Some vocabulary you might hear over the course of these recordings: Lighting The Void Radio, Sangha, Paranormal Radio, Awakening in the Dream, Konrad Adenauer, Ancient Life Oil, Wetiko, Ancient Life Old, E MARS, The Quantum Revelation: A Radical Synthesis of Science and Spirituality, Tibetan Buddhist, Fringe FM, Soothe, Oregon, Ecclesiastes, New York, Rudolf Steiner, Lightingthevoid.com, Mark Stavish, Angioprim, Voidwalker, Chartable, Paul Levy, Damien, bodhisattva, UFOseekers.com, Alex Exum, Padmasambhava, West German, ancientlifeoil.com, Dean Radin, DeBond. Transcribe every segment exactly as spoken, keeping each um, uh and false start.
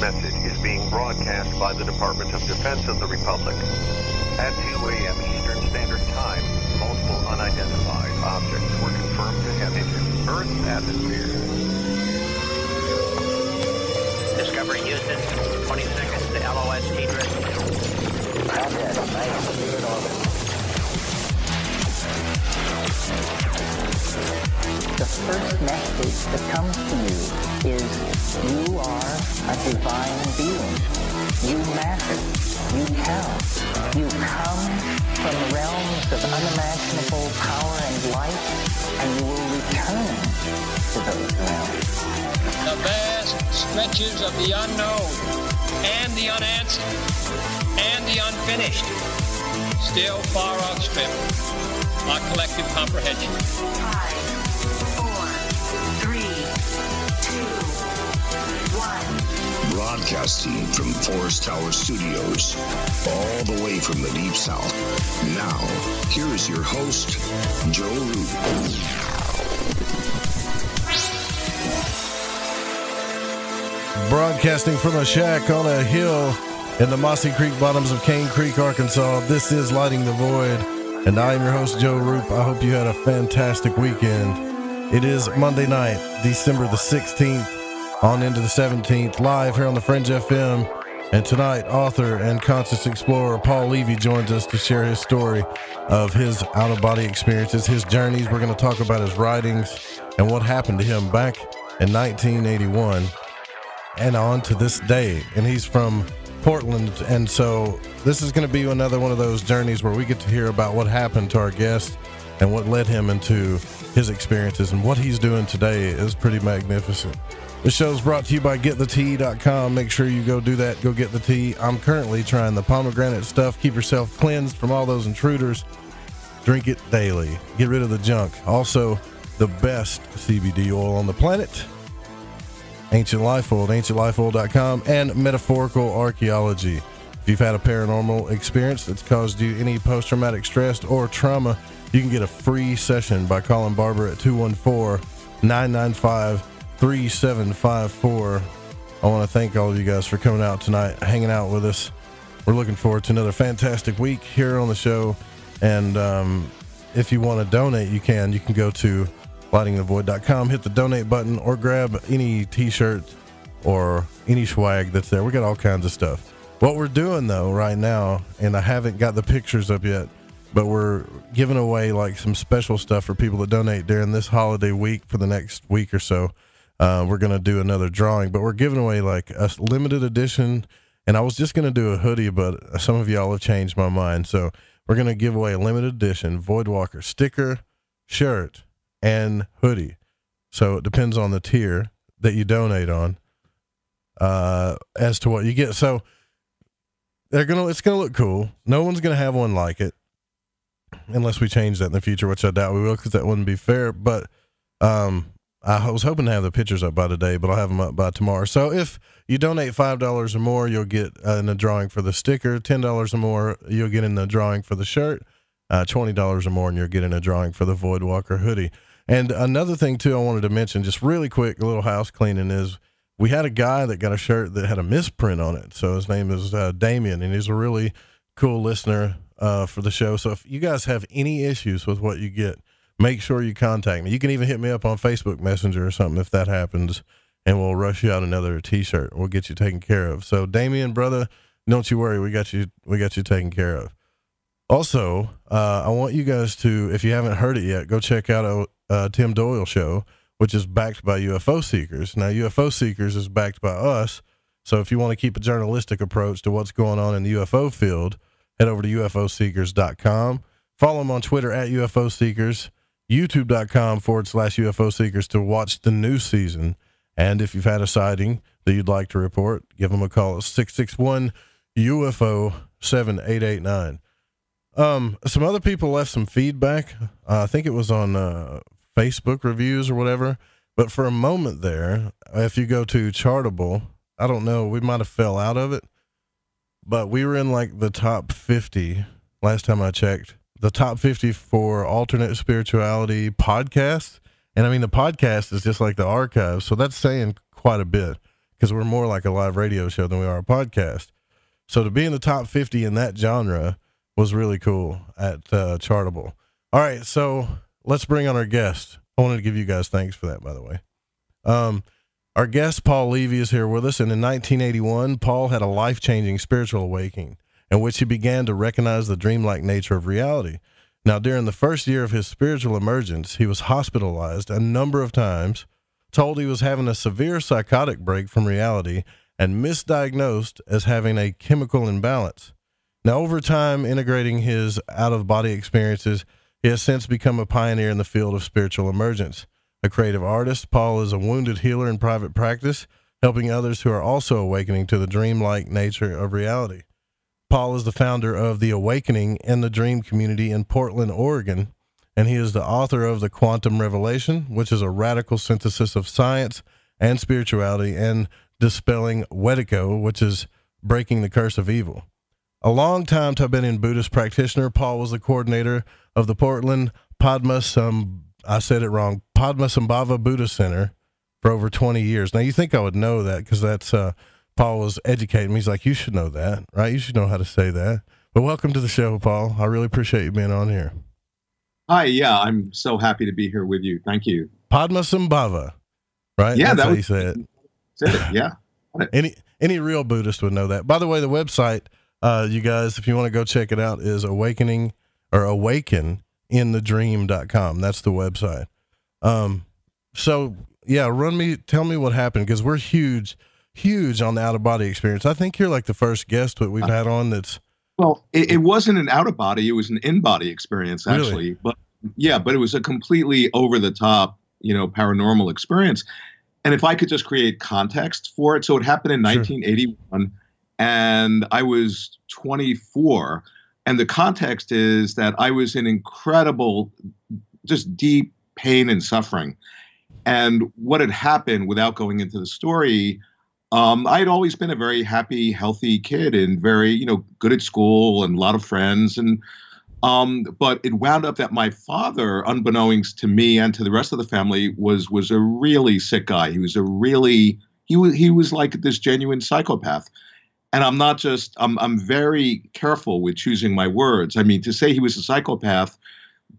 message is being broadcast by the Department of Defense of the Republic. At two a.m. Eastern Standard Time, multiple unidentified objects were confirmed to have entered Earth's atmosphere. Discovery Houston, twenty seconds to L O S Hedron. Roger, nice to be in orbit. The first message that comes to you is you are a divine being. You matter. You count. You come from realms of unimaginable power and light, and you will return to those realms. The vast stretches of the unknown and the unanswered and the unfinished still far outstrip our collective comprehension. Five, four, three, two, one. Broadcasting from Forest Tower Studios, all the way from the Deep South. Now, here is your host, Joe Root. Broadcasting from a shack on a hill in the Mossy Creek bottoms of Cane Creek, Arkansas, this is Lighting the Void. And I am your host, Joe Roop. I hope you had a fantastic weekend. It is Monday night, December the sixteenth, on into the seventeenth, live here on the Fringe F M. And tonight, author and conscious explorer Paul Levy joins us to share his story of his out-of-body experiences, his journeys. We're going to talk about his writings and what happened to him back in nineteen eighty-one and on to this day. And he's from Portland, and so this is going to be another one of those journeys where we get to hear about what happened to our guest and what led him into his experiences, and what he's doing today is pretty magnificent. This show is brought to you by Get The Tea dot com. Make sure you go do that. Go get the tea. I'm currently trying the pomegranate stuff. Keep yourself cleansed from all those intruders. Drink it daily. Get rid of the junk. Also, the best C B D oil on the planet, Ancient Life Old, ancient life oil dot com, and Metaphorical Archaeology. If you've had a paranormal experience that's caused you any post-traumatic stress or trauma, you can get a free session by calling Barbara at two one four, nine nine five, three seven five four. I want to thank all of you guys for coming out tonight, hanging out with us. We're looking forward to another fantastic week here on the show. And um, if you want to donate, you can. You can go to lighting the void dot com, hit the donate button, or grab any t-shirt or any swag that's there. We got all kinds of stuff. What we're doing though right now, and I haven't got the pictures up yet, but we're giving away like some special stuff for people that donate during this holiday week. For the next week or so, uh, we're going to do another drawing, but we're giving away like a limited edition. And I was just going to do a hoodie, but some of y'all have changed my mind. So we're going to give away a limited edition Voidwalker sticker, shirt, and hoodie. So it depends on the tier that you donate on uh as to what you get. So they're gonna it's gonna look cool. No one's gonna have one like it unless we change that in the future, which I doubt we will, because that wouldn't be fair. But um I was hoping to have the pictures up by today, but I'll have them up by tomorrow. So if you donate five dollars or more, you'll get uh, in the drawing for the sticker. Ten dollars or more, you'll get in the drawing for the shirt. uh twenty dollars or more, and you're getting a drawing for the Voidwalker hoodie. And another thing too, I wanted to mention just really quick, a little house cleaning, is we had a guy that got a shirt that had a misprint on it. So his name is uh, Damien, and he's a really cool listener uh, for the show. So if you guys have any issues with what you get, make sure you contact me. You can even hit me up on Facebook Messenger or something if that happens, and we'll rush you out another t-shirt. We'll get you taken care of. So Damien, brother, don't you worry. We got you. We got you taken care of. Also, uh, I want you guys to, if you haven't heard it yet, go check out a uh, Tim Doyle show, which is backed by U F O Seekers. Now, U F O Seekers is backed by us, so if you want to keep a journalistic approach to what's going on in the U F O field, head over to U F O Seekers dot com. Follow them on Twitter at U F O Seekers, YouTube.com forward slash UFO Seekers to watch the new season. And if you've had a sighting that you'd like to report, give them a call at six six one U F O seven eight eight nine. Um, some other people left some feedback. Uh, I think it was on uh, Facebook reviews or whatever. But for a moment there, if you go to Chartable, I don't know, we might have fell out of it, but we were in like the top fifty last time I checked. The top fifty for alternate spirituality podcasts. And I mean, the podcast is just like the archives, so that's saying quite a bit, because we're more like a live radio show than we are a podcast. So to be in the top fifty in that genre was really cool at uh, Chartable. All right, so let's bring on our guest. I wanted to give you guys thanks for that, by the way. Um, our guest, Paul Levy, is here with us, and in nineteen eighty-one, Paul had a life-changing spiritual awakening in which he began to recognize the dreamlike nature of reality. Now, during the first year of his spiritual emergence, he was hospitalized a number of times, told he was having a severe psychotic break from reality, and misdiagnosed as having a chemical imbalance. Now, over time, integrating his out-of-body experiences, he has since become a pioneer in the field of spiritual emergence. A creative artist, Paul is a wounded healer in private practice, helping others who are also awakening to the dreamlike nature of reality. Paul is the founder of The Awakening and the Dream Community in Portland, Oregon, and he is the author of The Quantum Revelation, which is a radical synthesis of science and spirituality, and Dispelling Wetiko, which is Breaking the Curse of Evil. A long-time Tibetan Buddhist practitioner, Paul was the coordinator of the Portland Padmasambhava, I said it wrong, Padmasambhava Buddhist Center for over twenty years. Now, you think I would know that because that's... Uh, Paul was educating me. He's like, you should know that, right? You should know how to say that. But welcome to the show, Paul. I really appreciate you being on here. Hi, yeah. I'm so happy to be here with you. Thank you. Padmasambhava, right? Yeah, that's that how you say it. That's it, yeah. any, any real Buddhist would know that. By the way, the website, uh, you guys, if you want to go check it out, is awakening or awaken in the dream dot com. That's the website. Um, so, yeah, run me, tell me what happened, because we're huge. huge on the out-of-body experience. I think you're like the first guest that we've had on that's... Well, it, it wasn't an out-of-body. It was an in-body experience, actually. Really? But yeah, but it was a completely over-the-top, you know, paranormal experience. And if I could just create context for it. So it happened in nineteen eighty-one, sure. And I was twenty-four. And the context is that I was in incredible, just deep pain and suffering. And what had happened, without going into the story... Um, I had always been a very happy, healthy kid and very, you know, good at school and a lot of friends. And um, but it wound up that my father, unbeknownst to me and to the rest of the family, was was a really sick guy. He was a really he was he was like this genuine psychopath. And I'm not just I'm I'm very careful with choosing my words. I mean, to say he was a psychopath,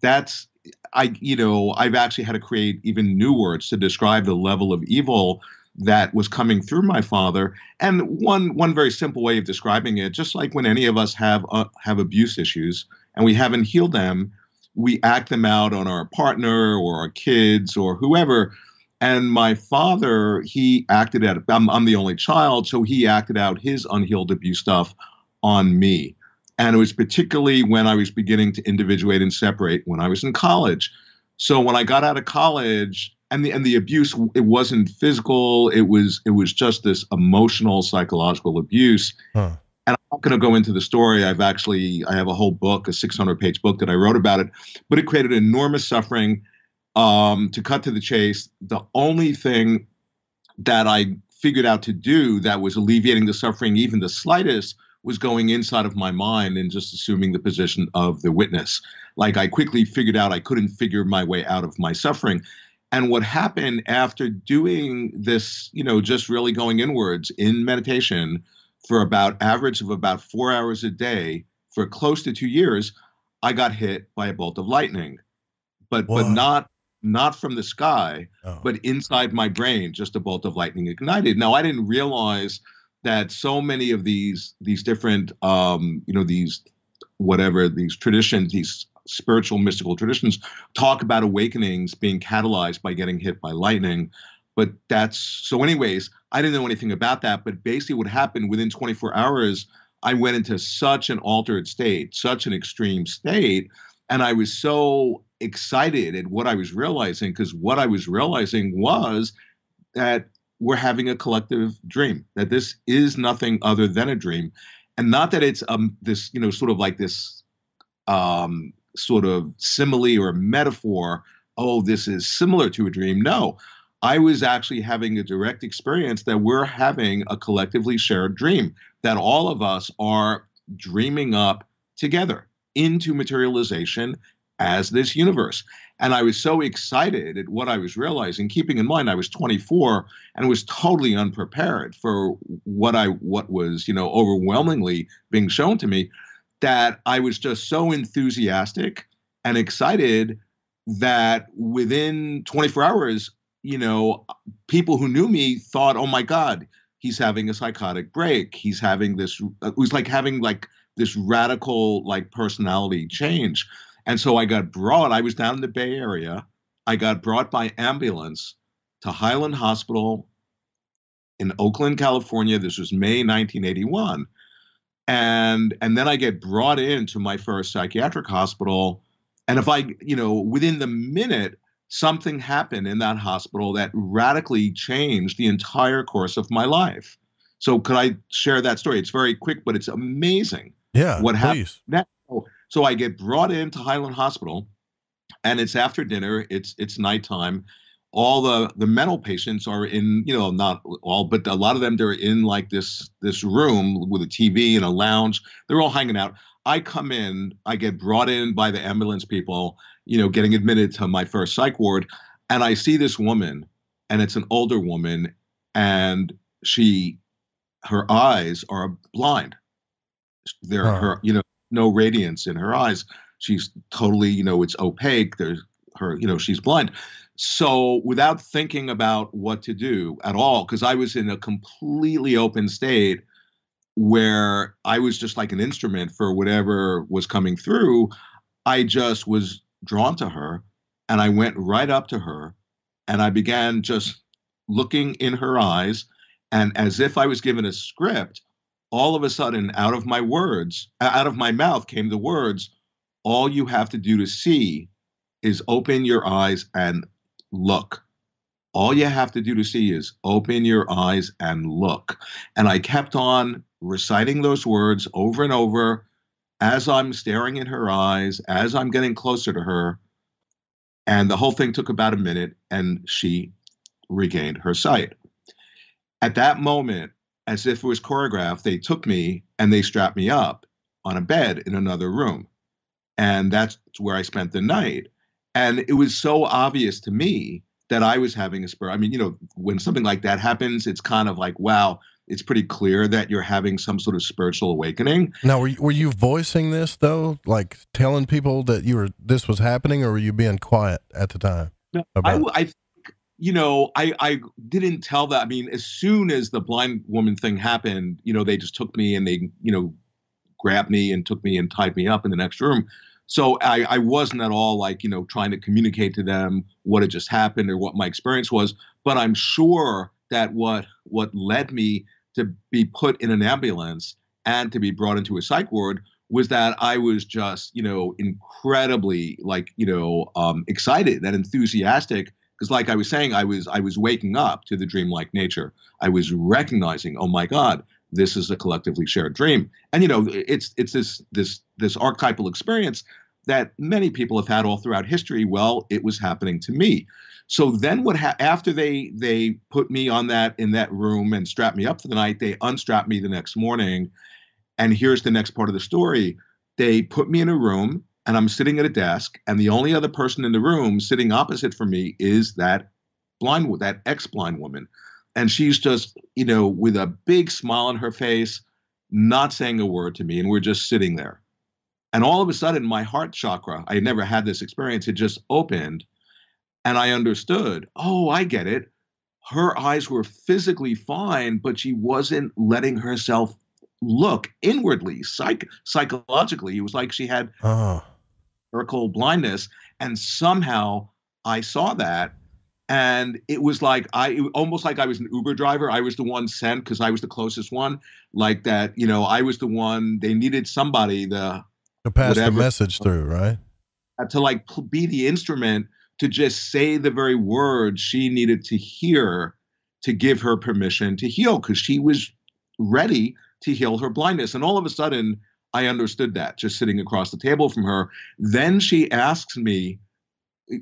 that's I you know I've actually had to create even new words to describe the level of evil that was coming through my father. And one one very simple way of describing it, just like when any of us have uh, have abuse issues and we haven't healed them, we act them out on our partner or our kids or whoever. And my father, he acted out, I'm, I'm the only child, so he acted out his unhealed abuse stuff on me. And it was particularly when I was beginning to individuate and separate when I was in college. So when I got out of college, And the and the abuse, it wasn't physical, it was it was just this emotional, psychological abuse. Huh. And I'm not going to go into the story. I've actually, I have a whole book, a six hundred page book that I wrote about it, but it created enormous suffering. Um, to cut to the chase, the only thing that I figured out to do that was alleviating the suffering, even the slightest, was going inside of my mind and just assuming the position of the witness. Like I quickly figured out I couldn't figure my way out of my suffering. And what happened after doing this, you know, just really going inwards in meditation for about average of about four hours a day for close to two years, I got hit by a bolt of lightning, but Whoa. but not not from the sky, oh. but inside my brain, just a bolt of lightning ignited. Now, I didn't realize that so many of these these different, um, you know, these whatever these traditions, these spiritual mystical traditions talk about awakenings being catalyzed by getting hit by lightning. But that's so anyways, I didn't know anything about that. But basically what happened within twenty-four hours, I went into such an altered state, such an extreme state. And I was so excited at what I was realizing, because what I was realizing was that we're having a collective dream, that this is nothing other than a dream. And not that it's um this, you know, sort of like this um sort of simile or metaphor, oh, this is similar to a dream. No, I was actually having a direct experience that we're having a collectively shared dream, that all of us are dreaming up together into materialization as this universe. And I was so excited at what I was realizing, keeping in mind I was twenty-four and was totally unprepared for what I what was, you know, overwhelmingly being shown to me, that I was just so enthusiastic and excited that within twenty-four hours, you know, people who knew me thought, oh my God, he's having a psychotic break. He's having this, it was like having like this radical like personality change. And so I got brought, I was down in the Bay Area. I got brought by ambulance to Highland Hospital in Oakland, California. This was May nineteen eighty-one. And, and then I get brought into my first psychiatric hospital. And if I, you know, within the minute, something happened in that hospital that radically changed the entire course of my life. So could I share that story? It's very quick, but it's amazing. Yeah, what happened now. So I get brought into Highland Hospital, and it's after dinner. It's it's nighttime. All the the mental patients are in, you know, not all, but a lot of them, they're in like this this room with a T V and a lounge. They're all hanging out. I come in, I get brought in by the ambulance people, you know, getting admitted to my first psych ward, and I see this woman, and it's an older woman, and she, her eyes are blind. There, huh. her, you know, no radiance in her eyes. She's totally, you know, it's opaque. There's her, you know, she's blind. So without thinking about what to do at all, because I was in a completely open state, where I was just like an instrument for whatever was coming through, I just was drawn to her, and I went right up to her, and I began just looking in her eyes, and as if I was given a script, all of a sudden, out of my words, out of my mouth came the words, all you have to do to see is open your eyes and look. All you have to do to see is open your eyes and look. And I kept on reciting those words over and over as I'm staring in her eyes, as I'm getting closer to her. And the whole thing took about a minute, and she regained her sight. At that moment, as if it was choreographed, they took me and they strapped me up on a bed in another room. And that's where I spent the night. And it was so obvious to me that I was having a spur. I mean, you know, when something like that happens, it's kind of like, wow, it's pretty clear that you're having some sort of spiritual awakening. Now, were you, were you voicing this though, like telling people that you were this was happening, or were you being quiet at the time? No, I, I think, you know, I I didn't tell that. I mean, as soon as the blind woman thing happened, you know, they just took me and they, you know, grabbed me and took me and tied me up in the next room. So I, I wasn't at all like, you know, trying to communicate to them what had just happened or what my experience was. But I'm sure that what what led me to be put in an ambulance and to be brought into a psych ward was that I was just, you know, incredibly like, you know, um, excited and enthusiastic. Because like I was saying, I was I was waking up to the dreamlike nature. I was recognizing, oh, my God, this is a collectively shared dream. And, you know, it's it's this this this archetypal experience that many people have had all throughout history. Well, it was happening to me. So then what ha after they they put me on that in that room and strapped me up for the night, they unstrapped me the next morning. And here's the next part of the story. They put me in a room, and I'm sitting at a desk, and the only other person in the room sitting opposite from me is that blind, that ex-blind woman. And she's just, you know, with a big smile on her face, not saying a word to me. And we're just sitting there. And all of a sudden, my heart chakra, I had never had this experience, it just opened. And I understood, oh, I get it. Her eyes were physically fine, but she wasn't letting herself look inwardly, psych psychologically. It was like she had oh. miracle blindness. And somehow I saw that. And it was like I it was almost like I was an Uber driver. I was the one sent because I was the closest one like that. You know, I was the one they needed somebody to, to pass whatever, the message through, right? To like be the instrument to just say the very words she needed to hear to give her permission to heal, because she was ready to heal her blindness. And all of a sudden, I understood that just sitting across the table from her. Then she asks me,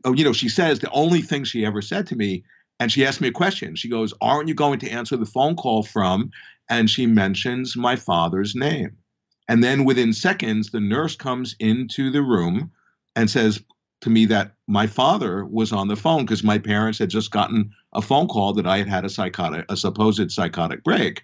oh, you know, she says the only thing she ever said to me, and she asked me a question. She goes, aren't you going to answer the phone call from? And she mentions my father's name. And then within seconds, the nurse comes into the room and says, to me that my father was on the phone because my parents had just gotten a phone call that I had had a psychotic, a supposed psychotic break.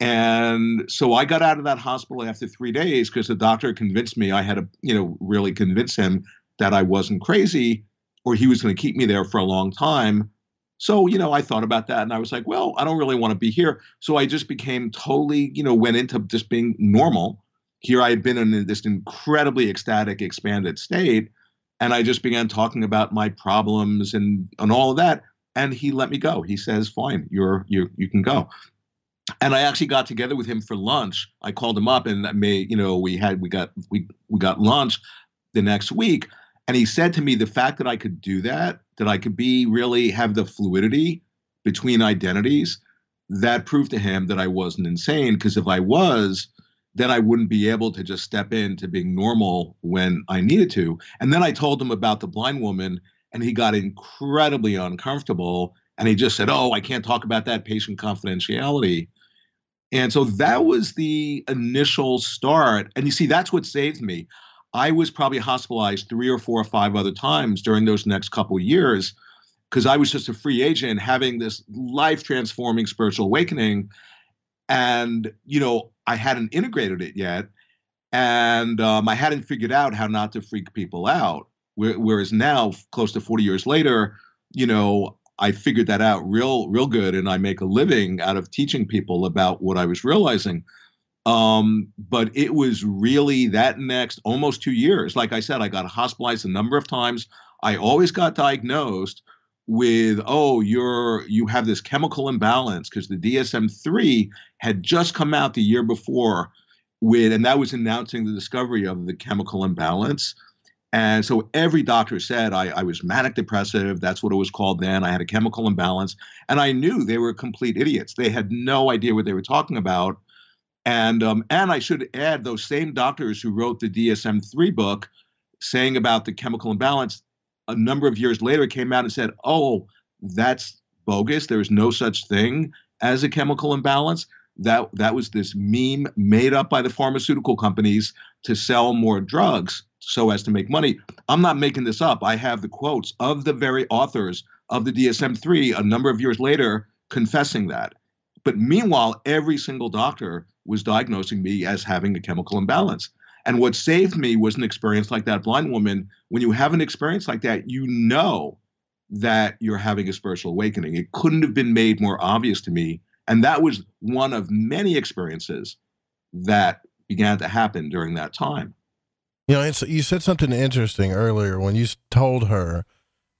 And so I got out of that hospital after three days because the doctor convinced me I had to, you know, really convince him that I wasn't crazy or he was going to keep me there for a long time. So, you know, I thought about that and I was like, well, I don't really want to be here. So I just became totally, you know, went into just being normal. Here I had been in this incredibly ecstatic, expanded state. And I just began talking about my problems and, and all of that. And he let me go. He says, fine, you're, you, you can go. And I actually got together with him for lunch. I called him up and I made, you know, we had, we got, we, we got lunch the next week. And he said to me, the fact that I could do that, that I could be really have the fluidity between identities, that proved to him that I wasn't insane. Because if I was, then I wouldn't be able to just step into being normal when I needed to. And then I told him about the blind woman and he got incredibly uncomfortable. And he just said, oh, I can't talk about that, patient confidentiality. And so that was the initial start. And you see, that's what saved me. I was probably hospitalized three or four or five other times during those next couple of years because I was just a free agent having this life-transforming spiritual awakening. And, you know, I hadn't integrated it yet. And um, I hadn't figured out how not to freak people out. Whereas now, close to forty years later, you know, I figured that out real, real good. And I make a living out of teaching people about what I was realizing. Um, but it was really that next almost two years. Like I said, I got hospitalized a number of times. I always got diagnosed with, oh, you're, you have this chemical imbalance because the D S M three had just come out the year before with, and that was announcing the discovery of the chemical imbalance. And so every doctor said I, I was manic depressive. That's what it was called then. I had a chemical imbalance and I knew they were complete idiots. They had no idea what they were talking about. And, um, and I should add those same doctors who wrote the D S M three book saying about the chemical imbalance a number of years later came out and said, oh, that's bogus. There is no such thing as a chemical imbalance. That, that was this meme made up by the pharmaceutical companies to sell more drugs so as to make money. I'm not making this up. I have the quotes of the very authors of the D S M three a number of years later confessing that. But meanwhile, every single doctor was diagnosing me as having a chemical imbalance. And what saved me was an experience like that blind woman. When you have an experience like that, you know that you're having a spiritual awakening. It couldn't have been made more obvious to me. And that was one of many experiences that began to happen during that time. You know, it's, you said something interesting earlier when you told her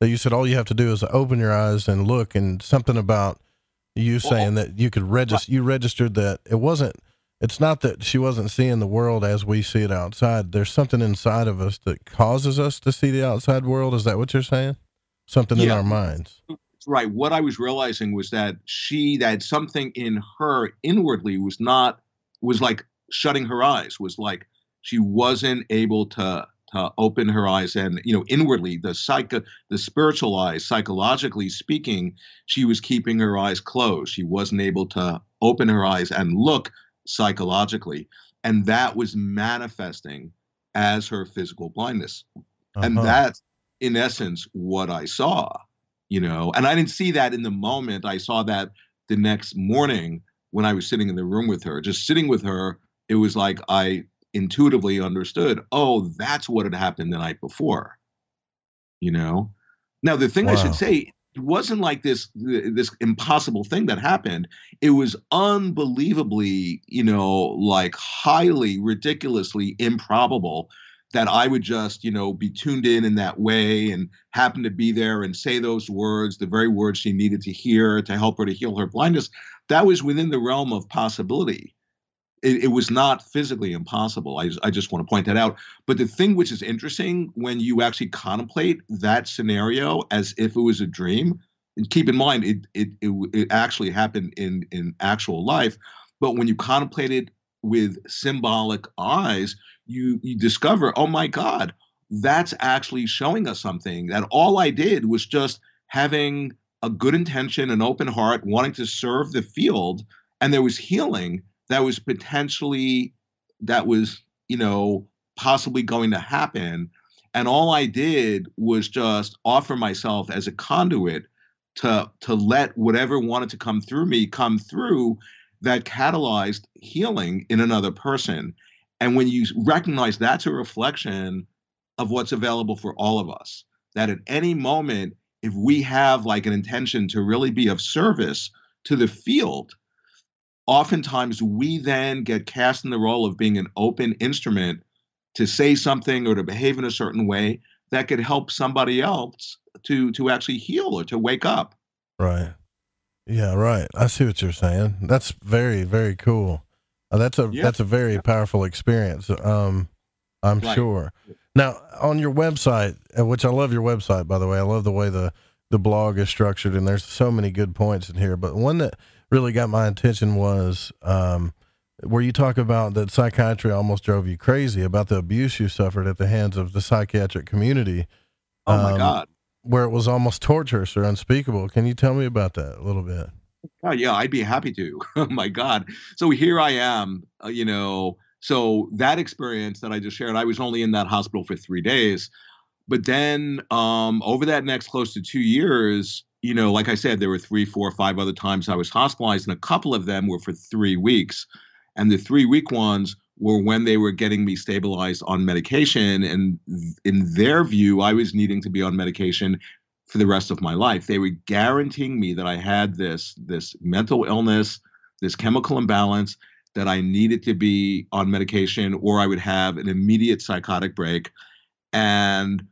that you said all you have to do is open your eyes and look, and something about you saying well, that you could register, you registered that it wasn't, it's not that she wasn't seeing the world as we see it outside. There's something inside of us that causes us to see the outside world. Is that what you're saying? Something yeah. in our minds. Right. What I was realizing was that she, that something in her inwardly was not, was like shutting her eyes, was like, she wasn't able to, to open her eyes. And, you know, inwardly, the psycho, the spiritual eyes, psychologically speaking, she was keeping her eyes closed. She wasn't able to open her eyes and look psychologically, and that was manifesting as her physical blindness. Uh-huh. And that's in essence what I saw, you know, and I didn't see that in the moment. I saw that the next morning when I was sitting in the room with her, just sitting with her, it was like I intuitively understood, oh, that's what had happened the night before, you know. Now, the thing wow. I should say, it wasn't like this, this impossible thing that happened. It was unbelievably, you know, like highly, ridiculously improbable that I would just, you know, be tuned in in that way and happen to be there and say those words, the very words she needed to hear to help her to heal her blindness. That was within the realm of possibility. It, it was not physically impossible. I, I just want to point that out. But the thing which is interesting when you actually contemplate that scenario as if it was a dream, and keep in mind, it, it, it, it actually happened in, in actual life. But when you contemplate it with symbolic eyes, you, you discover, oh my God, that's actually showing us something, that all I did was just having a good intention, an open heart, wanting to serve the field, and there was healing that was potentially, that was, you know, possibly going to happen. And all I did was just offer myself as a conduit to, to let whatever wanted to come through me come through that catalyzed healing in another person. And when you recognize that's a reflection of what's available for all of us, that at any moment, if we have like an intention to really be of service to the field, oftentimes we then get cast in the role of being an open instrument to say something or to behave in a certain way that could help somebody else to to actually heal or to wake up. Right. Yeah, right. I see what you're saying. That's very, very cool. Uh, that's a yeah. that's a very powerful experience, um, I'm right. sure. Now, on your website, which I love your website, by the way. I love the way the, the blog is structured, and there's so many good points in here. But one that really got my attention was um, where you talk about that psychiatry almost drove you crazy, about the abuse you suffered at the hands of the psychiatric community. Oh, my um, God. Where it was almost torturous or unspeakable. Can you tell me about that a little bit? Oh, yeah, I'd be happy to. Oh, my God. So here I am, uh, you know, so that experience that I just shared, I was only in that hospital for three days. But then um, over that next close to two years, you know, like I said, there were three, four, five other times I was hospitalized, and a couple of them were for three weeks. And the three-week ones were when they were getting me stabilized on medication. And in their view, I was needing to be on medication for the rest of my life. They were guaranteeing me that I had this, this mental illness, this chemical imbalance, that I needed to be on medication or I would have an immediate psychotic break. And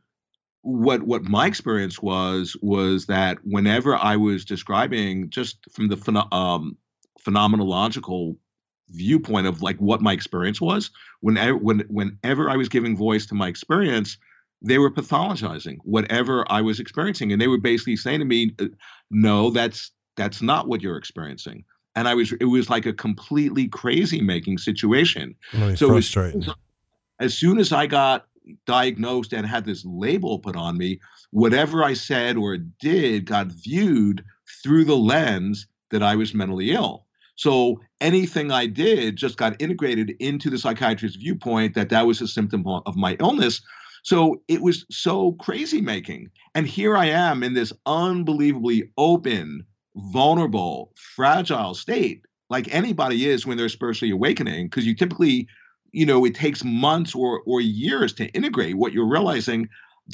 what what my experience was, was that whenever I was describing, just from the pheno um, phenomenological viewpoint of like what my experience was, whenever, when, whenever I was giving voice to my experience, they were pathologizing whatever I was experiencing. And they were basically saying to me, no, that's that's not what you're experiencing. And I was, it was like a completely crazy making situation. Really so as soon as, as soon as I got diagnosed and had this label put on me, whatever I said or did got viewed through the lens that I was mentally ill. So anything I did just got integrated into the psychiatrist's viewpoint that that was a symptom of my illness. So it was so crazy making. And here I am in this unbelievably open, vulnerable, fragile state, like anybody is when they're spiritually awakening, because you typically, you know, it takes months or or years to integrate what you're realizing.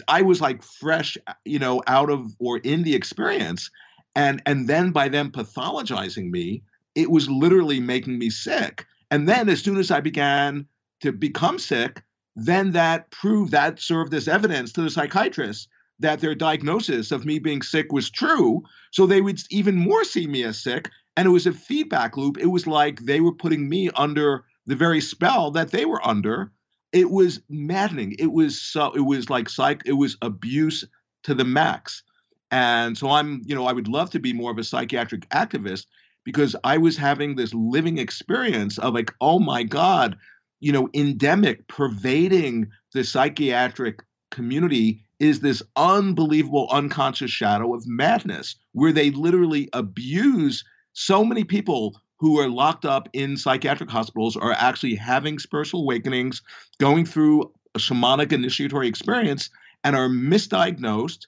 I was like fresh, you know, out of or in the experience. And and then by them pathologizing me, it was literally making me sick. And then as soon as I began to become sick, then that proved, that served as evidence to the psychiatrist that their diagnosis of me being sick was true. So they would even more see me as sick. And it was a feedback loop. It was like they were putting me under the very spell that they were under. It was maddening. It was so, it was like psych, it was abuse to the max. And so I'm, you know, I would love to be more of a psychiatric activist, because I was having this living experience of like, oh my God, you know, endemic, pervading the psychiatric community is this unbelievable unconscious shadow of madness, where they literally abuse so many people who are locked up in psychiatric hospitals, are actually having spiritual awakenings, going through a shamanic initiatory experience, and are misdiagnosed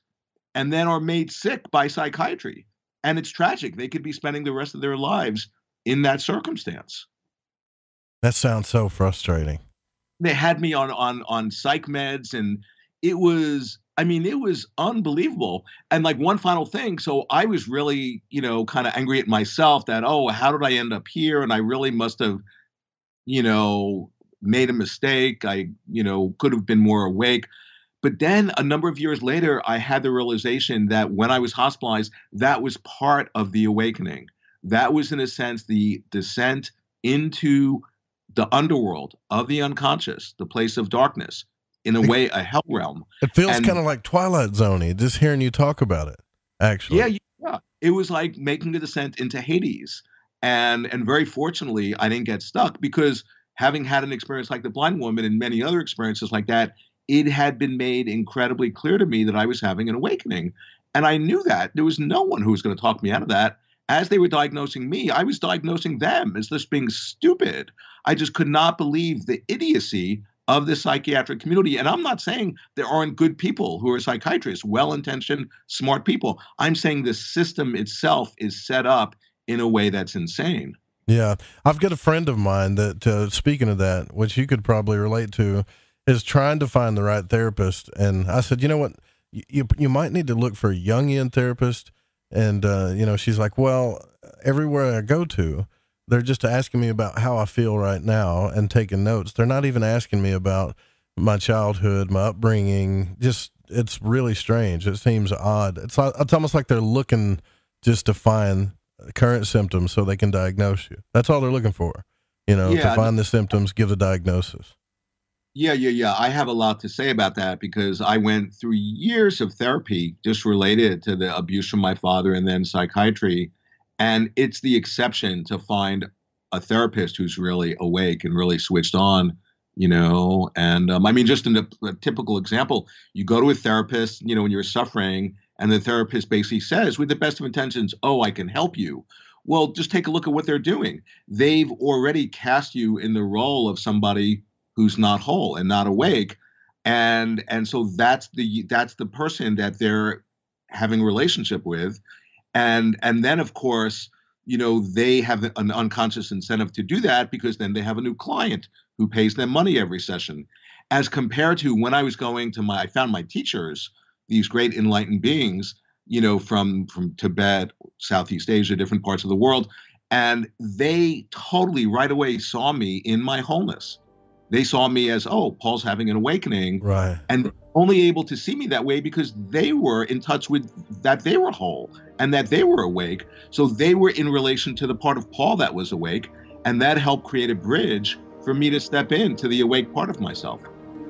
and then are made sick by psychiatry. And it's tragic. They could be spending the rest of their lives in that circumstance. That sounds so frustrating. They had me on on on psych meds, and it was, I mean, it was unbelievable. And like one final thing. So I was really, you know, kind of angry at myself that, oh, how did I end up here? And I really must have, you know, made a mistake. I, you know, could have been more awake. But then a number of years later, I had the realization that when I was hospitalized, that was part of the awakening. That was, in a sense, the descent into the underworld of the unconscious, the place of darkness. In a way, a hell realm. It feels kind of like Twilight Zone-y, just hearing you talk about it, actually. Yeah, yeah. It was like making the descent into Hades. And, and very fortunately, I didn't get stuck, because having had an experience like the blind woman and many other experiences like that, it had been made incredibly clear to me that I was having an awakening. And I knew that. There was no one who was going to talk me out of that. As they were diagnosing me, I was diagnosing them as just being stupid. I just could not believe the idiocy of the psychiatric community. And I'm not saying there aren't good people who are psychiatrists, well-intentioned, smart people. I'm saying the system itself is set up in a way that's insane. Yeah. I've got a friend of mine that, uh, speaking of that, which you could probably relate to, is trying to find the right therapist. And I said, you know what, you, you, you might need to look for a Jungian therapist. And, uh, you know, she's like, well, everywhere I go to, they're just asking me about how I feel right now and taking notes. They're not even asking me about my childhood, my upbringing. Just, it's really strange. It seems odd. It's, it's almost like they're looking just to find current symptoms so they can diagnose you. That's all they're looking for, you know, yeah, to find the symptoms, give the diagnosis. Yeah, yeah, yeah. I have a lot to say about that because I went through years of therapy just related to the abuse from my father and then psychiatry. And it's the exception to find a therapist who's really awake and really switched on, you know. And um, I mean, just in a, a typical example, you go to a therapist, you know, when you're suffering, and the therapist basically says, with the best of intentions, oh, I can help you. Well, just take a look at what they're doing. They've already cast you in the role of somebody who's not whole and not awake. And and so that's the that's the person that they're having a relationship with. And and then, of course, you know, they have an unconscious incentive to do that because then they have a new client who pays them money every session. As compared to when I was going to my, I found my teachers, these great enlightened beings, you know, from, from Tibet, Southeast Asia, different parts of the world. And they totally right away saw me in my wholeness. They saw me as, oh, Paul's having an awakening. Right. And only able to see me that way because they were in touch with that they were whole and that they were awake. So they were in relation to the part of Paul that was awake. And that helped create a bridge for me to step into the awake part of myself.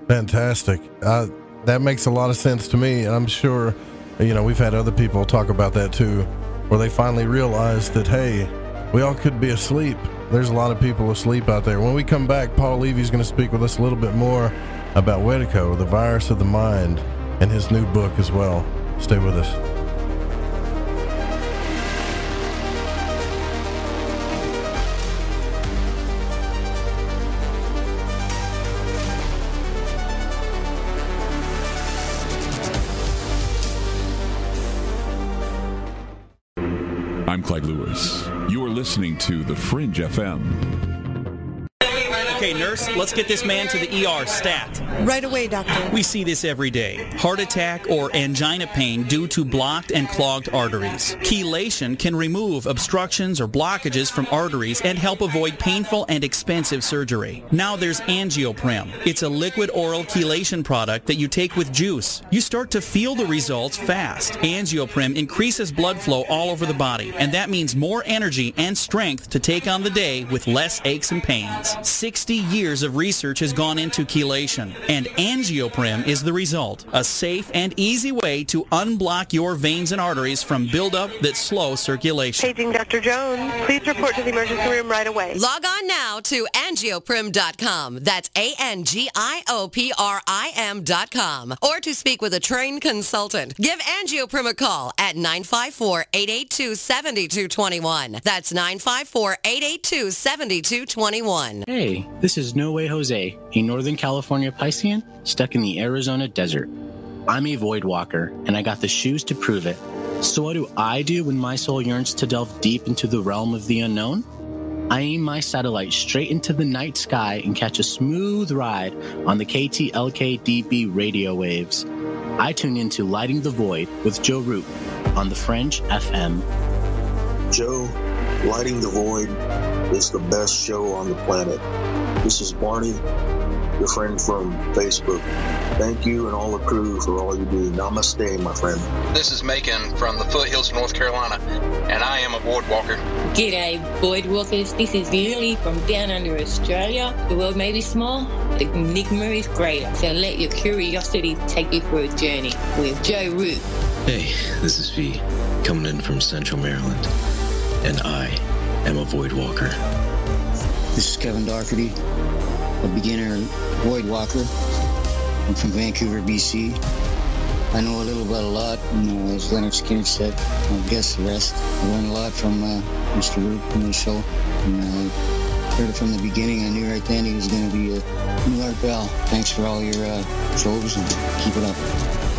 Fantastic. Uh, that makes a lot of sense to me. And I'm sure, you know, we've had other people talk about that too, where they finally realized that, hey, we all could be asleep. There's a lot of people asleep out there. When we come back, Paul Levy's going to speak with us a little bit more about Wetiko, the virus of the mind, and his new book as well. Stay with us. I'm Clyde Lewis. You are listening to The Fringe F M. Okay, nurse, let's get this man to the E R stat. Right away, doctor. We see this every day. Heart attack or angina pain due to blocked and clogged arteries. Chelation can remove obstructions or blockages from arteries and help avoid painful and expensive surgery. Now there's Angioprim. It's a liquid oral chelation product that you take with juice. You start to feel the results fast. Angioprim increases blood flow all over the body, and that means more energy and strength to take on the day with less aches and pains. sixty years of research has gone into chelation, and Angioprim is the result, a safe and easy way to unblock your veins and arteries from buildup that slow circulation. Paging Doctor Jones, please report to the emergency room right away. Log on now to angioprim dot com, that's A N G I O P R I M dot com, or to speak with a trained consultant. Give Angioprim a call at nine five four, eight eight two, seven two two one. That's nine five four, eight eight two, seven two two one. Hey, this is No Way Jose, a Northern California Piscean stuck in the Arizona desert. I'm a Voidwalker, and I got the shoes to prove it. So what do I do when my soul yearns to delve deep into the realm of the unknown? I aim my satellite straight into the night sky and catch a smooth ride on the K T L K D B radio waves. I tune into Lighting the Void with Joe Root on the Fringe F M. Joe, Lighting the Void is the best show on the planet. This is Barney, your friend from Facebook. Thank you and all the crew for all you do. Namaste, my friend. This is Macon from the foothills of North Carolina, and I am a Voidwalker. G'day, Voidwalkers. This is Lily from down under Australia. The world may be small, the enigma is greater. So let your curiosity take you for a journey with Joe Root. Hey, this is V, coming in from Central Maryland, and I am a Voidwalker. This is Kevin Doherty, a beginner Voidwalker. I'm from Vancouver, B C. I know a little about a lot, you know, as Leonard Skinner said, I guess the rest. I learned a lot from uh, Mister Root and his show, and I Heard it from the beginning. I knew right then he was going to be a New Art Bell. Thanks for all your uh, shows and keep it up.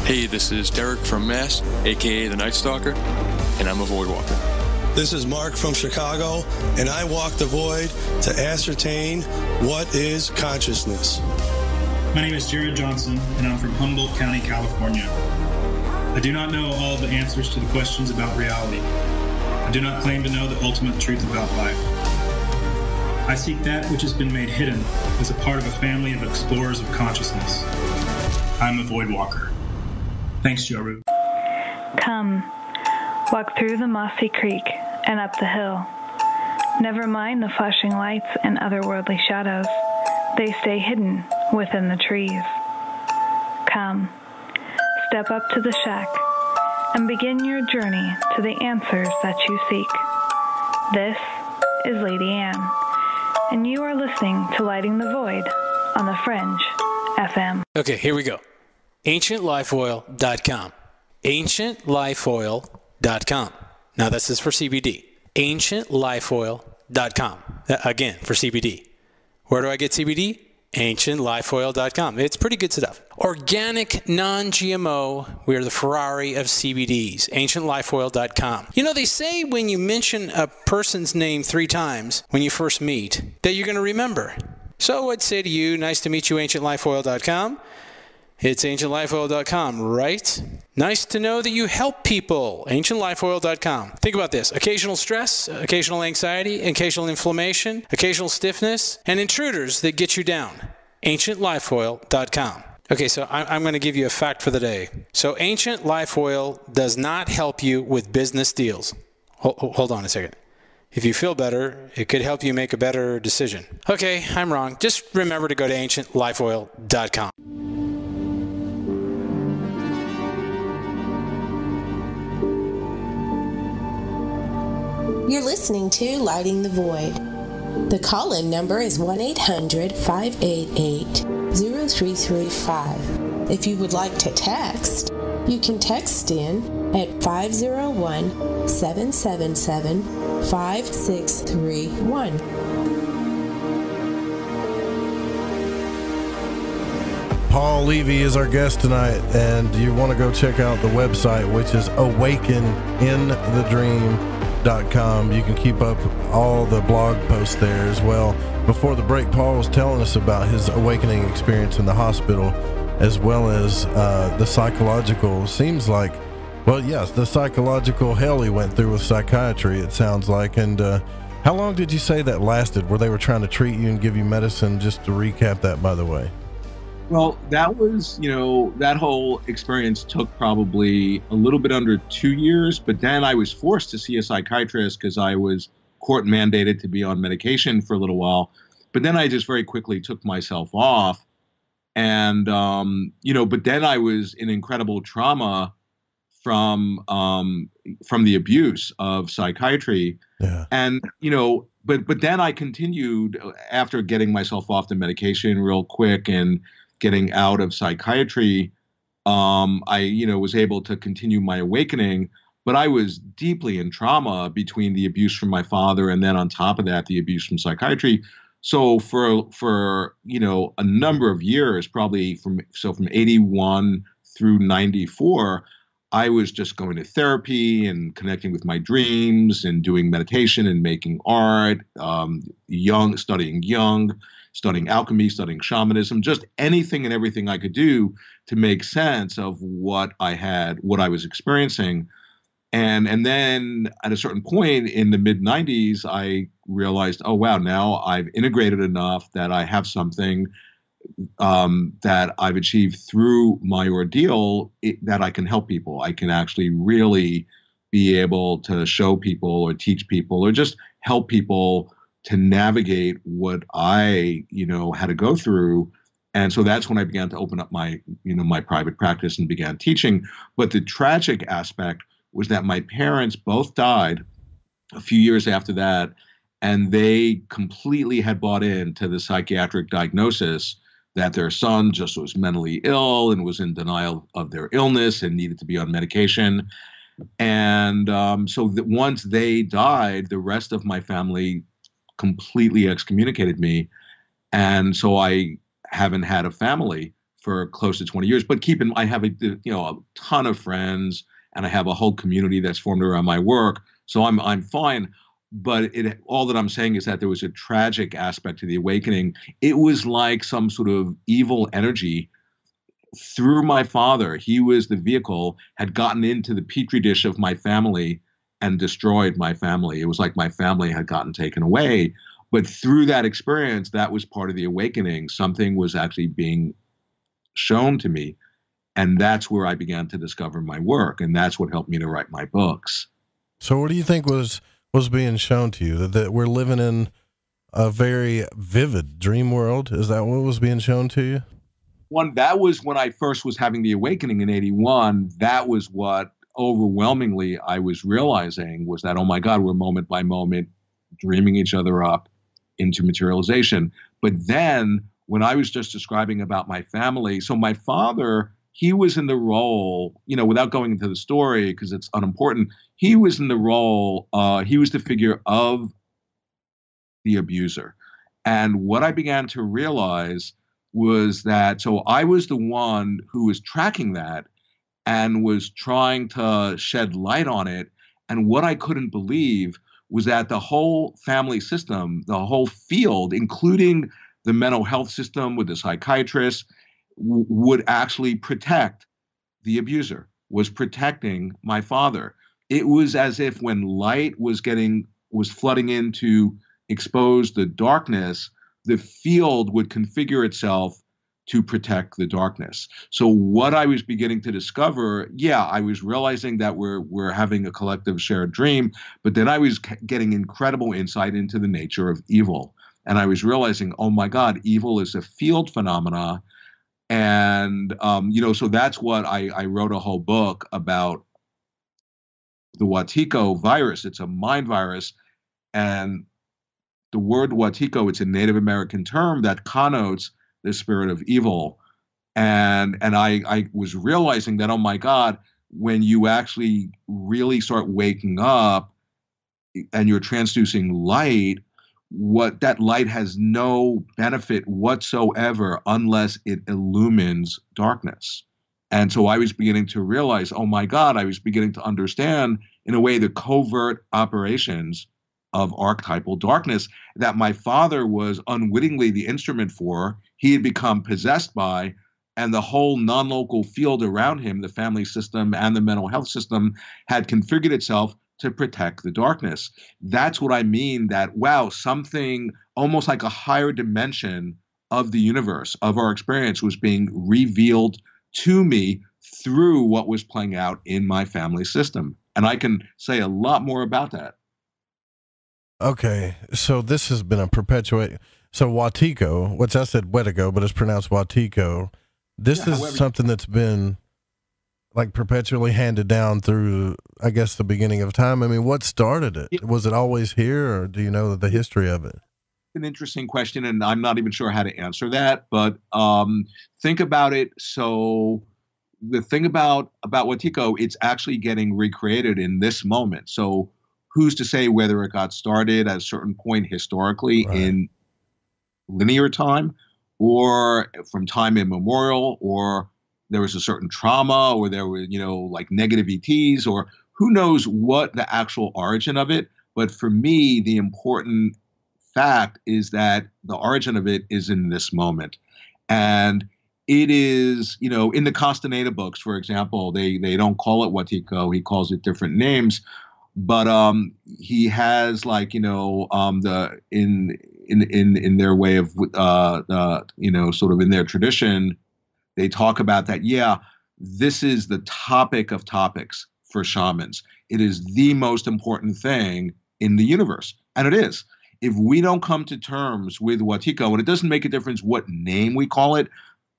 Hey, this is Derek from Mass, a k a. the Night Stalker, and I'm a Voidwalker. This is Mark from Chicago, and I walk the void to ascertain what is consciousness. My name is Jared Johnson, and I'm from Humboldt County, California. I do not know all the answers to the questions about reality. I do not claim to know the ultimate truth about life. I seek that which has been made hidden as a part of a family of explorers of consciousness. I'm a void walker. Thanks, Joe Root. Come, walk through the mossy creek and up the hill. Never mind the flashing lights and otherworldly shadows. They stay hidden within the trees. Come, step up to the shack and begin your journey to the answers that you seek. This is Lady Anne, and you are listening to Lighting the Void on the Fringe F M. Okay, here we go. ancient life oil dot com. ancient life oil dot com. Now, this is for C B D. ancient life oil dot com. Again, for C B D. Where do I get C B D? ancient life oil dot com. It's pretty good stuff. Organic, non-G M O. We are the Ferrari of C B Ds. ancient life oil dot com. You know, they say when you mention a person's name three times when you first meet, that you're going to remember. So I'd say to you, nice to meet you, ancient life oil dot com. It's ancient life oil dot com, right? Nice to know that you help people. ancient life oil dot com. Think about this. Occasional stress, occasional anxiety, occasional inflammation, occasional stiffness, and intruders that get you down. ancient life oil dot com. Okay, so I'm going to give you a fact for the day. So Ancient Life Oil does not help you with business deals. Hold on a second. If you feel better, it could help you make a better decision. Okay, I'm wrong. Just remember to go to ancient life oil dot com. You're listening to Lighting the Void. The call-in number is one eight hundred, five eight eight, zero three three five. If you would like to text, you can text in at five oh one, seven seven seven, five six three one. Paul Levy is our guest tonight, and you want to go check out the website, which is awaken in the dream dot com. You can keep up all the blog posts there as well. Before the break, Paul was telling us about his awakening experience in the hospital, as well as uh, the psychological, seems like, well, yes, the psychological hell he went through with psychiatry, it sounds like. And uh, how long did you say that lasted, where they were trying to treat you and give you medicine? Just to recap that, by the way. Well, that was, you know, that whole experience took probably a little bit under two years, but then I was forced to see a psychiatrist because I was court mandated to be on medication for a little while. But then I just very quickly took myself off. And, um, you know, but then I was in incredible trauma from um, from the abuse of psychiatry. Yeah. And, you know, but but then I continued after getting myself off the medication real quick and getting out of psychiatry, um, I, you know, was able to continue my awakening, but I was deeply in trauma between the abuse from my father and then on top of that, the abuse from psychiatry. So for, for, you know, a number of years, probably from, so from eighty-one through ninety-four, I was just going to therapy and connecting with my dreams and doing meditation and making art, um, Jung, studying Jung, studying alchemy, studying shamanism, just anything and everything I could do to make sense of what I had, what I was experiencing. And, and then at a certain point in the mid nineties, I realized, oh, wow, now I've integrated enough that I have something um, that I've achieved through my ordeal it, that I can help people. I can actually really be able to show people or teach people or just help people to navigate what I, you know, had to go through. And so that's when I began to open up my, you know, my private practice and began teaching. But the tragic aspect was that my parents both died a few years after that, and they completely had bought into the psychiatric diagnosis that their son just was mentally ill and was in denial of their illness and needed to be on medication. And um, so that once they died, the rest of my family completely excommunicated me. And so I haven't had a family for close to twenty years. But keep in, I have a, you know, a ton of friends, and I have a whole community that's formed around my work. So I'm I'm fine. But it, all that I'm saying is that there was a tragic aspect to the awakening. It was like some sort of evil energy through my father. He was the vehicle, had gotten into the petri dish of my family and destroyed my family. It was like my family had gotten taken away. But through that experience, that was part of the awakening. Something was actually being shown to me. And that's where I began to discover my work. And that's what helped me to write my books. So what do you think was... was being shown to you? That, that we're living in a very vivid dream world? Is that what was being shown to you? One, that was when I first was having the awakening in eighty-one. That was what overwhelmingly I was realizing, was that, oh my God, we're moment by moment dreaming each other up into materialization. But then when I was just describing about my family, so my father, he was in the role, you know, without going into the story because it's unimportant, he was in the role, uh, he was the figure of the abuser. And what I began to realize was that, so I was the one who was tracking that and was trying to shed light on it. And what I couldn't believe was that the whole family system, the whole field, including the mental health system with the psychiatrists, would actually protect the abuser, was protecting my father. It was as if when light was getting, was flooding in to expose the darkness, the field would configure itself to protect the darkness. So what I was beginning to discover, yeah, I was realizing that we're, we're having a collective shared dream, but then I was getting incredible insight into the nature of evil. And I was realizing, oh my God, evil is a field phenomena. And, um, you know, so that's what I, I wrote a whole book about, the Wetiko virus. It's a mind virus. And the word Wetiko, it's a Native American term that connotes the spirit of evil. And and I, I was realizing that, oh, my God, when you actually really start waking up and you're transducing light, what that light has no benefit whatsoever unless it illumines darkness. And so I was beginning to realize, oh my God, I was beginning to understand in a way the covert operations of archetypal darkness that my father was unwittingly the instrument for, he had become possessed by, and the whole non-local field around him, the family system and the mental health system, had configured itself to protect the darkness. That's what I mean, that, wow, something almost like a higher dimension of the universe, of our experience, was being revealed to me through what was playing out in my family system. And I can say a lot more about that. Okay, so this has been a perpetuate, so Wetiko, which I said Wetiko, but it's pronounced Wetiko. This yeah, is however, something that's been like perpetually handed down through, I guess, the beginning of time. I mean, what started it? Was it always here, or do you know the history of it? An interesting question, and I'm not even sure how to answer that, but um, think about it. So the thing about, about Wetiko, it's actually getting recreated in this moment. So who's to say whether it got started at a certain point historically, right, in linear time, or from time immemorial, or there was a certain trauma, or there were, you know, like negative E Ts, or who knows what the actual origin of it. But for me, the important fact is that the origin of it is in this moment. And it is, you know, in the Castaneda books, for example, they they don't call it Wetiko. He calls it different names. But um, he has, like, you know, um, the in in in in their way of uh, the, you know, sort of in their tradition, they talk about that, yeah, this is the topic of topics for shamans. It is the most important thing in the universe. And it is. If we don't come to terms with Wetiko, and it doesn't make a difference what name we call it,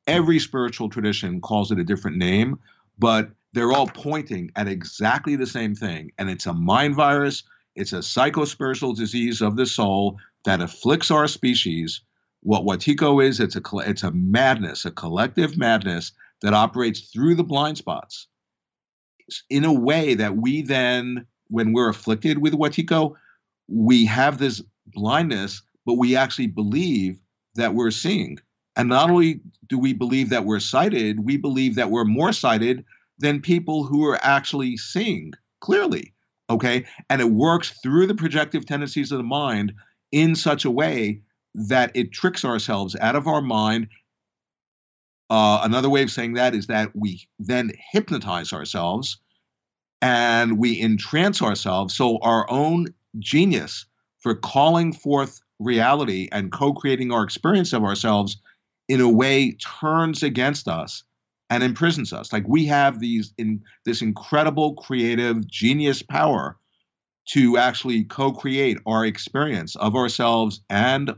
every spiritual tradition calls it a different name, but they're all pointing at exactly the same thing. And it's a mind virus. It's a psychospiritual disease of the soul that afflicts our species. What Wetiko is, it's a, it's a madness, a collective madness that operates through the blind spots in a way that we then, when we're afflicted with Wetiko, we have this blindness, but we actually believe that we're seeing. And not only do we believe that we're sighted, we believe that we're more sighted than people who are actually seeing clearly, okay? And it works through the projective tendencies of the mind in such a way that it tricks ourselves out of our mind. Uh, another way of saying that is that we then hypnotize ourselves and we entrance ourselves. So our own genius for calling forth reality and co-creating our experience of ourselves in a way turns against us and imprisons us. Like we have these in this incredible creative genius power to actually co-create our experience of ourselves and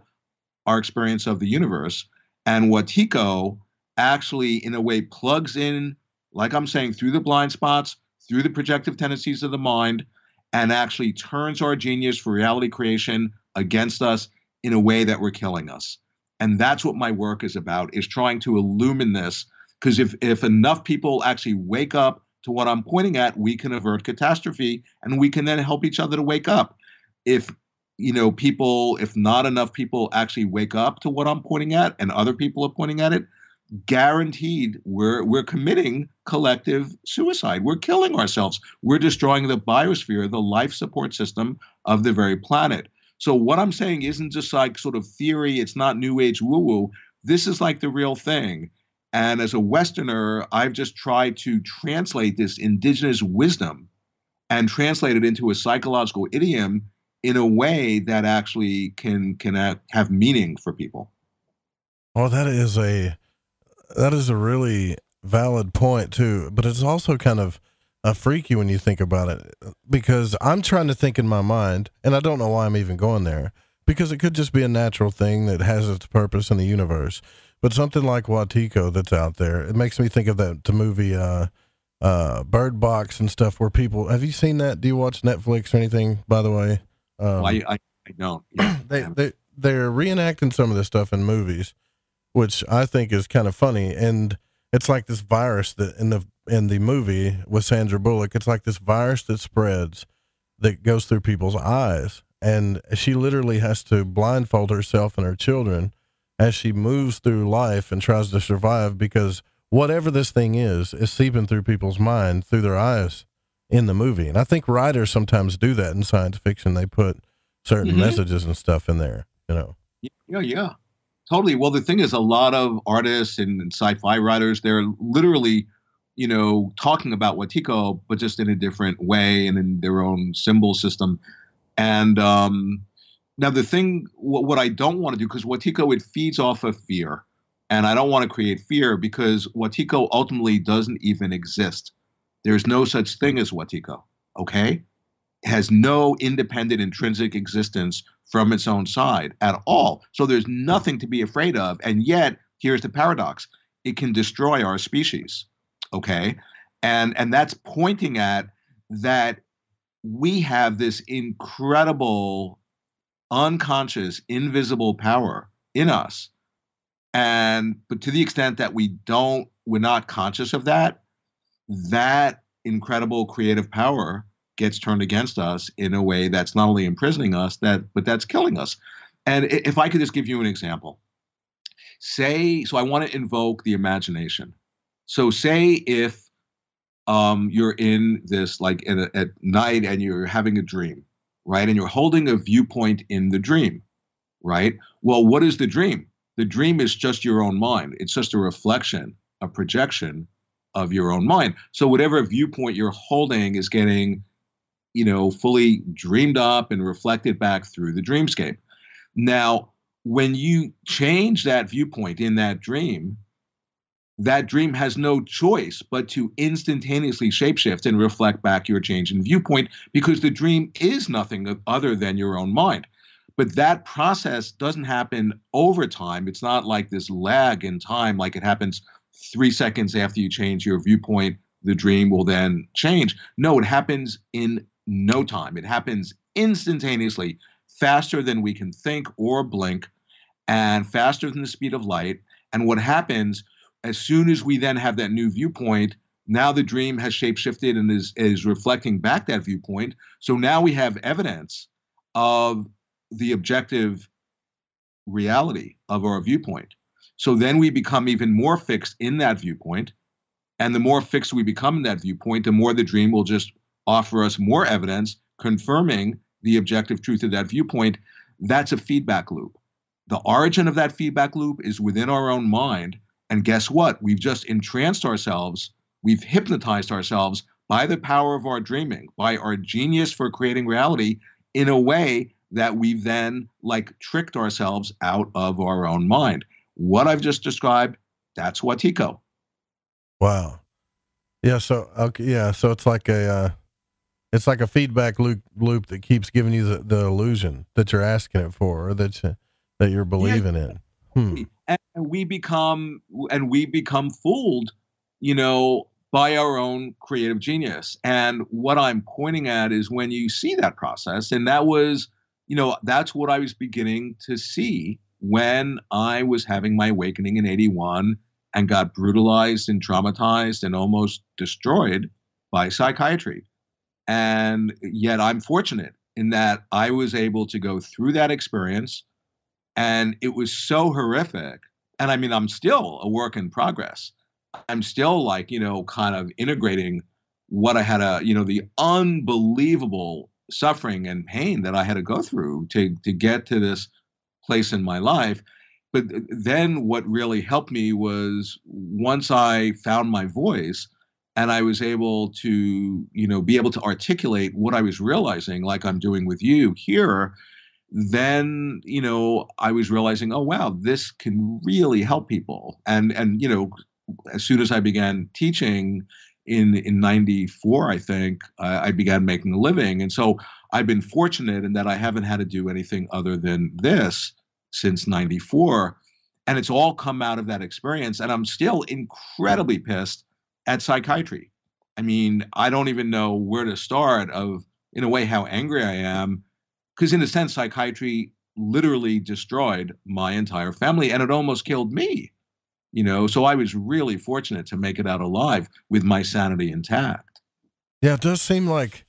our experience of the universe. And Wetiko actually, in a way, plugs in, like I'm saying, through the blind spots, through the projective tendencies of the mind, and actually turns our genius for reality creation against us in a way that we're killing us. And that's what my work is about, is trying to illumine this, because if, if enough people actually wake up to what I'm pointing at, we can avert catastrophe, and we can then help each other to wake up. If, you know, people, if not enough people actually wake up to what I'm pointing at, and other people are pointing at it, guaranteed we're we're committing collective suicide. We're killing ourselves. We're destroying the biosphere, the life support system of the very planet. So what I'm saying isn't just like sort of theory. It's not new age woo-woo. This is like the real thing. And as a Westerner, I've just tried to translate this indigenous wisdom and translate it into a psychological idiom in a way that actually can can have meaning for people. Well, that is a That is a really valid point too, but it's also kind of uh, freaky when you think about it, because I'm trying to think in my mind, and I don't know why I'm even going there, because it could just be a natural thing that has its purpose in the universe. But something like Wetiko that's out there, it makes me think of that the movie uh, uh, Bird Box and stuff, where people, have you seen that? Do you watch Netflix or anything, by the way? Um, well, I, I, I don't. Yeah. they, they, they're reenacting some of this stuff in movies, which I think is kind of funny. And it's like this virus that in the, in the movie with Sandra Bullock, it's like this virus that spreads that goes through people's eyes. And she literally has to blindfold herself and her children as she moves through life and tries to survive, because whatever this thing is, is seeping through people's mind through their eyes in the movie. And I think writers sometimes do that in science fiction. They put certain mm-hmm. messages and stuff in there, you know? Yeah. Yeah. Totally. Well, the thing is, a lot of artists and, and sci-fi writers, they're literally, you know, talking about Wetiko, but just in a different way and in their own symbol system. And um, now the thing, what, what I don't want to do, because Wetiko, it feeds off of fear. And I don't want to create fear, because Wetiko ultimately doesn't even exist. There's no such thing as Wetiko, okay? It has no independent intrinsic existence from its own side at all. So there's nothing to be afraid of. And yet, here's the paradox. It can destroy our species, okay? And, and that's pointing at that we have this incredible, unconscious, invisible power in us. And, but to the extent that we don't, we're not conscious of that, that incredible creative power gets turned against us in a way that's not only imprisoning us, that but that's killing us. And if I could just give you an example, say, so I want to invoke the imagination. So say if um, you're in this, like in a, at night, and you're having a dream, right? And you're holding a viewpoint in the dream, right? Well, what is the dream? The dream is just your own mind. It's just a reflection, a projection of your own mind. So whatever viewpoint you're holding is getting, you know, fully dreamed up and reflected back through the dreamscape. Now, when you change that viewpoint in that dream, that dream has no choice but to instantaneously shapeshift and reflect back your change in viewpoint, because the dream is nothing other than your own mind. But that process doesn't happen over time. It's not like this lag in time, like it happens three seconds after you change your viewpoint, the dream will then change. No, it happens in no time. It happens instantaneously, faster than we can think or blink, and faster than the speed of light. And what happens, as soon as we then have that new viewpoint, now the dream has shapeshifted and is, is reflecting back that viewpoint. So now we have evidence of the objective reality of our viewpoint. So then we become even more fixed in that viewpoint. And the more fixed we become in that viewpoint, the more the dream will just offer us more evidence confirming the objective truth of that viewpoint. That's a feedback loop. The origin of that feedback loop is within our own mind. And guess what? We've just entranced ourselves. We've hypnotized ourselves by the power of our dreaming, by our genius for creating reality in a way that we've then like tricked ourselves out of our own mind. What I've just described, that's Wetiko. Wow. Yeah. So, okay, yeah. So it's like a, uh, it's like a feedback loop loop that keeps giving you the, the illusion that you're asking it for, or that, you, that you're believing yeah. in. Hmm. And we become, and we become fooled, you know, by our own creative genius. And what I'm pointing at is when you see that process, and that was, you know, that's what I was beginning to see when I was having my awakening in eighty-one and got brutalized and traumatized and almost destroyed by psychiatry. And yet I'm fortunate in that I was able to go through that experience, and it was so horrific. And I mean, I'm still a work in progress. I'm still like, you know, kind of integrating what I had a, you know, the unbelievable suffering and pain that I had to go through to, to get to this place in my life. But then what really helped me was once I found my voice and I was able to, you know, be able to articulate what I was realizing, like I'm doing with you here, then, you know, I was realizing, oh, wow, this can really help people. And, and, you know, as soon as I began teaching in, in ninety-four, I think, uh, I began making a living. And so I've been fortunate in that I haven't had to do anything other than this since ninety-four. And it's all come out of that experience. And I'm still incredibly pissed at psychiatry. I mean, I don't even know where to start of, in a way, how angry I am, because in a sense, psychiatry literally destroyed my entire family, and it almost killed me. You know, so I was really fortunate to make it out alive with my sanity intact. Yeah, it does seem like,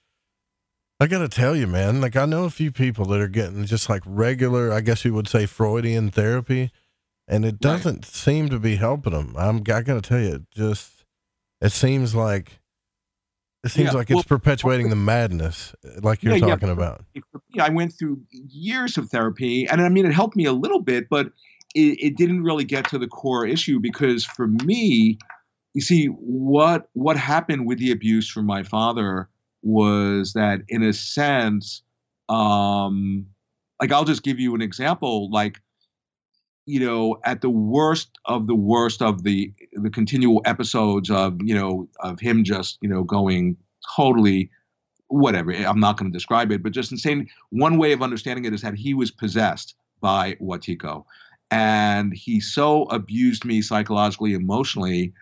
I got to tell you, man, like I know a few people that are getting just like regular, I guess you would say Freudian therapy, and it doesn't right. seem to be helping them. I'm, I got to tell you, it just, it seems like, it seems yeah, like well, it's perpetuating the madness like you're yeah, talking yeah, for, about. For me, I went through years of therapy, and I mean, it helped me a little bit, but It, it didn't really get to the core issue, because for me, you see, what what happened with the abuse from my father was that, in a sense, um, like I'll just give you an example, like, you know, at the worst of the worst of the the continual episodes of, you know, of him just, you know, going totally whatever. I'm not going to describe it, but just insane. One way of understanding it is that he was possessed by Wetiko. And he so abused me psychologically, emotionally,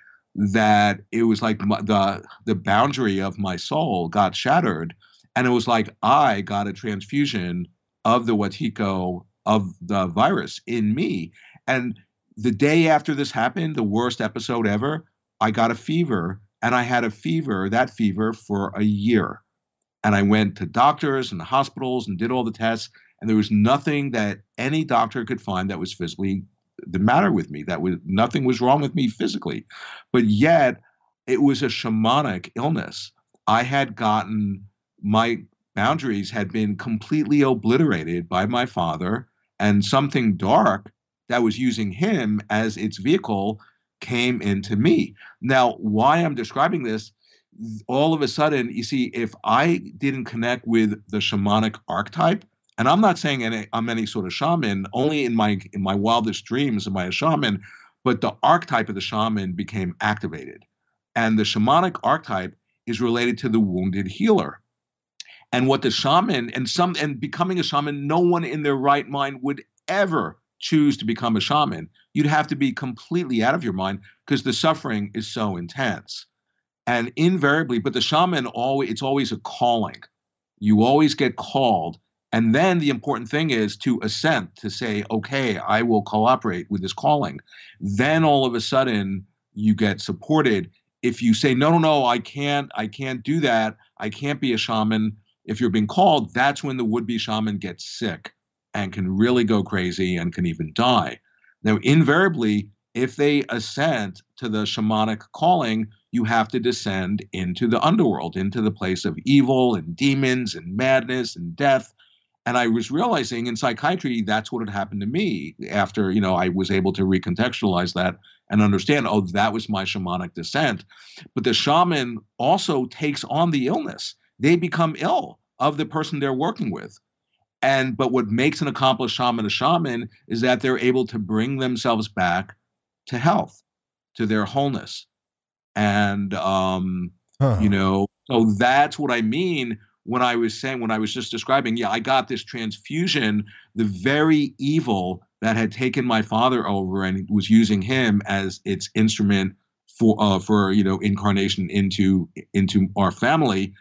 that it was like my, the the boundary of my soul got shattered. And it was like I got a transfusion of the Wetiko, of the virus in me. And the day after this happened, the worst episode ever, I got a fever. And I had a fever, that fever, for a year. And I went to doctors and hospitals and did all the tests. And there was nothing that any doctor could find that was physically the matter with me, that was, nothing was wrong with me physically. But yet it was a shamanic illness. I had gotten, my boundaries had been completely obliterated by my father, and something dark that was using him as its vehicle came into me. Now, why I'm describing this, all of a sudden, you see, if I didn't connect with the shamanic archetype, and I'm not saying any, I'm any sort of shaman, only in my in my wildest dreams am I a shaman, but the archetype of the shaman became activated. And the shamanic archetype is related to the wounded healer. And what the shaman, and some and becoming a shaman, no one in their right mind would ever choose to become a shaman. You'd have to be completely out of your mind, because the suffering is so intense. And invariably, but the shaman, always, it's always a calling. You always get called. And then the important thing is to assent, to say, okay, I will cooperate with this calling. Then all of a sudden you get supported. If you say, no, no, no, I can't, I can't do that, I can't be a shaman, if you're being called, that's when the would-be shaman gets sick and can really go crazy and can even die. Now, invariably, if they ascend to the shamanic calling, you have to descend into the underworld, into the place of evil and demons and madness and death. And I was realizing in psychiatry, that's what had happened to me after, you know, I was able to recontextualize that and understand, oh, that was my shamanic descent. But the shaman also takes on the illness. They become ill of the person they're working with. And but what makes an accomplished shaman a shaman is that they're able to bring themselves back to health, to their wholeness. And, um, huh. you know, so that's what I mean when I was saying, when I was just describing, yeah, I got this transfusion, the very evil that had taken my father over and was using him as its instrument for, uh, for, you know, incarnation into, into our family.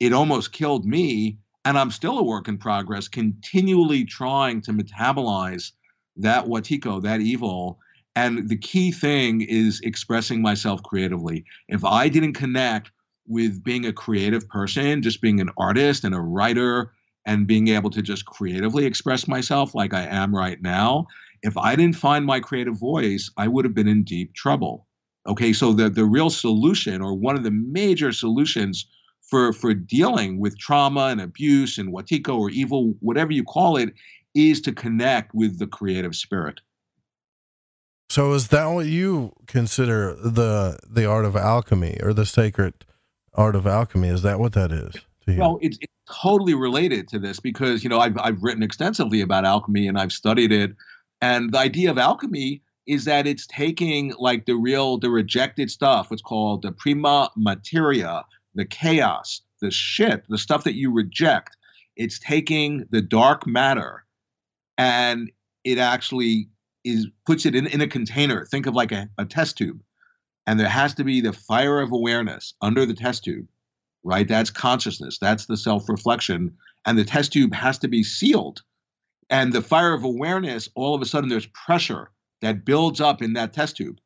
It almost killed me, and I'm still a work in progress, continually trying to metabolize that Wetiko, that evil. And the key thing is expressing myself creatively. If I didn't connect with being a creative person, just being an artist and a writer and being able to just creatively express myself like I am right now, if I didn't find my creative voice, I would have been in deep trouble. Okay, so the, the real solution, or one of the major solutions for, for dealing with trauma and abuse and Wetiko or evil, whatever you call it, is to connect with the creative spirit. So is that what you consider the the art of alchemy, or the sacred art of alchemy? Is that what that is to you? Well, it's, it's totally related to this because, you know, I've, I've written extensively about alchemy and I've studied it. And the idea of alchemy is that it's taking like the real, the rejected stuff, what's called the prima materia, the chaos, the shit, the stuff that you reject. It's taking the dark matter and it actually is puts it in, in a container. Think of like a, a test tube. And there has to be the fire of awareness under the test tube, right? That's consciousness. That's the self-reflection. And the test tube has to be sealed. And the fire of awareness, all of a sudden, there's pressure that builds up in that test tube.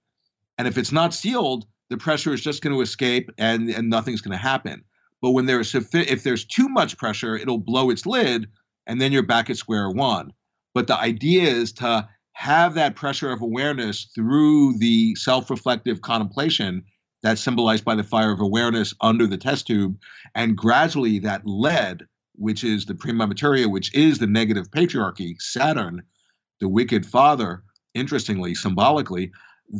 And if it's not sealed, the pressure is just going to escape and, and nothing's going to happen. But when there is, if there's too much pressure, it'll blow its lid, and then you're back at square one. But the idea is to have that pressure of awareness through the self-reflective contemplation that's symbolized by the fire of awareness under the test tube. And gradually that lead, which is the prima materia, which is the negative patriarchy, Saturn, the wicked father, interestingly, symbolically,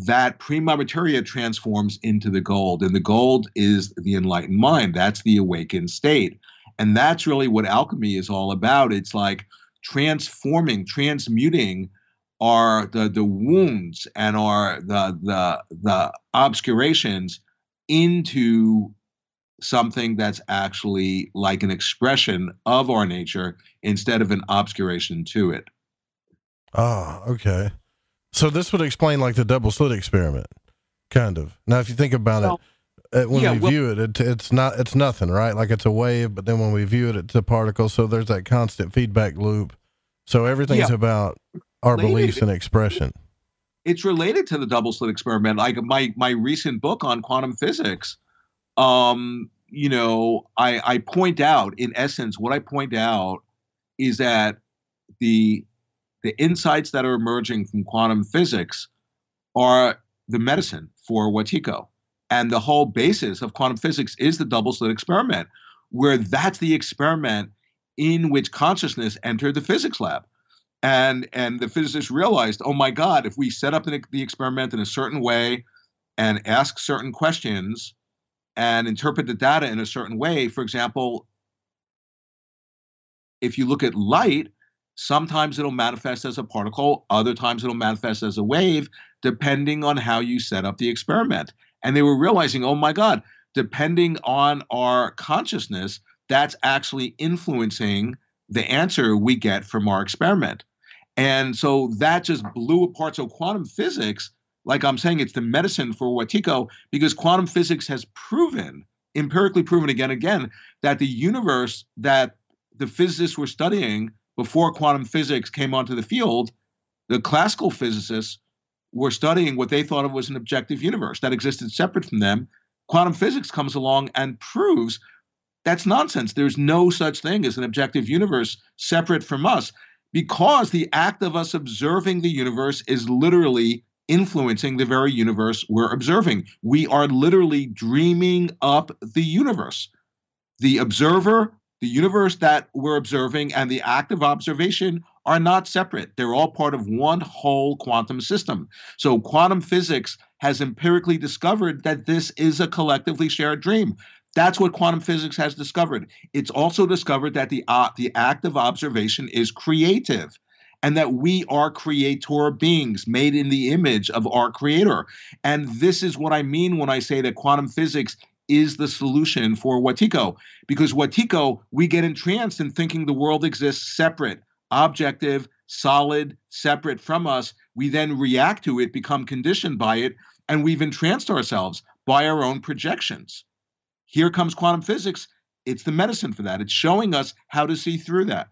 that prima materia transforms into the gold. And the gold is the enlightened mind. That's the awakened state. And that's really what alchemy is all about. It's like transforming, transmuting are the, the wounds and are the, the, the obscurations into something that's actually like an expression of our nature instead of an obscuration to it. Ah, okay. So this would explain like the double slit experiment, kind of. Now, if you think about well, it, when yeah, we well, view it, it, it's not, it's nothing, right? Like it's a wave, but then when we view it, it's a particle. So there's that constant feedback loop. So everything's yeah. about our beliefs and expression. It's related to the double slit experiment. Like my my recent book on quantum physics, um, you know, I, I point out, in essence, what I point out is that the the insights that are emerging from quantum physics are the medicine for Wetiko. And the whole basis of quantum physics is the double slit experiment, where that's the experiment in which consciousness entered the physics lab. And and the physicists realized, oh my God, if we set up the, the experiment in a certain way and ask certain questions and interpret the data in a certain way, for example, if you look at light, sometimes it'll manifest as a particle, other times it'll manifest as a wave, depending on how you set up the experiment. And they were realizing, oh my God, depending on our consciousness, that's actually influencing the answer we get from our experiment. And so that just blew apart. So quantum physics, like I'm saying, it's the medicine for Wetiko, because quantum physics has proven, empirically proven again and again, that the universe that the physicists were studying before quantum physics came onto the field, the classical physicists were studying what they thought of was an objective universe that existed separate from them. Quantum physics comes along and proves that's nonsense. There's no such thing as an objective universe separate from us. because the act of us observing the universe is literally influencing the very universe we're observing. We are literally dreaming up the universe. The observer, the universe that we're observing, and the act of observation are not separate. They're all part of one whole quantum system. So quantum physics has empirically discovered that this is a collectively shared dream. That's what quantum physics has discovered. It's also discovered that the, uh, the act of observation is creative, and that we are creator beings made in the image of our creator. And this is what I mean when I say that quantum physics is the solution for Wetiko. Because Wetiko, we get entranced in thinking the world exists separate, objective, solid, separate from us. We then react to it, become conditioned by it, and we've entranced ourselves by our own projections. Here comes quantum physics. It's the medicine for that. It's showing us how to see through that.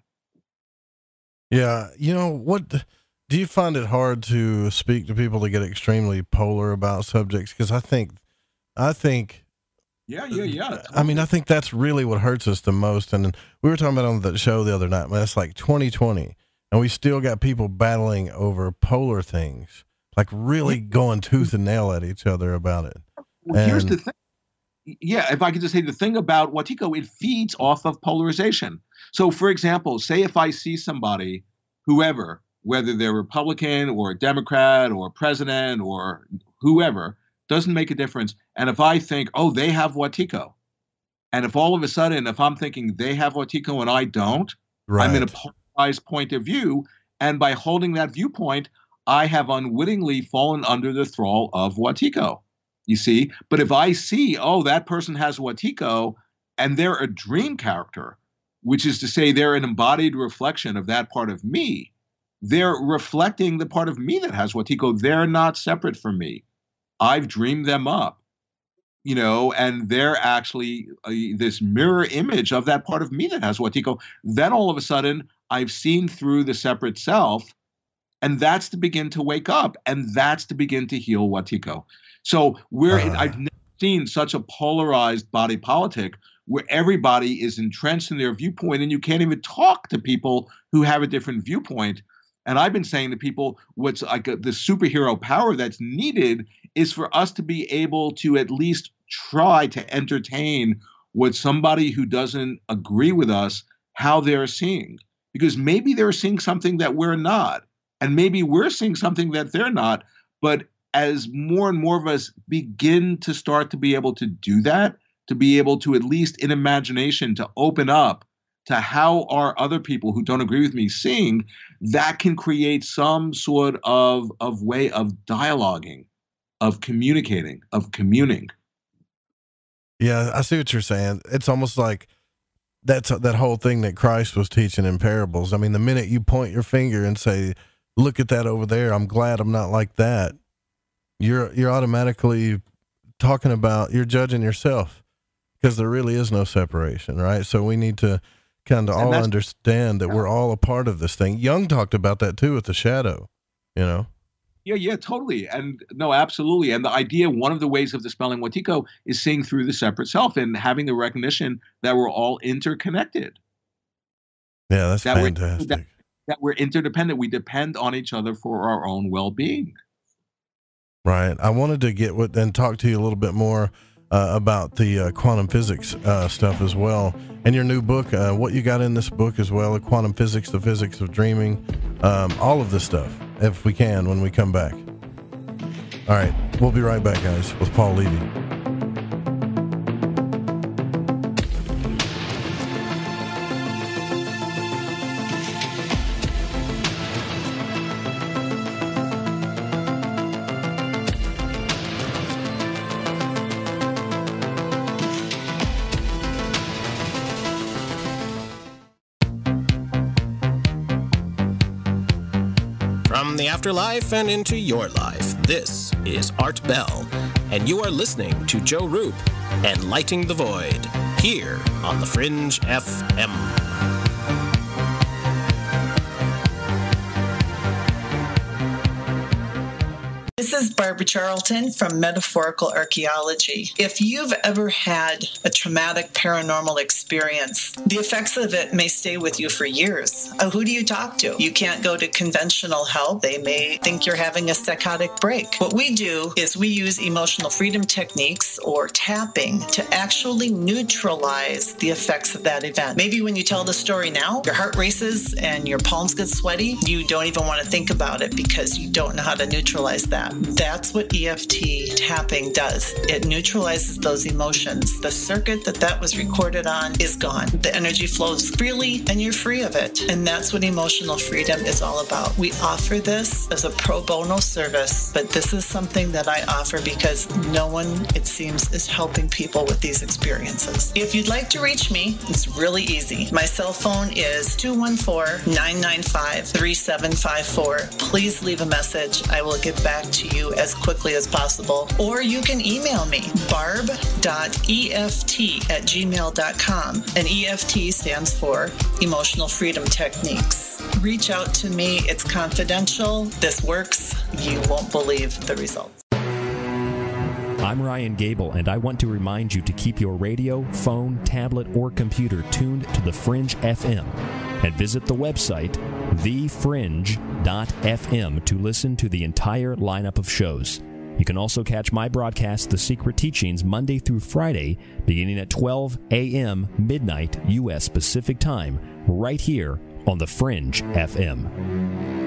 Yeah. You know, what do you find it hard to speak to people that get extremely polar about subjects? Cause I think, I think, yeah, yeah, yeah. Totally. I mean, I think that's really what hurts us the most. And we were talking about on the show the other night, I mean, that's like twenty twenty, and we still got people battling over polar things, like really going tooth and nail at each other about it. Well, and here's the thing. Yeah, if I could just say the thing about Wetiko, it feeds off of polarization. So, for example, say if I see somebody, whoever, whether they're Republican or a Democrat or a president or whoever, doesn't make a difference. And if I think, oh, they have Wetiko, and if all of a sudden, if I'm thinking they have Wetiko and I don't, right, I'm in a polarized point of view. And by holding that viewpoint, I have unwittingly fallen under the thrall of Wetiko. You see, but if I see, oh, that person has Wetiko and they're a dream character, which is to say they're an embodied reflection of that part of me, they're reflecting the part of me that has Wetiko. They're not separate from me. I've dreamed them up, you know, and they're actually uh, this mirror image of that part of me that has Wetiko. Then all of a sudden, I've seen through the separate self, and that's to begin to wake up, and that's to begin to heal Wetiko. So we're uh, I've never seen such a polarized body politic where everybody is entrenched in their viewpoint and you can't even talk to people who have a different viewpoint. And I've been saying to people, what's like a, the superhero power that's needed is for us to be able to at least try to entertain what somebody who doesn't agree with us, how they're seeing. Because maybe they're seeing something that we're not, and maybe we're seeing something that they're not, but as more and more of us begin to start to be able to do that, to be able to at least in imagination to open up to how are other people who don't agree with me seeing, that can create some sort of, of way of dialoguing, of communicating, of communing. Yeah, I see what you're saying. It's almost like that's that whole thing that Christ was teaching in parables. I mean, the minute you point your finger and say, look at that over there, I'm glad I'm not like that, you're you're automatically talking about, you're judging yourself, because there really is no separation, right? So we need to kind of all understand that we're all a part of this thing. Jung talked about that too with the shadow, you know? Yeah, yeah, totally. And no, absolutely. And the idea, one of the ways of dispelling Wetiko is seeing through the separate self and having the recognition that we're all interconnected. Yeah, that's that fantastic. We're, that, that we're interdependent. We depend on each other for our own well-being. Right. I wanted to get with and talk to you a little bit more uh, about the uh, quantum physics uh, stuff as well, and your new book, uh, what you got in this book as well, quantum physics, the physics of dreaming, um, all of this stuff, if we can, when we come back. All right. We'll be right back, guys, with Paul Levy. Afterlife and into your life. This is Art Bell, and you are listening to Joe Roop and Lighting the Void here on the Fringe F M. This is Barbara Charlton from Metaphorical Archaeology. If you've ever had a traumatic paranormal experience, the effects of it may stay with you for years. Uh, who do you talk to? You can't go to conventional help. They may think you're having a psychotic break. What we do is we use emotional freedom techniques or tapping to actually neutralize the effects of that event. Maybe when you tell the story now, your heart races and your palms get sweaty. You don't even want to think about it because you don't know how to neutralize that. That's what E F T tapping does. It neutralizes those emotions. The circuit that that was recorded on is gone. The energy flows freely and you're free of it. And that's what emotional freedom is all about. We offer this as a pro bono service, but this is something that I offer because no one, it seems, is helping people with these experiences. If you'd like to reach me, it's really easy. My cell phone is two one four, nine nine five, three seven five four. Please leave a message. I will get back to you as quickly as possible, or you can email me barb dot E F T at gmail dot com, and E F T stands for Emotional Freedom Techniques. Reach out to me. It's confidential. This works. You won't believe the results. I'm Ryan Gable, and I want to remind you to keep your radio, phone, tablet, or computer tuned to the Fringe F M, and visit the website the fringe dot F M to listen to the entire lineup of shows. You can also catch my broadcast, The Secret Teachings, Monday through Friday, beginning at twelve a m midnight U S Pacific Time, right here on the Fringe F M.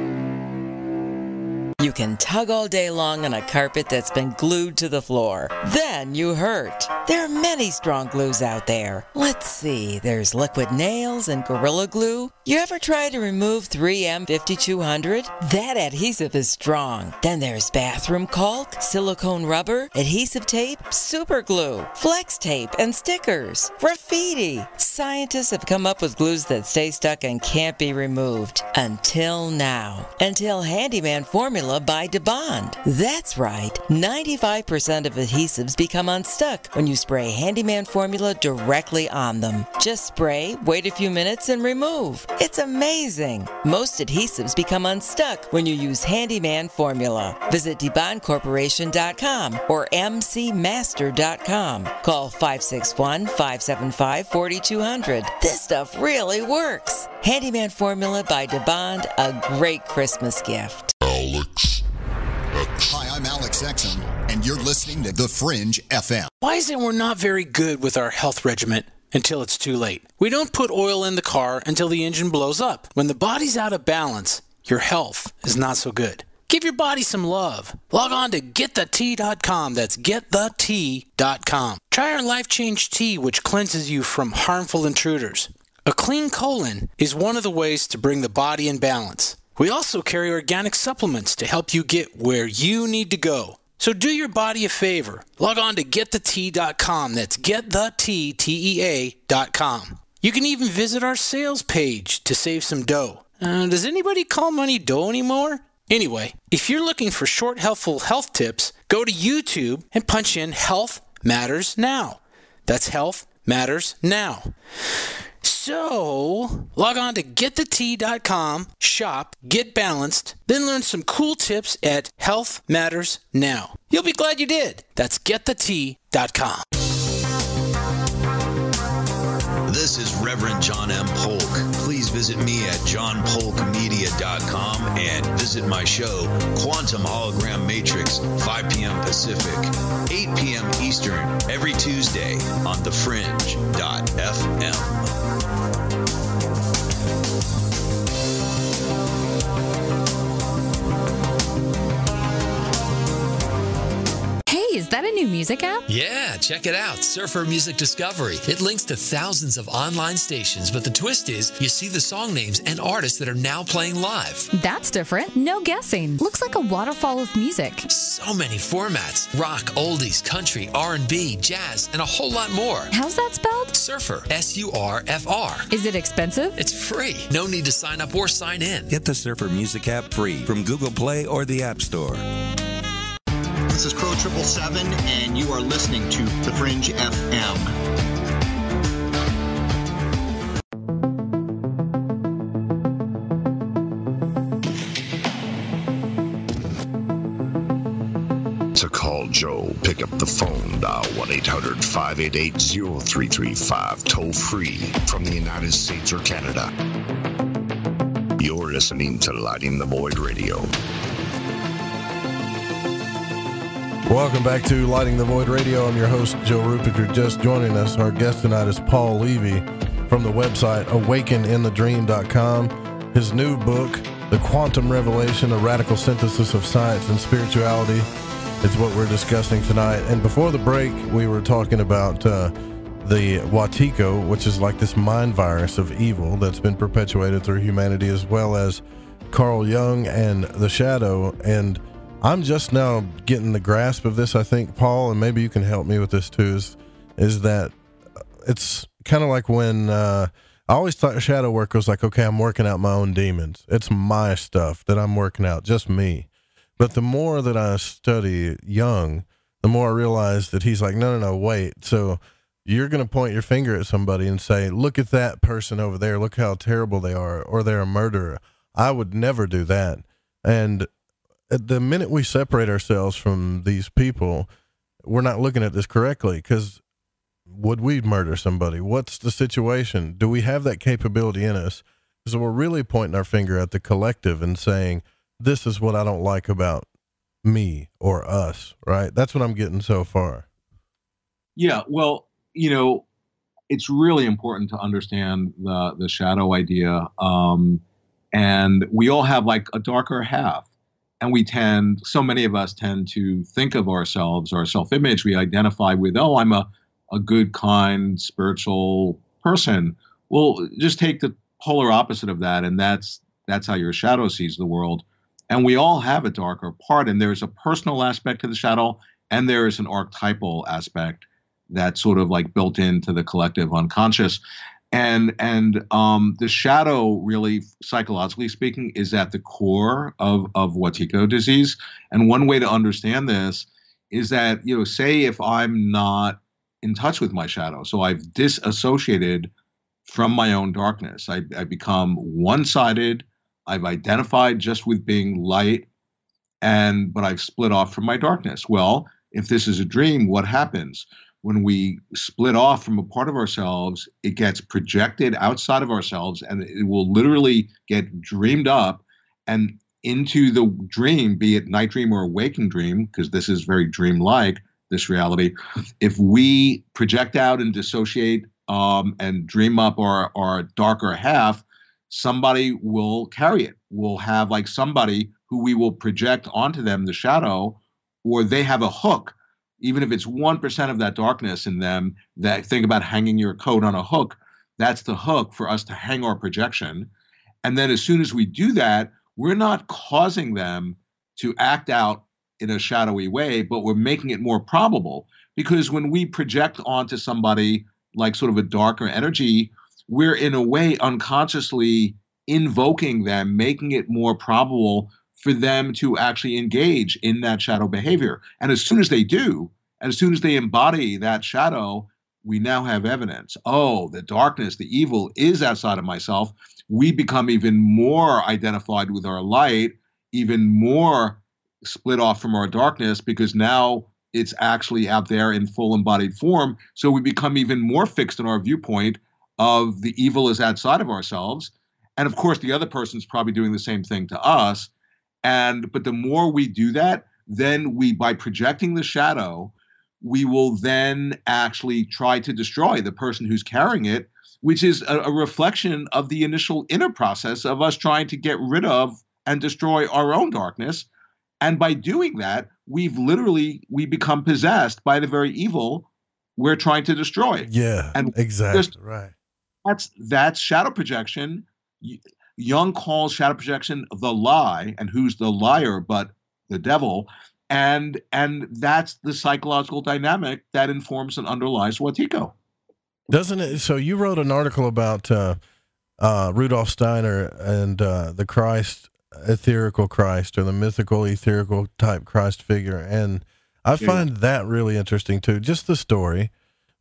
You can tug all day long on a carpet that's been glued to the floor. Then you hurt. There are many strong glues out there. Let's see, there's liquid nails and Gorilla Glue. You ever try to remove three M fifty-two hundred? That adhesive is strong. Then there's bathroom caulk, silicone rubber, adhesive tape, super glue, flex tape, and stickers. Graffiti. Scientists have come up with glues that stay stuck and can't be removed. Until now. Until Handyman Formula by DeBond. That's right. ninety-five percent of adhesives become unstuck when you spray Handyman Formula directly on them. Just spray, wait a few minutes, and remove. It's amazing. Most adhesives become unstuck when you use Handyman Formula. Visit debond corporation dot com or m c master dot com. Call five six one, five seven five, four two zero zero. This stuff really works. Handyman Formula by DeBond, a great Christmas gift. Alex. X. Hi, I'm Alex Exum, and you're listening to The Fringe F M. Why is it we're not very good with our health regimen until it's too late? We don't put oil in the car until the engine blows up. When the body's out of balance, your health is not so good. Give your body some love. Log on to get the tea dot com. That's get the tea dot com. Try our Life Change Tea, which cleanses you from harmful intruders. A clean colon is one of the ways to bring the body in balance. We also carry organic supplements to help you get where you need to go. So do your body a favor. Log on to get the tea dot com. That's get the tea dot com. You can even visit our sales page to save some dough. Uh, does anybody call money dough anymore? Anyway, if you're looking for short, helpful health tips, go to YouTube and punch in Health Matters Now. That's Health Matters Now. So, log on to get the tea dot com, shop, get balanced, then learn some cool tips at Health Matters Now. You'll be glad you did. That's get the tea dot com. This is Reverend John M. Polk. Please visit me at john polk media dot com and visit my show, Quantum Hologram Matrix, five p m Pacific, eight p m Eastern, every Tuesday on the fringe dot F M. Is that a new music app? Yeah, check it out. Surfer Music Discovery. It links to thousands of online stations, but the twist is you see the song names and artists that are now playing live. That's different. No guessing. Looks like a waterfall of music. So many formats. Rock, oldies, country, R and B, jazz, and a whole lot more. How's that spelled? Surfer. S U R F R. Is it expensive? It's free. No need to sign up or sign in. Get the Surfer Music app free from Google Play or the App Store. This is Crow Triple Seven, and you are listening to The Fringe F M. to call Joe, pick up the phone, dial one eight hundred five eight eight zero three three five, toll free from the United States or Canada. You're listening to Lighting the Void Radio. Welcome back to Lighting the Void Radio. I'm your host, Joe Roop. If you're just joining us, our guest tonight is Paul Levy from the website awaken in the dream dot com. His new book, The Quantum Revelation: A Radical Synthesis of Science and Spirituality, is what we're discussing tonight. And before the break, we were talking about uh, the Wetiko, which is like this mind virus of evil that's been perpetuated through humanity, as well as Carl Jung and the shadow. And I'm just now getting the grasp of this, I think, Paul, and maybe you can help me with this too, is, is that it's kind of like when uh, I always thought shadow work was like, okay, I'm working out my own demons. It's my stuff that I'm working out, just me. But the more that I study Jung, the more I realize that he's like, no, no, no, wait. So you're going to point your finger at somebody and say, look at that person over there. Look how terrible they are, or they're a murderer. I would never do that. And the minute we separate ourselves from these people, we're not looking at this correctly, because would we murder somebody? What's the situation? Do we have that capability in us? So we're really pointing our finger at the collective and saying, this is what I don't like about me or us, right? That's what I'm getting so far. Yeah, well, you know, it's really important to understand the, the shadow idea. Um, and we all have like a darker half. And we tend, so many of us tend to think of ourselves, our self-image, we identify with, oh, I'm a, a good, kind, spiritual person. Well, just take the polar opposite of that, and that's that's how your shadow sees the world. And we all have a darker part, and there's a personal aspect to the shadow, and there is an archetypal aspect that's sort of like built into the collective unconscious. And and um, the shadow, really, psychologically speaking, is at the core of, of Wetiko disease. And one way to understand this is that, you know, say if I'm not in touch with my shadow, so I've disassociated from my own darkness. I, I become one-sided. I've identified just with being light, and but I've split off from my darkness. Well, if this is a dream, what happens? When we split off from a part of ourselves, it gets projected outside of ourselves, and it will literally get dreamed up and into the dream, be it night dream or a waking dream, because this is very dreamlike, this reality. If we project out and dissociate um, and dream up our, our darker half, somebody will carry it. We'll have like somebody who we will project onto them, the shadow, or they have a hook. Even if it's one percent of that darkness in them, that think about hanging your coat on a hook, that's the hook for us to hang our projection. And then as soon as we do that, we're not causing them to act out in a shadowy way, but we're making it more probable. Because when we project onto somebody like sort of a darker energy, we're in a way unconsciously invoking them, making it more probable for them to actually engage in that shadow behavior. And as soon as they do, as soon as they embody that shadow, we now have evidence. Oh, the darkness, the evil is outside of myself. We become even more identified with our light, even more split off from our darkness, because now it's actually out there in full embodied form. So we become even more fixed in our viewpoint of the evil is outside of ourselves. And of course, the other person's probably doing the same thing to us. And but the more we do that, then we, by projecting the shadow, we will then actually try to destroy the person who's carrying it, which is a, a reflection of the initial inner process of us trying to get rid of and destroy our own darkness. And by doing that, we've literally, we become possessed by the very evil we're trying to destroy. Yeah, and exactly right. That's, that's shadow projection. You, Jung calls shadow projection the lie, and who's the liar but the devil, and and that's the psychological dynamic that informs and underlies Wetiko. Doesn't it? So you wrote an article about uh, uh, Rudolf Steiner and uh, the Christ, etherical Christ, or the mythical etherical type Christ figure, and I find yeah. that really interesting too. Just the story.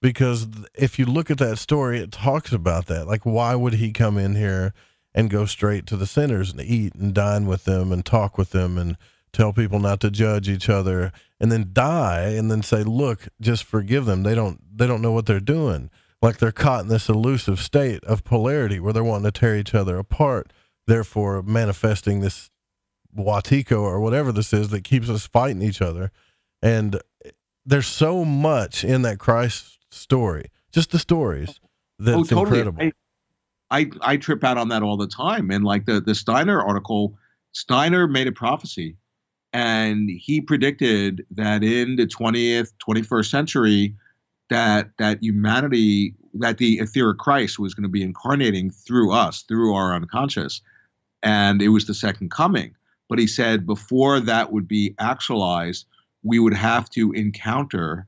Because if you look at that story, it talks about that. Like, why would he come in here and go straight to the sinners and eat and dine with them and talk with them and tell people not to judge each other and then die and then say, look, just forgive them. They don't, they don't know what they're doing. Like they're caught in this elusive state of polarity where they're wanting to tear each other apart, therefore manifesting this Wetiko or whatever this is that keeps us fighting each other. And there's so much in that Christ story, just the stories, that's oh, totally. incredible. I I, I trip out on that all the time. And like the, the Steiner article, Steiner made a prophecy and he predicted that in the twentieth, twenty-first century, that, that humanity, that the etheric Christ was going to be incarnating through us, through our unconscious. And it was the second coming. But he said before that would be actualized, we would have to encounter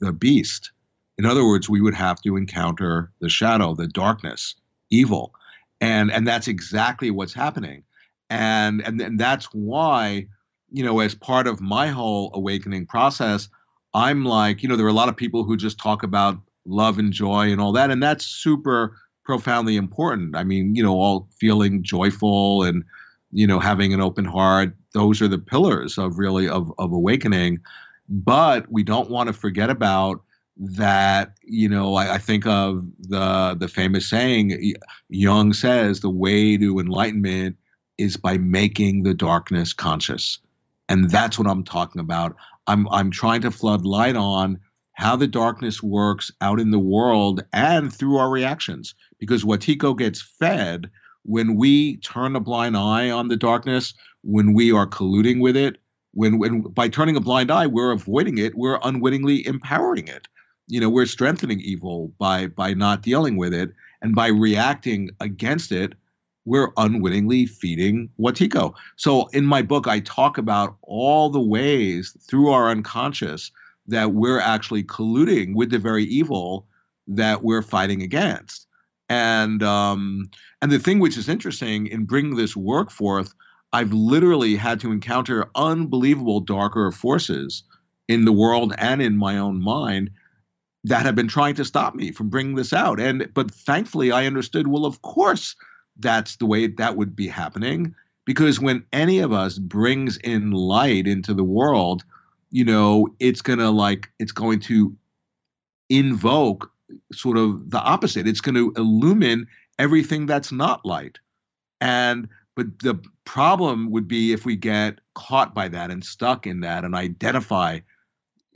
the beast. In other words, we would have to encounter the shadow, the darkness, evil. And, and that's exactly what's happening. And, and, and that's why, you know, as part of my whole awakening process, I'm like, you know, there are a lot of people who just talk about love and joy and all that. And that's super profoundly important. I mean, you know, all feeling joyful and, you know, having an open heart, those are the pillars of really of, of awakening. But we don't want to forget about that, you know, I, I think of the the famous saying, Jung says, the way to enlightenment is by making the darkness conscious. And that's what I'm talking about. I'm, I'm trying to flood light on how the darkness works out in the world and through our reactions. Because Wetiko gets fed when we turn a blind eye on the darkness, when we are colluding with it, when, when by turning a blind eye, we're avoiding it, we're unwittingly empowering it. You know, we're strengthening evil by by not dealing with it, and by reacting against it, we're unwittingly feeding Wetiko. So in my book, I talk about all the ways through our unconscious that we're actually colluding with the very evil that we're fighting against. And um, and the thing which is interesting in bringing this work forth, I've literally had to encounter unbelievable darker forces in the world and in my own mind that have been trying to stop me from bringing this out. And, but thankfully I understood, well, of course, that's the way that would be happening, because when any of us brings in light into the world, you know, it's going to like, it's going to invoke sort of the opposite. It's going to illumine everything that's not light. And, but the problem would be if we get caught by that and stuck in that and identify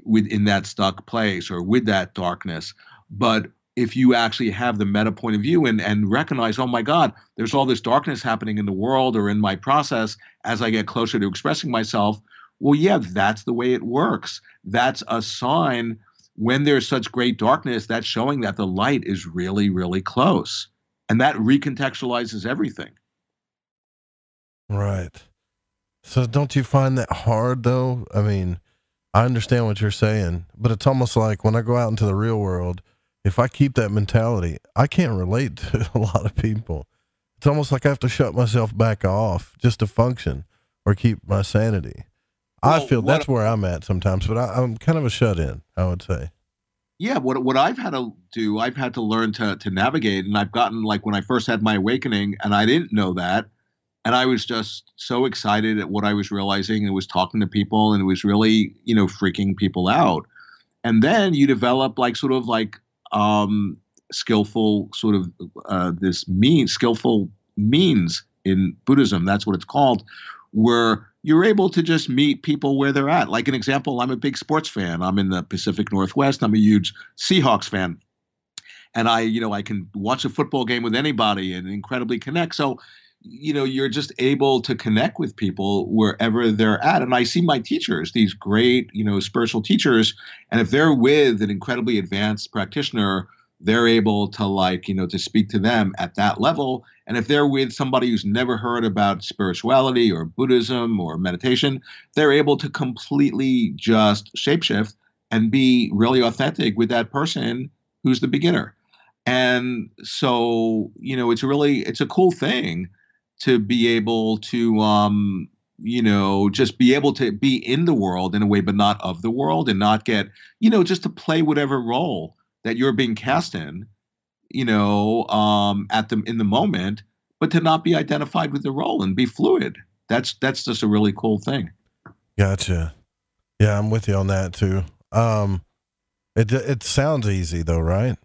within that stuck place or with that darkness. But if you actually have the meta point of view and, and recognize, oh my God, there's all this darkness happening in the world or in my process as I get closer to expressing myself, well, yeah, that's the way it works. That's a sign when there's such great darkness, that's showing that the light is really, really close. And that recontextualizes everything. Right. So don't you find that hard though? I mean, I understand what you're saying, but it's almost like when I go out into the real world, if I keep that mentality, I can't relate to a lot of people. It's almost like I have to shut myself back off just to function or keep my sanity. Well, I feel that's where I'm at sometimes, but I, I'm kind of a shut-in, I would say. Yeah, what what I've had to do, I've had to learn to to navigate, and I've gotten, like when I first had my awakening, and I didn't know that, and I was just so excited at what I was realizing and was talking to people, and it was really, you know, freaking people out. And then you develop like sort of like um, skillful sort of uh, this mean, skillful means in Buddhism, that's what it's called, where you're able to just meet people where they're at. Like an example, I'm a big sports fan. I'm in the Pacific Northwest. I'm a huge Seahawks fan. And I, you know, I can watch a football game with anybody and incredibly connect. So, you know, you're just able to connect with people wherever they're at. And I see my teachers, these great, you know, spiritual teachers. And if they're with an incredibly advanced practitioner, they're able to like, you know, to speak to them at that level. And if they're with somebody who's never heard about spirituality or Buddhism or meditation, they're able to completely just shapeshift and be really authentic with that person who's the beginner. And so, you know, it's really, it's a cool thing to be able to, um, you know, just be able to be in the world in a way, but not of the world, and not get, you know, just to play whatever role that you're being cast in, you know, um, at the, in the moment, but to not be identified with the role and be fluid. That's, that's just a really cool thing. Gotcha. Yeah, I'm with you on that too. Um, it it sounds easy though, right?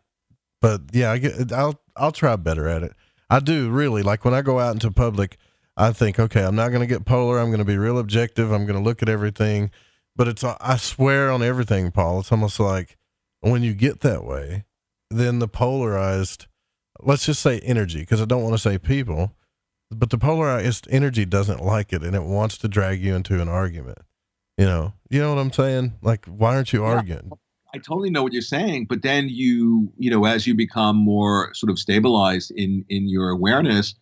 But yeah, I get, I'll I'll try better at it. I do really like when I go out into public. I think, okay, I'm not going to get polar. I'm going to be real objective. I'm going to look at everything, but it's, I swear on everything, Paul. It's almost like when you get that way, then the polarized, let's just say energy, because I don't want to say people, but the polarized energy doesn't like it, and it wants to drag you into an argument. You know, you know what I'm saying? Like, why aren't you arguing? Yeah, I totally know what you're saying, but then you, you know, as you become more sort of stabilized in in your awareness,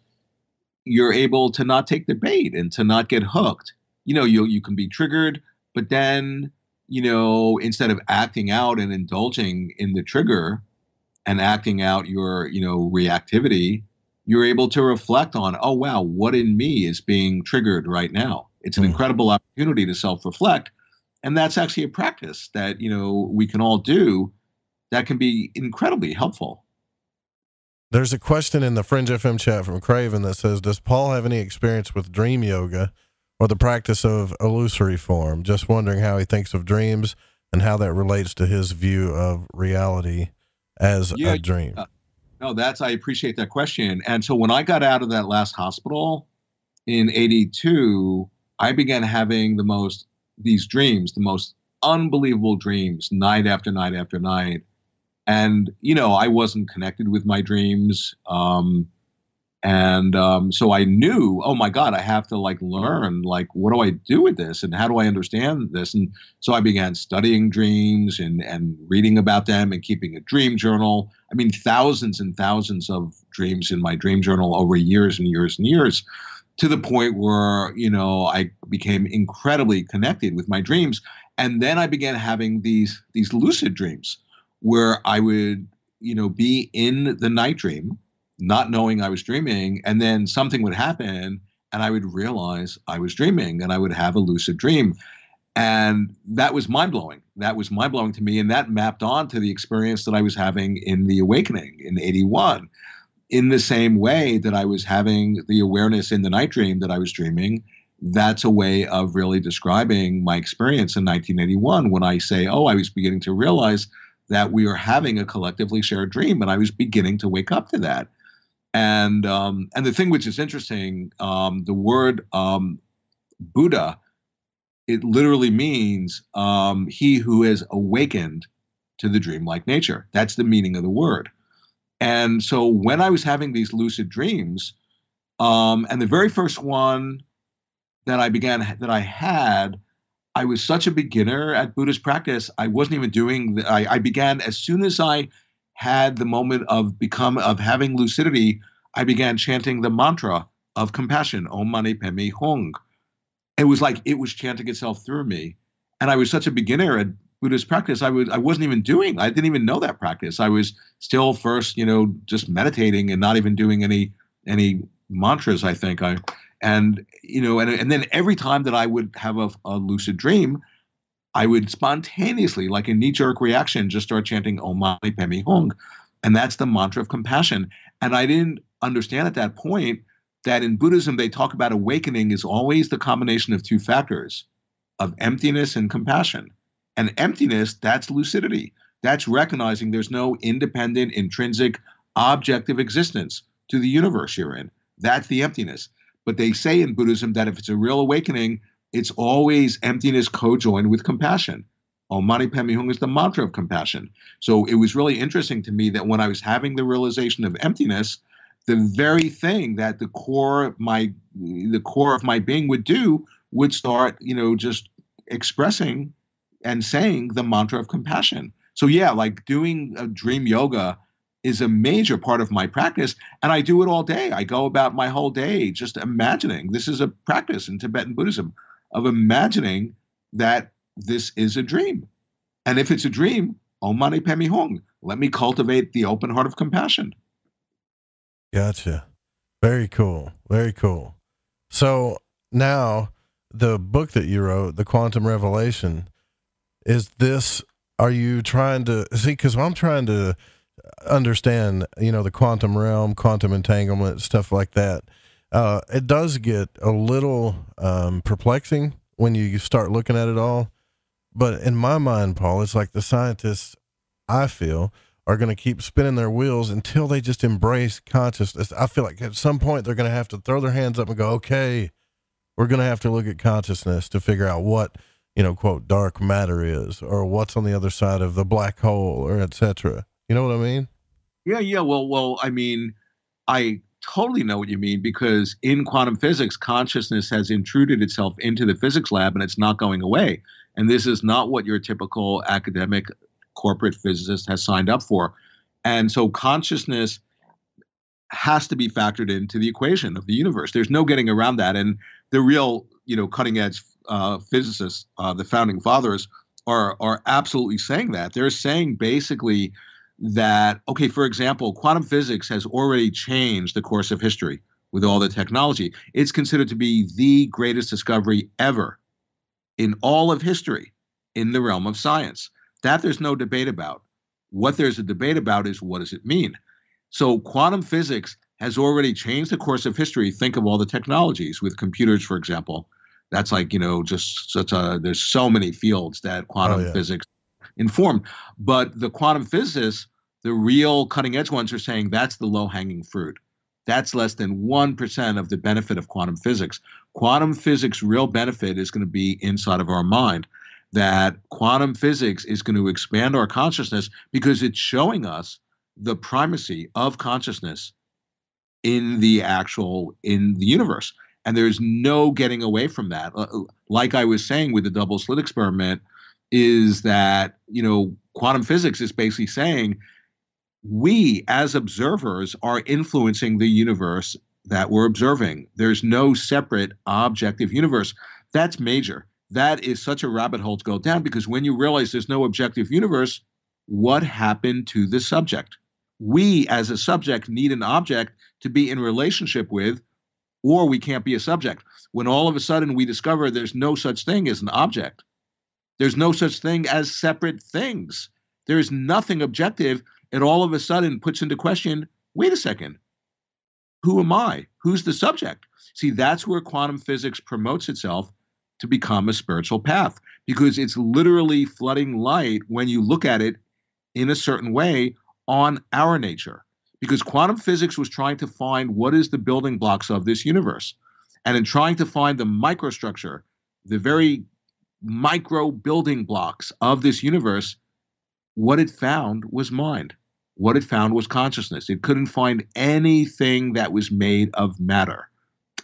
you're able to not take the bait and to not get hooked. You know, you you can be triggered, but then, you know, instead of acting out and indulging in the trigger and acting out your, you know, reactivity, you're able to reflect on, oh, wow, what in me is being triggered right now? It's an mm. incredible opportunity to self-reflect. And that's actually a practice that, you know, we can all do that can be incredibly helpful. There's a question in the Fringe F M chat from Craven that says, does Paul have any experience with dream yoga or the practice of illusory form? Just wondering how he thinks of dreams and how that relates to his view of reality as yeah, a dream. Uh, no, that's, I appreciate that question. And so when I got out of that last hospital in eighty-two, I began having the most, these dreams, the most unbelievable dreams night after night after night. And, you know, I wasn't connected with my dreams. Um, and um, so I knew, oh, my God, I have to, like, learn, like, what do I do with this? And how do I understand this? And so I began studying dreams and, and reading about them and keeping a dream journal. I mean, thousands and thousands of dreams in my dream journal over years and years and years, to the point where, you know, I became incredibly connected with my dreams. And then I began having these these lucid dreams, where I would, you know, be in the night dream, not knowing I was dreaming, and then something would happen and I would realize I was dreaming and I would have a lucid dream. And that was mind-blowing. That was mind-blowing to me, and that mapped on to the experience that I was having in The Awakening in eighty-one, in the same way that I was having the awareness in the night dream that I was dreaming. That's a way of really describing my experience in nineteen eighty-one when I say, oh, I was beginning to realize that we are having a collectively shared dream, and I was beginning to wake up to that. And um, and the thing which is interesting, um, the word um, Buddha, it literally means um, he who is awakened to the dreamlike nature. That's the meaning of the word. And so when I was having these lucid dreams, um, and the very first one that I began, that I had, I was such a beginner at Buddhist practice. I wasn't even doing, the, I, I began as soon as I had the moment of become, of having lucidity, I began chanting the mantra of compassion, Om Mani Padme Hum. It was like it was chanting itself through me. And I was such a beginner at Buddhist practice. I was, I wasn't even doing, I didn't even know that practice. I was still first, you know, just meditating and not even doing any, any mantras, I think I, And, you know, and, and then every time that I would have a, a lucid dream, I would spontaneously, like a knee-jerk reaction, just start chanting Om Mani Padme Hum. And that's the mantra of compassion. And I didn't understand at that point that in Buddhism, they talk about awakening is always the combination of two factors, of emptiness and compassion. And emptiness, that's lucidity. That's recognizing there's no independent, intrinsic, objective existence to the universe you're in. That's the emptiness. But they say in Buddhism that if it's a real awakening, it's always emptiness co-joined with compassion. Om Mani Padme Hum is the mantra of compassion. So it was really interesting to me that when I was having the realization of emptiness, the very thing that the core of my, the core of my being would do would start, you know, just expressing and saying the mantra of compassion. So yeah, like doing a dream yoga is a major part of my practice, and I do it all day. I go about my whole day just imagining. This is a practice in Tibetan Buddhism of imagining that this is a dream. And if it's a dream, Om Mani Padme Hum, let me cultivate the open heart of compassion. Gotcha. Very cool. Very cool. So now the book that you wrote, The Quantum Revelation, is this, are you trying to, see, because I'm trying to understand, you know, the quantum realm, quantum entanglement, stuff like that. Uh, it does get a little um, perplexing when you start looking at it all. But in my mind, Paul, it's like the scientists, I feel, are going to keep spinning their wheels until they just embrace consciousness. I feel like at some point they're going to have to throw their hands up and go, okay, we're going to have to look at consciousness to figure out what, you know, quote, dark matter is, or what's on the other side of the black hole, or et cetera. You know what I mean? Yeah, yeah. Well, well, I mean, I totally know what you mean, because in quantum physics, consciousness has intruded itself into the physics lab and it's not going away. And this is not what your typical academic corporate physicist has signed up for. And so consciousness has to be factored into the equation of the universe. There's no getting around that. And the real, you know, cutting edge uh, physicists, uh, the founding fathers, are are absolutely saying that. They're saying basically that, okay, for example, quantum physics has already changed the course of history with all the technology. It's considered to be the greatest discovery ever in all of history in the realm of science. That there's no debate about. What there's a debate about is, what does it mean? So quantum physics has already changed the course of history. Think of all the technologies with computers, for example. That's like, you know, just such a, there's so many fields that quantum oh, yeah. physics informed. But the quantum physicists, the real cutting edge ones, are saying that's the low hanging fruit. That's less than one percent of the benefit of quantum physics. Quantum physics' real benefit is going to be inside of our mind. That quantum physics is going to expand our consciousness because it's showing us the primacy of consciousness in the actual, in the universe. And there's no getting away from that. Like I was saying with the double slit experiment, is that, you know, quantum physics is basically saying we as observers are influencing the universe that we're observing. There's no separate objective universe. That's major. That is such a rabbit hole to go down, because when you realize there's no objective universe, what happened to the subject? We as a subject need an object to be in relationship with, or we can't be a subject. When all of a sudden we discover there's no such thing as an object, there's no such thing as separate things, there is nothing objective, it all of a sudden puts into question, wait a second, who am I? Who's the subject? See, that's where quantum physics promotes itself to become a spiritual path, because it's literally flooding light when you look at it in a certain way on our nature. Because quantum physics was trying to find what is the building blocks of this universe. And in trying to find the microstructure, the very micro building blocks of this universe, what it found was mind. What it found was consciousness. It couldn't find anything that was made of matter.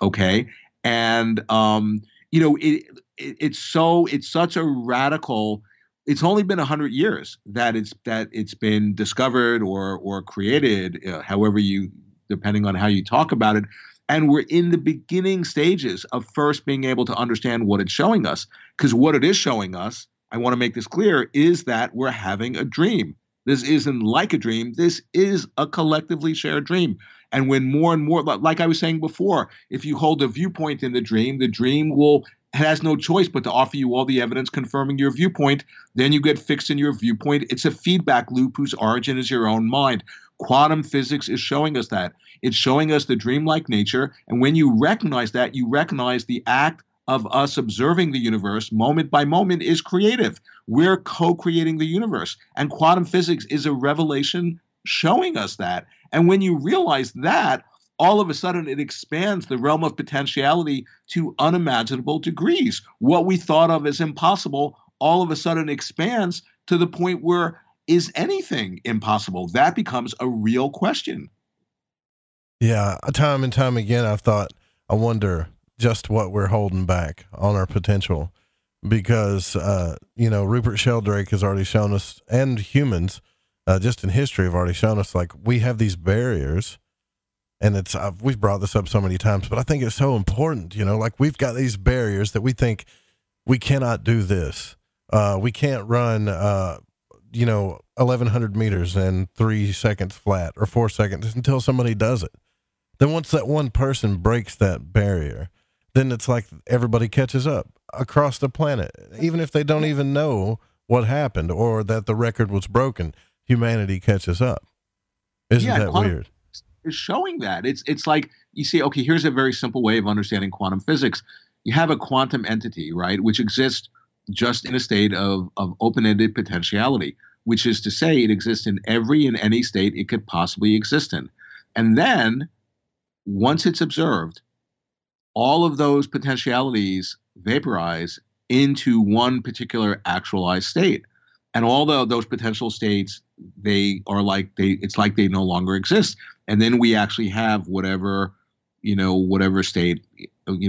Okay? And, um, you know, it, it it's so it's such a radical. It's only been a hundred years that it's that it's been discovered or or created, uh, however you, depending on how you talk about it. And we're in the beginning stages of first being able to understand what it's showing us, because what it is showing us, I want to make this clear, is that we're having a dream. This isn't like a dream. This is a collectively shared dream. And when more and more, like I was saying before, if you hold a viewpoint in the dream, the dream will has no choice but to offer you all the evidence confirming your viewpoint. Then you get fixed in your viewpoint. It's a feedback loop whose origin is your own mind. Quantum physics is showing us that. It's showing us the dreamlike nature. And when you recognize that, you recognize the act of us observing the universe moment by moment is creative. We're co-creating the universe. And quantum physics is a revelation showing us that. And when you realize that, all of a sudden it expands the realm of potentiality to unimaginable degrees. What we thought of as impossible all of a sudden expands to the point where, is anything impossible? That becomes a real question. Yeah, time and time again I've thought, I wonder just what we're holding back on our potential, because, uh, you know, Rupert Sheldrake has already shown us, and humans, Uh, just in history, have already shown us, like, we have these barriers, and it's, I've, we've brought this up so many times, but I think it's so important, you know, like, we've got these barriers that we think we cannot do this. Uh, we can't run, uh, you know, eleven hundred meters in three seconds flat or four seconds until somebody does it. Then once that one person breaks that barrier, then it's like everybody catches up across the planet, even if they don't even know what happened or that the record was broken. Humanity catches up. Isn't yeah, that weird? It's showing that. It's it's like, you see, okay, here's a very simple way of understanding quantum physics. You have a quantum entity, right, which exists just in a state of, of open-ended potentiality, which is to say it exists in every and any state it could possibly exist in. And then, once it's observed, all of those potentialities vaporize into one particular actualized state. And all the, those potential states, they are like they it's like they no longer exist. And then we actually have whatever, you know, whatever state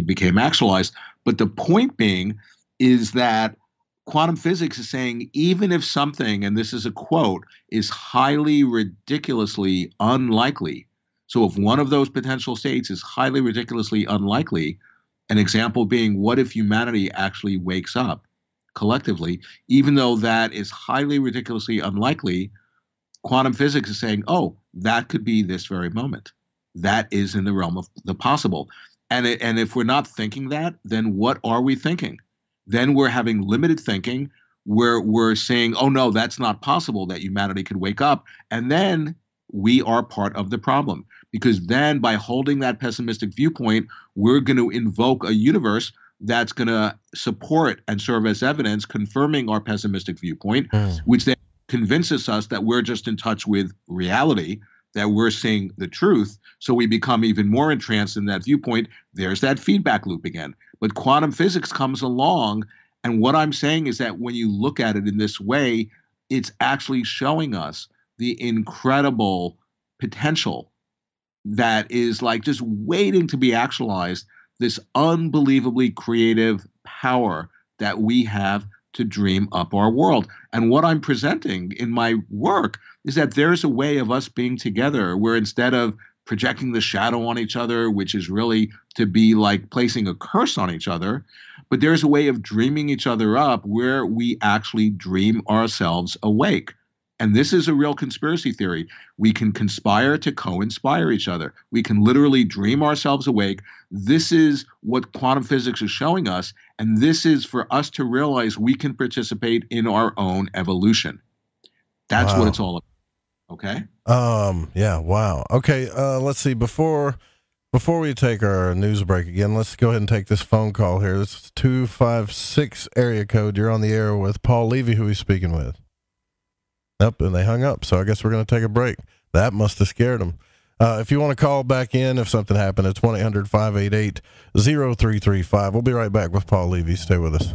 became actualized. But the point being is that quantum physics is saying even if something, and this is a quote, is highly ridiculously unlikely. So if one of those potential states is highly ridiculously unlikely, an example being what if humanity actually wakes up collectively, even though that is highly ridiculously unlikely, quantum physics is saying, oh, that could be this very moment. That is in the realm of the possible. And, it, and if we're not thinking that, then what are we thinking? Then we're having limited thinking where we're saying, oh, no, that's not possible that humanity could wake up. And then we are part of the problem, because then by holding that pessimistic viewpoint, we're going to invoke a universe that's going to support and serve as evidence confirming our pessimistic viewpoint, mm. which then convinces us that we're just in touch with reality, that we're seeing the truth. So we become even more entranced in that viewpoint. There's that feedback loop again. But quantum physics comes along. And what I'm saying is that when you look at it in this way, it's actually showing us the incredible potential that is like just waiting to be actualized, this unbelievably creative power that we have to dream up our world. And what I'm presenting in my work is that there's a way of us being together where instead of projecting the shadow on each other, which is really to be like placing a curse on each other, but there's a way of dreaming each other up where we actually dream ourselves awake. And this is a real conspiracy theory. We can conspire to co-inspire each other. We can literally dream ourselves awake. This is what quantum physics is showing us. And this is for us to realize we can participate in our own evolution. That's wow. what it's all about. Okay. Um, yeah. Wow. Okay. Uh, let's see. Before, before we take our news break again, let's go ahead and take this phone call here. This is two five six area code. You're on the air with Paul Levy, who he's speaking with. Nope, and they hung up, so I guess we're going to take a break. That must have scared them. Uh, if you want to call back in if something happened, it's one eight hundred, five eight eight, oh three three five. We'll be right back with Paul Levy. Stay with us.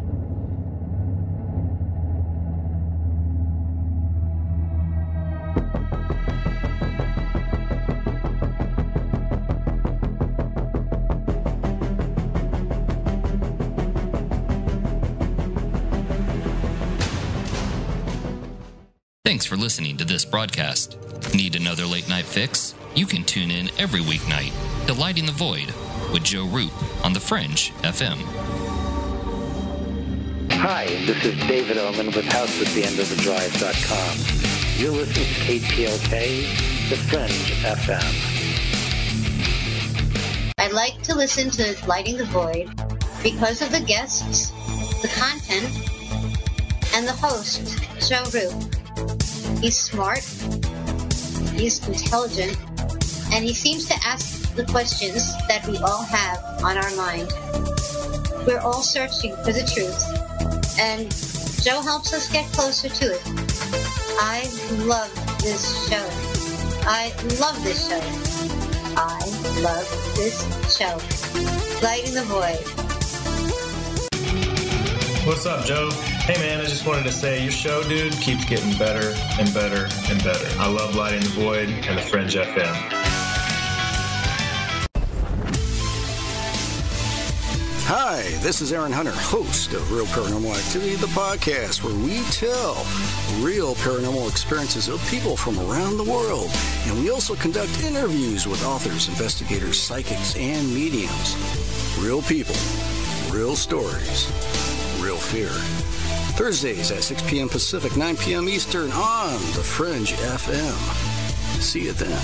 Thanks for listening to this broadcast. Need another late night fix? You can tune in every weeknight to Lighting the Void with Joe Roop on the Fringe F M. Hi, this is David Oman with House at the End of the Drive dot com. You're listening to K P L K, the Fringe F M. I like to listen to Lighting the Void because of the guests, the content, and the host, Joe Roop. He's smart, he's intelligent, and he seems to ask the questions that we all have on our mind. We're all searching for the truth, and Joe helps us get closer to it. I love this show. I love this show. I love this show. Lighting the Void. What's up, Joe? Hey man, I just wanted to say your show, dude, keeps getting better and better and better. I love Lighting the Void and the Fringe F M. Hi, this is Aaron Hunter, host of Real Paranormal Activity, the podcast where we tell real paranormal experiences of people from around the world. And we also conduct interviews with authors, investigators, psychics, and mediums. Real people, real stories, real fear. Thursdays at six p.m. Pacific, nine p.m. Eastern on The Fringe F M. See you then.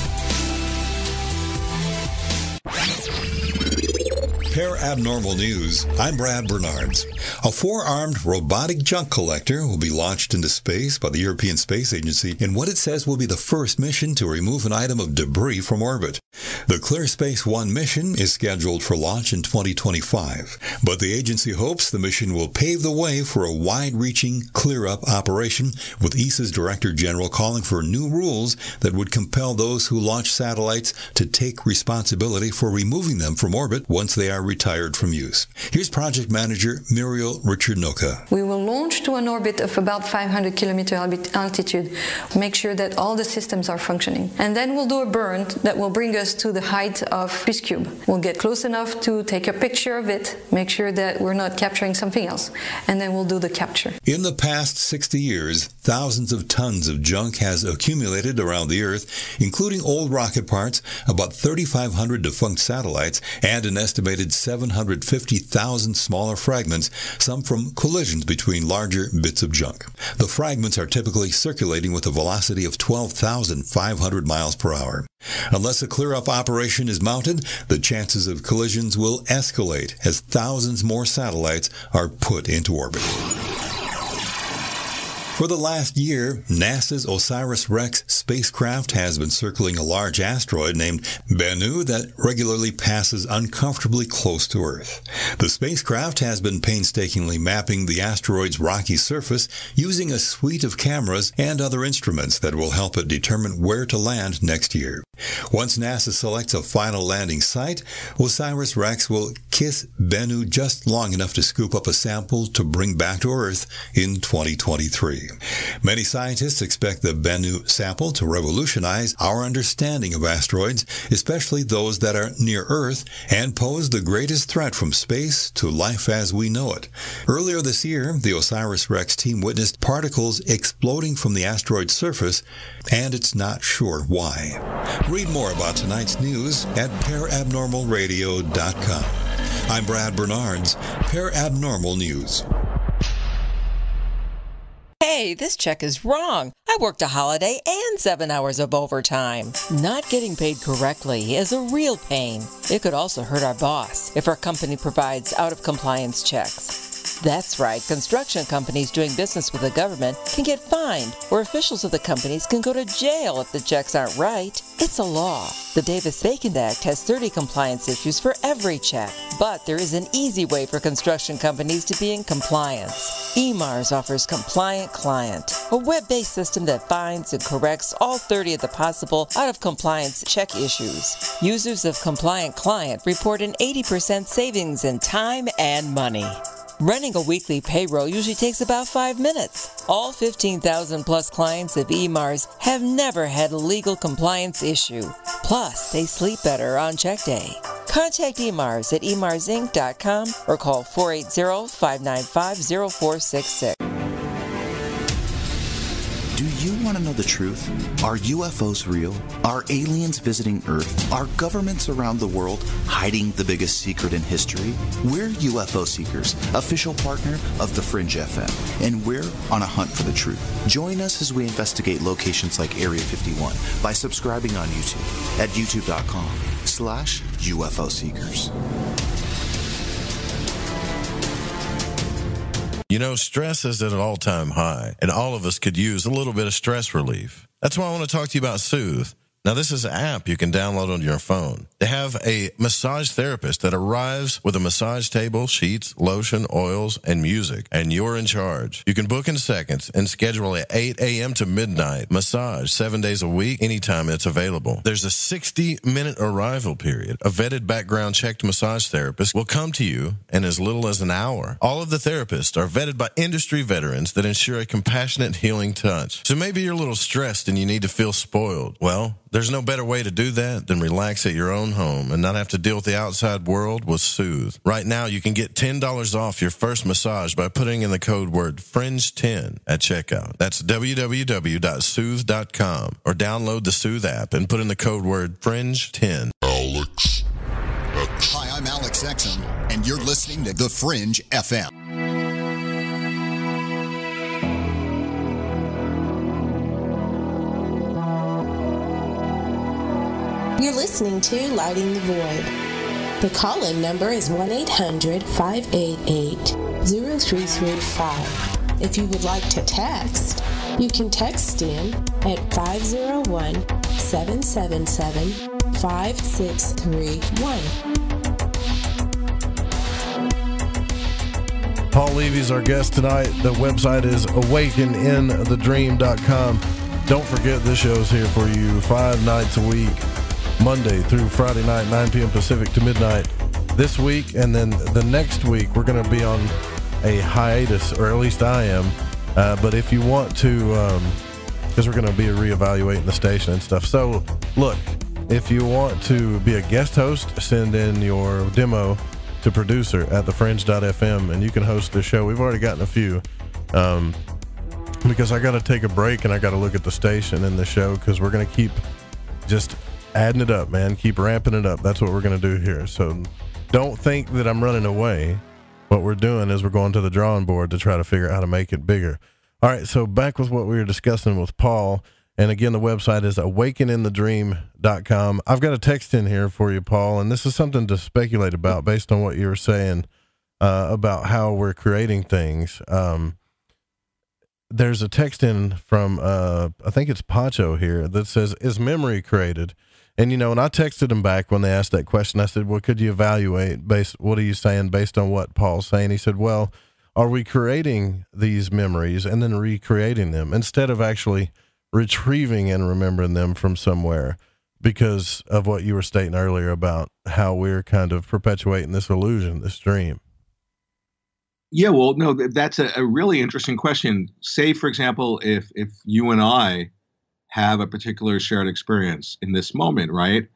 Parabnormal News, I'm Brad Bernards. A four-armed robotic junk collector will be launched into space by the European Space Agency in what it says will be the first mission to remove an item of debris from orbit. The Clear Space One mission is scheduled for launch in twenty twenty-five, but the agency hopes the mission will pave the way for a wide-reaching clear-up operation, with E S A's Director General calling for new rules that would compel those who launch satellites to take responsibility for removing them from orbit once they are retired from use. Here's project manager Muriel Richardnoka. We will launch to an orbit of about five hundred kilometer altitude, make sure that all the systems are functioning. And then we'll do a burn that will bring us to the height of Peace Cube. We'll get close enough to take a picture of it, make sure that we're not capturing something else, and then we'll do the capture. In the past sixty years, thousands of tons of junk has accumulated around the Earth, including old rocket parts, about thirty-five hundred defunct satellites, and an estimated seven hundred fifty thousand smaller fragments, some from collisions between larger bits of junk. The fragments are typically circulating with a velocity of twelve thousand five hundred miles per hour. Unless a clear-up operation is mounted, the chances of collisions will escalate as thousands more satellites are put into orbit. For the last year, NASA's OSIRIS-REx spacecraft has been circling a large asteroid named Bennu that regularly passes uncomfortably close to Earth. The spacecraft has been painstakingly mapping the asteroid's rocky surface using a suite of cameras and other instruments that will help it determine where to land next year. Once NASA selects a final landing site, OSIRIS-REx will kiss Bennu just long enough to scoop up a sample to bring back to Earth in twenty twenty-three. Many scientists expect the Bennu sample to revolutionize our understanding of asteroids, especially those that are near Earth and pose the greatest threat from space to life as we know it. Earlier this year, the OSIRIS-REx team witnessed particles exploding from the asteroid's surface, and it's not sure why. Read more about tonight's news at parabnormal radio dot com. I'm Brad Bernards, Parabnormal News. Hey, this check is wrong. I worked a holiday and seven hours of overtime. Not getting paid correctly is a real pain. It could also hurt our boss if our company provides out-of-compliance checks. That's right, construction companies doing business with the government can get fined, or officials of the companies can go to jail if the checks aren't right. It's a law. The Davis-Bacon Act has thirty compliance issues for every check, but there is an easy way for construction companies to be in compliance. E MARS offers Compliant Client, a web-based system that finds and corrects all thirty of the possible out-of-compliance check issues. Users of Compliant Client report an eighty percent savings in time and money. Running a weekly payroll usually takes about five minutes. All fifteen thousand plus clients of E MARS have never had a legal compliance issue. Plus, they sleep better on check day. Contact E MARS at E MARS inc dot com or call four eight zero, five nine five, zero four six six. Do you want to know the truth? Are U F Os real? Are aliens visiting Earth? Are governments around the world hiding the biggest secret in history? We're U F O Seekers, official partner of the Fringe F M, and we're on a hunt for the truth. Join us as we investigate locations like Area fifty-one by subscribing on YouTube at youtube dot com slash U F O Seekers. You know, stress is at an all-time high, and all of us could use a little bit of stress relief. That's why I want to talk to you about Soothe. Now, this is an app you can download on your phone. They have a massage therapist that arrives with a massage table, sheets, lotion, oils, and music, and you're in charge. You can book in seconds and schedule at eight A M to midnight massage seven days a week, anytime it's available. There's a sixty minute arrival period. A vetted background checked massage therapist will come to you in as little as an hour. All of the therapists are vetted by industry veterans that ensure a compassionate, healing touch. So maybe you're a little stressed and you need to feel spoiled. Well, there's no better way to do that than relax at your own home and not have to deal with the outside world with Soothe. Right now, you can get ten dollars off your first massage by putting in the code word Fringe ten at checkout. That's w w w dot soothe dot com or download the Soothe app and put in the code word Fringe ten. Alex. X. Hi, I'm Alex Exum, and you're listening to The Fringe F M. You're listening to Lighting the Void, The call-in number is one eight hundred, five eight eight, zero three three five. If you would like to text, you can text in at five oh one, seven seven seven, five six three one. Paul Levy is our guest tonight. The website is awaken in the dream dot com. Don't forget, this show is here for you five nights a week, Monday through Friday night, nine p m Pacific to midnight this week. And then the next week, we're going to be on a hiatus, or at least I am. Uh, but if you want to, because um, we're going to be reevaluating the station and stuff. So, look, if you want to be a guest host, send in your demo to producer at the fringe dot f m and you can host the show. We've already gotten a few um, because I got to take a break and I got to look at the station and the show, because we're going to keep just adding it up, man. Keep ramping it up. That's what we're going to do here. So don't think that I'm running away. What we're doing is we're going to the drawing board to try to figure out how to make it bigger. All right. So back with what we were discussing with Paul. And again, the website is awaken in the dream dot com. I've got a text in here for you, Paul, and this is something to speculate about based on what you were saying uh, about how we're creating things. Um, there's a text in from, uh, I think it's Pacho here, that says, is memory created? And, you know, and I texted him back when they asked that question. I said, well, could you evaluate based, what are you saying based on what Paul's saying? He said, well, are we creating these memories and then recreating them instead of actually retrieving and remembering them from somewhere, because of what you were stating earlier about how we're kind of perpetuating this illusion, this dream? Yeah, well, no, that's a, a really interesting question. Say, for example, if, if you and I have a particular shared experience in this moment, right?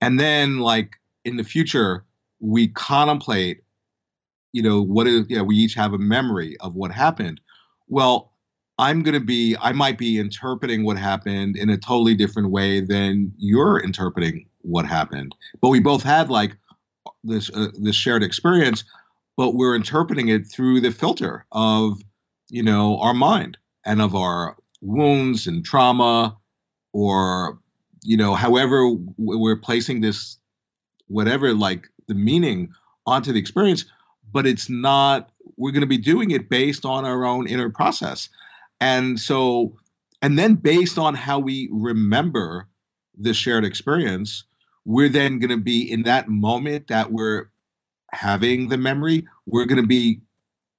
And then, like, in the future, we contemplate, you know, what is, you know, we each have a memory of what happened. Well, I'm going to be, I might be interpreting what happened in a totally different way than you're interpreting what happened. But we both had like this, uh, this shared experience, but we're interpreting it through the filter of, you know, our mind and of our wounds and trauma, or, you know, however we're placing this, whatever, like the meaning onto the experience, but it's not, we're going to be doing it based on our own inner process. And so, and then based on how we remember the shared experience, we're then going to be in that moment that we're having the memory, we're going to be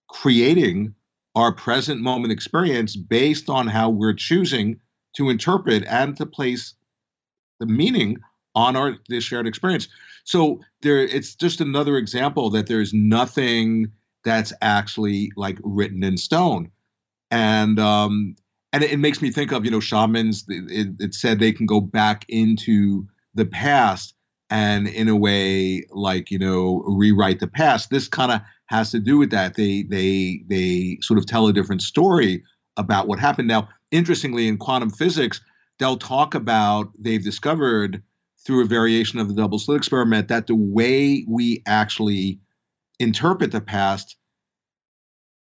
creating our present moment experience based on how we're choosing to interpret and to place the meaning on our this shared experience. So there, it's just another example that there's nothing that's actually like written in stone. And um, and it, it makes me think of, you know, shamans, it, it said they can go back into the past and in a way, like, you know, rewrite the past. This kind of has to do with that. They, they, they sort of tell a different story about what happened. Now, interestingly, in quantum physics, they'll talk about, they've discovered through a variation of the double slit experiment that the way we actually interpret the past,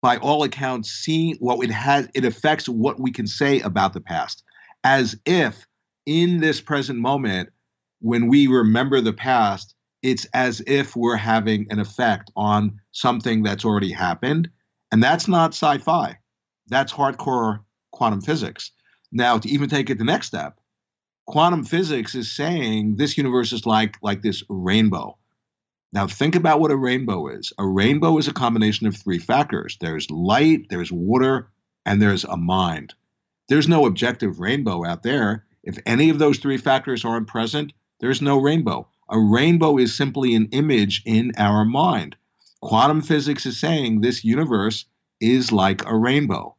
by all accounts, seeing what it has, it affects what we can say about the past, as if in this present moment, when we remember the past, it's as if we're having an effect on something that's already happened. And that's not sci-fi. That's hardcore quantum physics. Now, to even take it the next step, quantum physics is saying this universe is like, like this rainbow. Now think about what a rainbow is. A rainbow is a combination of three factors. There's light, there's water, and there's a mind. There's no objective rainbow out there. If any of those three factors aren't present, there's no rainbow. A rainbow is simply an image in our mind. Quantum physics is saying this universe is like a rainbow,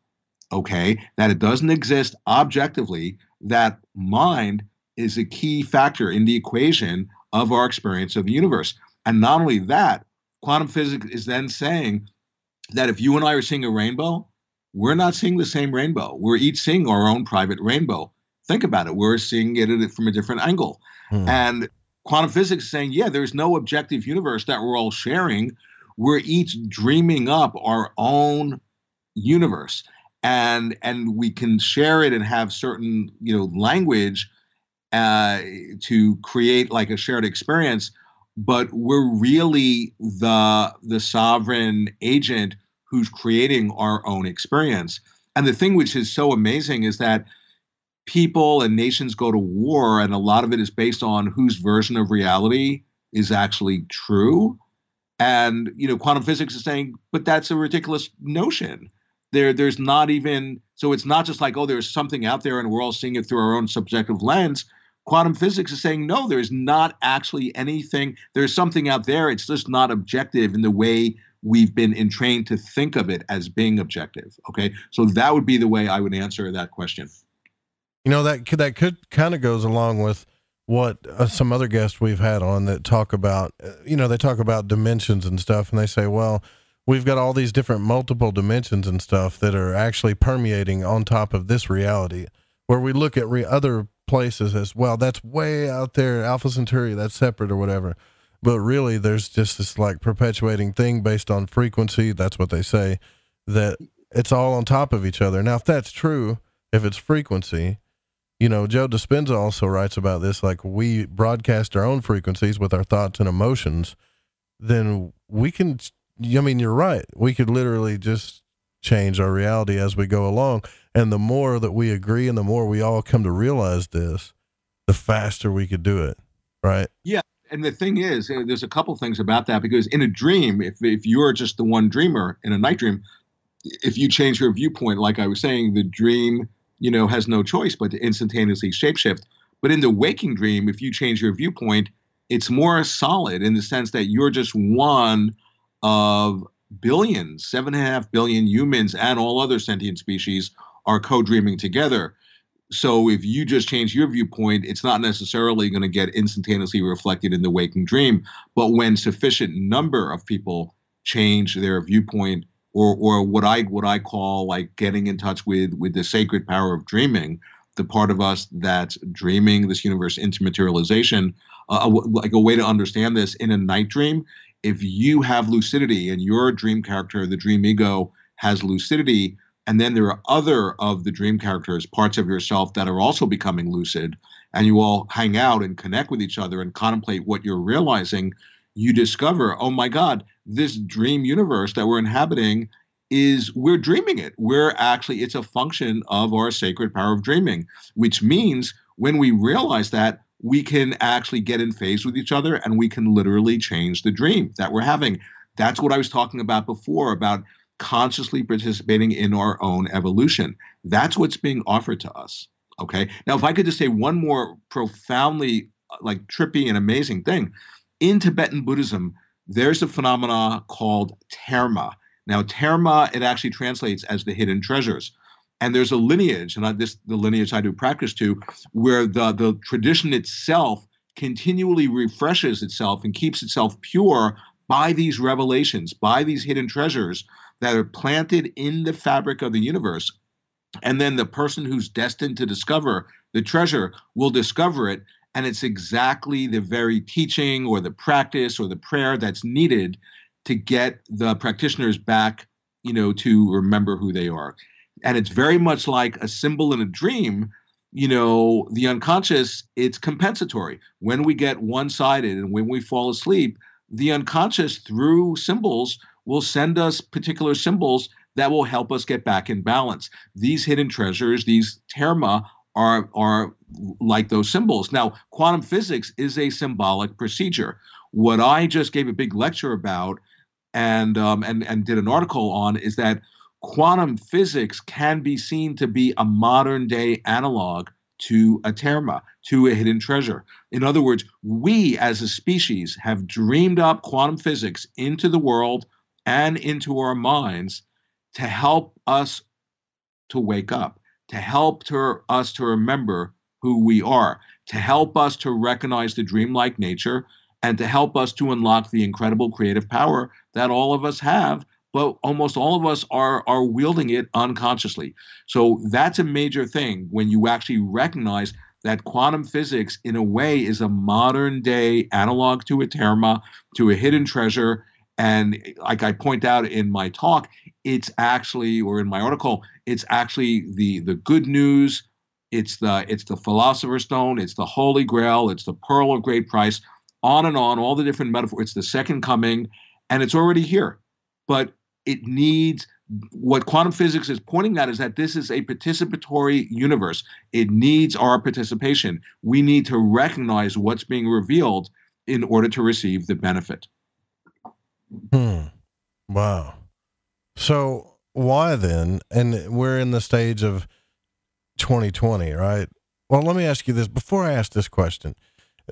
okay? That it doesn't exist objectively, that mind is a key factor in the equation of our experience of the universe. And not only that, quantum physics is then saying that if you and I are seeing a rainbow, we're not seeing the same rainbow. We're each seeing our own private rainbow. Think about it. We're seeing it from a different angle. Hmm. And quantum physics is saying, yeah, there's no objective universe that we're all sharing. We're each dreaming up our own universe. And, and we can share it and have certain, you know, language uh, to create like a shared experience. but we're really the the sovereign agent who's creating our own experience. And the thing which is so amazing is that people and nations go to war, and a lot of it is based on whose version of reality is actually true. And, you know, quantum physics is saying, but that's a ridiculous notion. There, there's not even, so it's not just like, oh, there's something out there and we're all seeing it through our own subjective lens. Quantum physics is saying, no, there's not actually anything. There's something out there. It's just not objective in the way we've been entrained to think of it as being objective. Okay. So that would be the way I would answer that question. You know, that could, that could kind of goes along with what uh, some other guests we've had on that talk about, uh, you know, they talk about dimensions and stuff, and they say, well, we've got all these different multiple dimensions and stuff that are actually permeating on top of this reality, where we look at re other places as, well, that's way out there, Alpha Centauri, that's separate or whatever. But really, there's just this like perpetuating thing based on frequency. That's what they say, that it's all on top of each other. Now, if that's true, if it's frequency, you know, Joe Dispenza also writes about this, like we broadcast our own frequencies with our thoughts and emotions, then we can, I mean, you're right. We could literally just change our reality as we go along. And the more that we agree and the more we all come to realize this, the faster we could do it. Right. Yeah. And the thing is, there's a couple things about that, because in a dream, if, if you're just the one dreamer in a night dream, if you change your viewpoint, like I was saying, the dream, you know, has no choice but to instantaneously shapeshift. But in the waking dream, if you change your viewpoint, it's more solid in the sense that you're just one of billions, seven and a half billion humans and all other sentient species are co-dreaming together. So if you just change your viewpoint, it's not necessarily going to get instantaneously reflected in the waking dream. But when sufficient number of people change their viewpoint, or or what I what I call like getting in touch with with the sacred power of dreaming, the part of us that's dreaming this universe into materialization, uh, like a way to understand this in a night dream. If you have lucidity and your dream character, the dream ego, has lucidity, and then there are other of the dream characters, parts of yourself that are also becoming lucid, and you all hang out and connect with each other and contemplate what you're realizing, you discover, oh my God, this dream universe that we're inhabiting is, we're dreaming it. We're actually, it's a function of our sacred power of dreaming, which means when we realize that, we can actually get in phase with each other and we can literally change the dream that we're having. That's what I was talking about before, about consciously participating in our own evolution. That's what's being offered to us. Okay. Now, if I could just say one more profoundly like trippy and amazing thing, in Tibetan Buddhism, there's a phenomena called terma. Now, terma, it actually translates as the hidden treasures. And there's a lineage, and I, this the lineage I do practice to, where the, the tradition itself continually refreshes itself and keeps itself pure by these revelations, by these hidden treasures that are planted in the fabric of the universe. And then the person who's destined to discover the treasure will discover it, and it's exactly the very teaching or the practice or the prayer that's needed to get the practitioners back, you know, to remember who they are. And it's very much like a symbol in a dream, you know, the unconscious, it's compensatory. When we get one-sided and when we fall asleep, the unconscious through symbols will send us particular symbols that will help us get back in balance. These hidden treasures, these terma, are, are like those symbols. Now, quantum physics is a symbolic procedure. What I just gave a big lecture about and, um, and, and did an article on is that quantum physics can be seen to be a modern day analog to a terma, to a hidden treasure. In other words, we as a species have dreamed up quantum physics into the world and into our minds to help us to wake up, to help to, us to remember who we are, to help us to recognize the dreamlike nature, and to help us to unlock the incredible creative power that all of us have. Well, almost all of us are are wielding it unconsciously. So that's a major thing when you actually recognize that quantum physics, in a way, is a modern day analog to a terma, to a hidden treasure. And like I point out in my talk, it's actually, or in my article, it's actually the the good news. It's the it's the philosopher's stone. It's the holy grail. It's the pearl of great price. on and on, all the different metaphors. It's the second coming, and it's already here. But it needs, what quantum physics is pointing at is that this is a participatory universe. It needs our participation. We need to recognize what's being revealed in order to receive the benefit. Hmm. Wow. So why then? And we're in the stage of twenty twenty, right? Well, let me ask you this. Before I ask this question,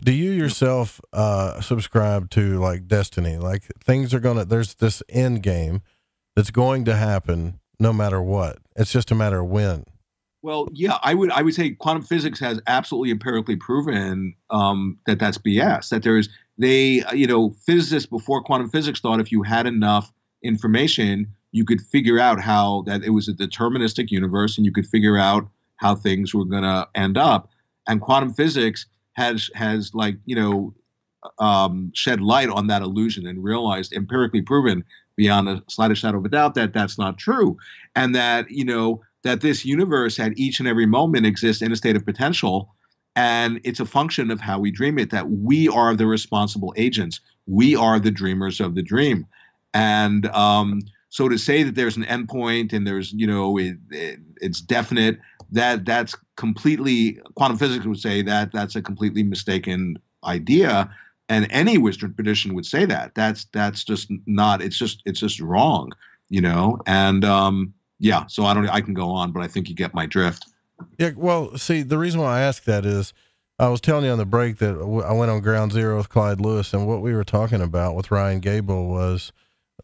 do you yourself uh, subscribe to like destiny? Like things are going to, there's this end game that's going to happen no matter what. It's just a matter of when. Well, yeah, I would I would say quantum physics has absolutely empirically proven um, that that's B S, that there is, they, you know, physicists before quantum physics thought if you had enough information, you could figure out how that it was a deterministic universe and you could figure out how things were going to end up. And quantum physics has, has like, you know, um, shed light on that illusion and realized, empirically proven beyond a slightest shadow of a doubt, that that's not true. And that, you know, that this universe at each and every moment exists in a state of potential, and it's a function of how we dream it, that we are the responsible agents. We are the dreamers of the dream. And um, so to say that there's an endpoint and there's, you know, it, it, it's definite, that that's completely, quantum physics would say that that's a completely mistaken idea. And any Western tradition would say that. That's, that's just not, it's just, it's just wrong, you know? And, um, yeah, so I don't, I can go on, but I think you get my drift. Yeah. Well, see, the reason why I ask that is I was telling you on the break that I went on Ground Zero with Clyde Lewis, and what we were talking about with Ryan Gable was,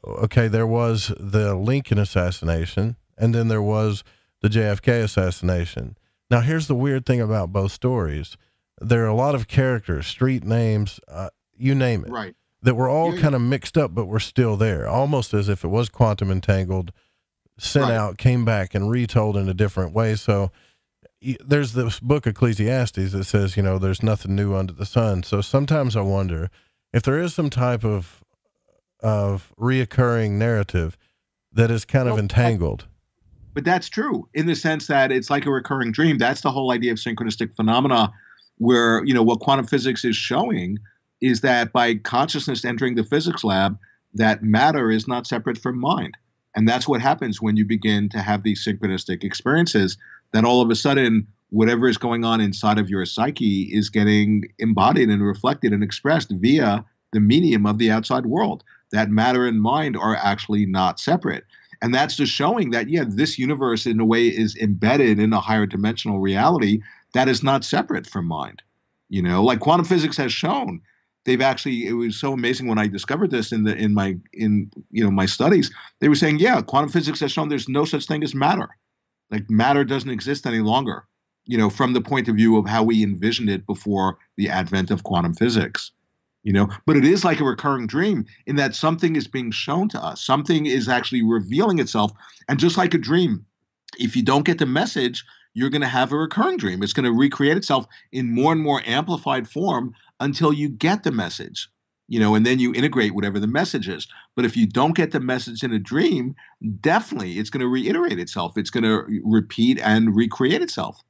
okay, there was the Lincoln assassination, and then there was the J F K assassination. Now, here's the weird thing about both stories. There are a lot of characters, street names, uh, you name it, right, that were all yeah, kind of mixed up, but were still there, almost as if it was quantum entangled, sent right out, came back, and retold in a different way. So there's this book, Ecclesiastes, that says, you know, there's nothing new under the sun. So sometimes I wonder if there is some type of of reoccurring narrative that is kind well, of entangled. But that's true in the sense that it's like a recurring dream. That's the whole idea of synchronistic phenomena, where, you know, what quantum physics is showing is that by consciousness entering the physics lab, that matter is not separate from mind. And that's what happens when you begin to have these synchronistic experiences, that all of a sudden, whatever is going on inside of your psyche is getting embodied and reflected and expressed via the medium of the outside world, that matter and mind are actually not separate. And that's just showing that, yeah, this universe in a way is embedded in a higher dimensional reality that is not separate from mind. You know, like quantum physics has shown, they've actually, it was so amazing when I discovered this in the, in my, in, you know, my studies, they were saying, yeah, quantum physics has shown there's no such thing as matter. Like matter doesn't exist any longer, you know, from the point of view of how we envisioned it before the advent of quantum physics, you know, but it is like a recurring dream in that something is being shown to us. Something is actually revealing itself. And just like a dream, if you don't get the message, you're going to have a recurring dream. It's going to recreate itself in more and more amplified form until you get the message, you know, and then you integrate whatever the message is. But if you don't get the message in a dream, definitely it's going to reiterate itself. It's going to repeat and recreate itself.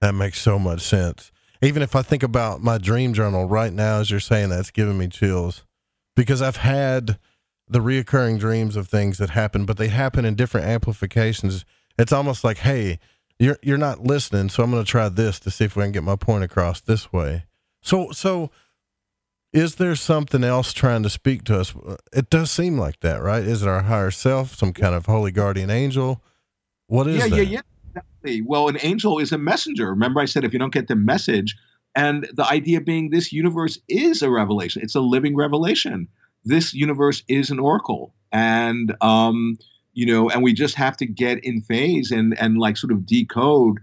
That makes so much sense. Even if I think about my dream journal right now, as you're saying, that's giving me chills, because I've had the reoccurring dreams of things that happen, but they happen in different amplifications. It's almost like, hey, You're, you're not listening, so I'm going to try this to see if we can get my point across this way. So, so is there something else trying to speak to us? It does seem like that, right? Is it our higher self, some kind of holy guardian angel? What is yeah, that? Yeah, yeah, yeah. Well, an angel is a messenger. Remember I said if you don't get the message, and the idea being this universe is a revelation. It's a living revelation. This universe is an oracle. And, um, you know, and we just have to get in phase and, and like sort of decode.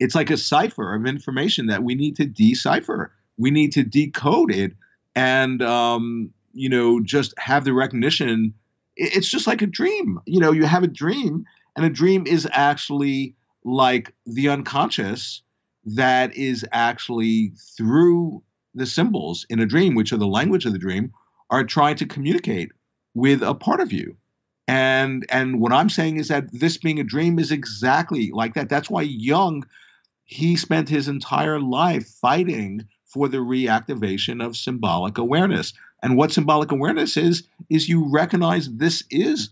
It's like a cipher of information that we need to decipher. We need to decode it and, um, you know, just have the recognition. It's just like a dream. You know, you have a dream, and a dream is actually like the unconscious that is actually through the symbols in a dream, which are the language of the dream, are trying to communicate with a part of you. And and what I'm saying is that this being a dream is exactly like that. That's why Jung, he spent his entire life fighting for the reactivation of symbolic awareness. And what symbolic awareness is, is you recognize this is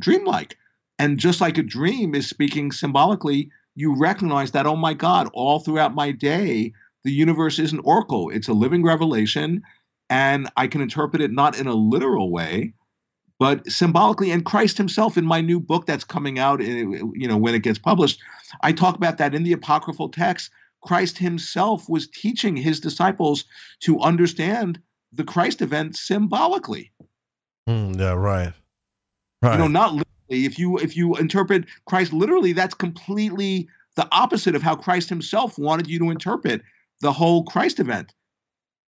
dreamlike. And just like a dream is speaking symbolically, you recognize that, oh my God, all throughout my day, the universe is an oracle. It's a living revelation, and I can interpret it not in a literal way, but symbolically. And Christ himself, in my new book that's coming out, you know, when it gets published, I talk about that in the apocryphal text. Christ himself was teaching his disciples to understand the Christ event symbolically. Mm, yeah, right. Right. You know, not literally. If you if you interpret Christ literally, that's completely the opposite of how Christ himself wanted you to interpret the whole Christ event.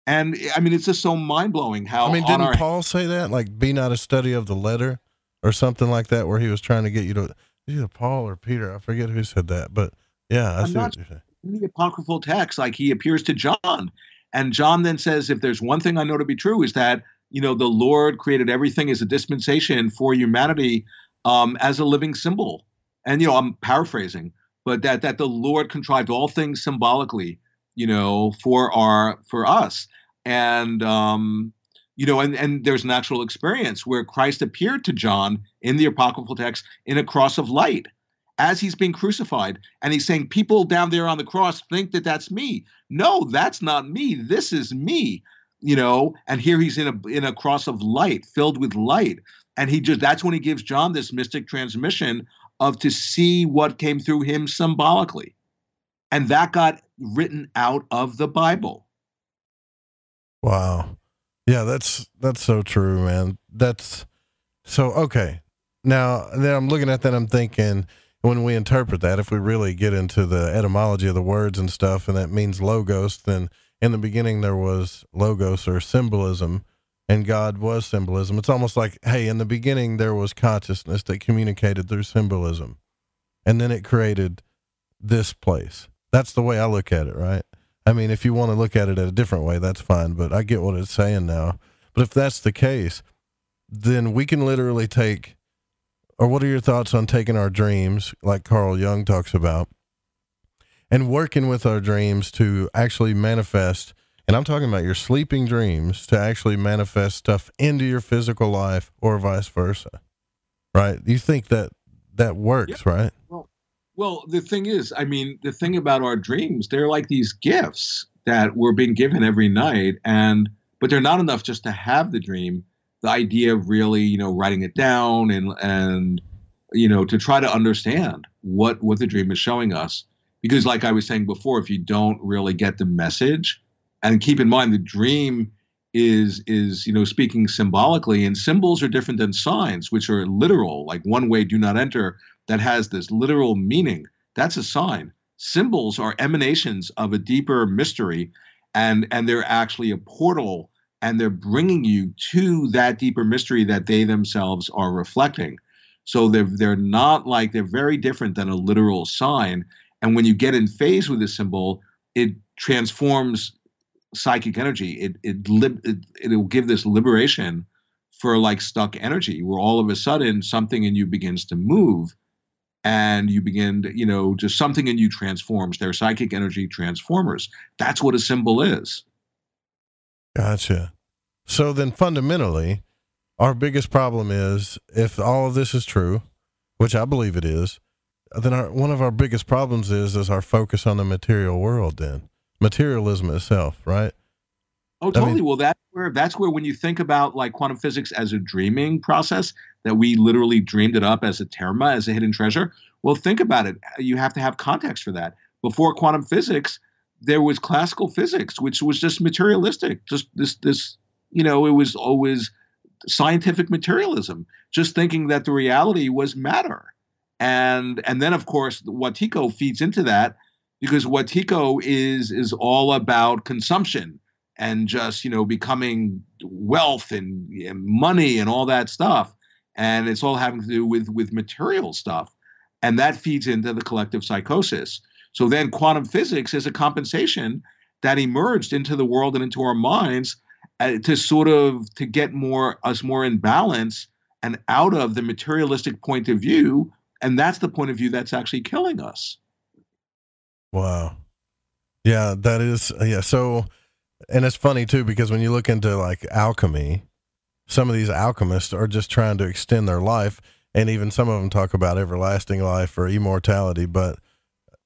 And I mean, it's just so mind-blowing how. I mean, didn't our... Paul say that? Like, be not a study of the letter or something like that, where he was trying to get you to either Paul or Peter. I forget who said that, but yeah, I I'm see not... what you're saying. In the apocryphal text, like, he appears to John, and John then says, if there's one thing I know to be true, is that, you know, the Lord created everything as a dispensation for humanity, um, as a living symbol. And, you know, I'm paraphrasing, but that, that the Lord contrived all things symbolically, you know, for our, for us. And, um, you know, and, and there's an actual experience where Christ appeared to John in the apocryphal text in a cross of light, as he's being crucified, and he's saying, people down there on the cross think that that's me. No, that's not me. This is me, you know. And here he's in a in a cross of light, filled with light, and he just that's when he gives John this mystic transmission of to see what came through him symbolically, and that got written out of the Bible. Wow, yeah, that's that's so true, man. That's so okay. Now, then I'm looking at that, I'm thinking, when we interpret that, if we really get into the etymology of the words and stuff, and that means logos, then in the beginning there was logos, or symbolism, and God was symbolism. It's almost like, hey, in the beginning there was consciousness that communicated through symbolism, and then it created this place. That's the way I look at it, right? I mean, if you want to look at it in a different way, that's fine, but I get what it's saying now. But if that's the case, then we can literally take... Or what are your thoughts on taking our dreams, like Carl Jung talks about, and working with our dreams to actually manifest, and I'm talking about your sleeping dreams, to actually manifest stuff into your physical life, or vice versa, right? You think that that works, yeah. Right? Well, well, the thing is, I mean, the thing about our dreams, they're like these gifts that we're being given every night, and but they're not enough just to have the dream. The idea of really, you know, writing it down and, and you know, to try to understand what, what the dream is showing us. Because like I was saying before, if you don't really get the message, and keep in mind the dream is, is you know, speaking symbolically, and symbols are different than signs, which are literal, like one way, do not enter, that has this literal meaning. That's a sign. Symbols are emanations of a deeper mystery, and, and they're actually a portal, and they're bringing you to that deeper mystery that they themselves are reflecting. So they're, they're not like, they're very different than a literal sign. And when you get in phase with a symbol, it transforms psychic energy. It, it, lib, it, it will give this liberation for like stuck energy, where all of a sudden something in you begins to move, and you begin to, you know, just something in you transforms. They're psychic energy transformers. That's what a symbol is. Gotcha. So then fundamentally, our biggest problem is, if all of this is true, which I believe it is, then our, one of our biggest problems is, is our focus on the material world, then materialism itself, right? Oh, totally. I mean, well, that's where, that's where when you think about like quantum physics as a dreaming process, that we literally dreamed it up as a terma, as a hidden treasure. Well, think about it. You have to have context for that. Before quantum physics, there was classical physics, which was just materialistic. Just this, this, you know, it was always scientific materialism, just thinking that the reality was matter. And, and then of course, Wetiko feeds into that, because Wetiko is, is all about consumption and just, you know, becoming wealth and, and money and all that stuff. And it's all having to do with, with material stuff. And that feeds into the collective psychosis. So then quantum physics is a compensation that emerged into the world and into our minds uh, to sort of to get more us more in balance and out of the materialistic point of view. And that's the point of view that's actually killing us. Wow. Yeah, that is. Yeah. So And it's funny, too, because when you look into, like, alchemy, some of these alchemists are just trying to extend their life, and even some of them talk about everlasting life or immortality, but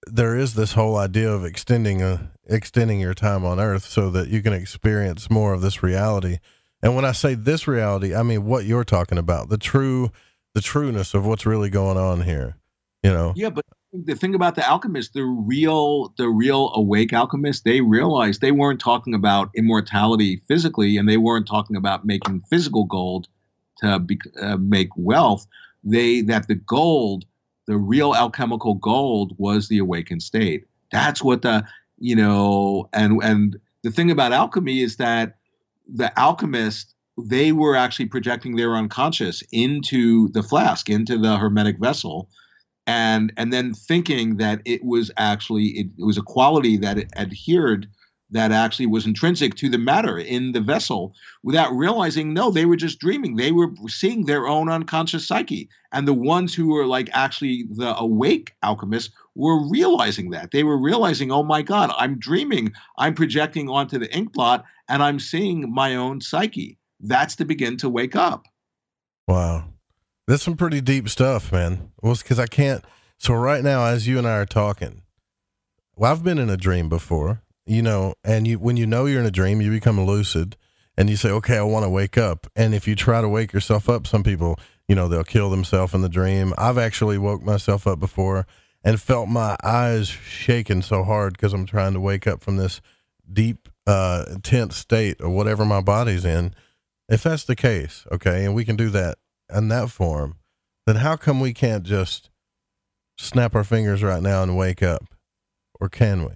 there is this whole idea of extending a, extending your time on Earth so that you can experience more of this reality. And when I say this reality, I mean what you're talking about, the true the trueness of what's really going on here, you know? Yeah, but the thing about the alchemists, the real, the real awake alchemists, they realized they weren't talking about immortality physically, and they weren't talking about making physical gold to be, uh, make wealth. They, that the gold, the real alchemical gold, was the awakened state. That's what the, you know, and, and the thing about alchemy is that the alchemists, they were actually projecting their unconscious into the flask, into the hermetic vessel, and and then thinking that it was actually, it, it was a quality that it adhered, that actually was intrinsic to the matter in the vessel, without realizing, no, they were just dreaming. They were seeing their own unconscious psyche. And the ones who were like actually the awake alchemists were realizing that. They were realizing, oh my God, I'm dreaming. I'm projecting onto the ink blot and I'm seeing my own psyche. That's to begin to wake up. Wow. That's some pretty deep stuff, man. Well, because I can't. So right now, as you and I are talking, well, I've been in a dream before. You know, and you, when you know you're in a dream, you become lucid and you say, okay, I want to wake up. And if you try to wake yourself up, some people, you know, they'll kill themselves in the dream. I've actually woke myself up before and felt my eyes shaking so hard because I'm trying to wake up from this deep, uh, intense state or whatever my body's in. If that's the case, okay, and we can do that in that form, then how come we can't just snap our fingers right now and wake up? Or can we?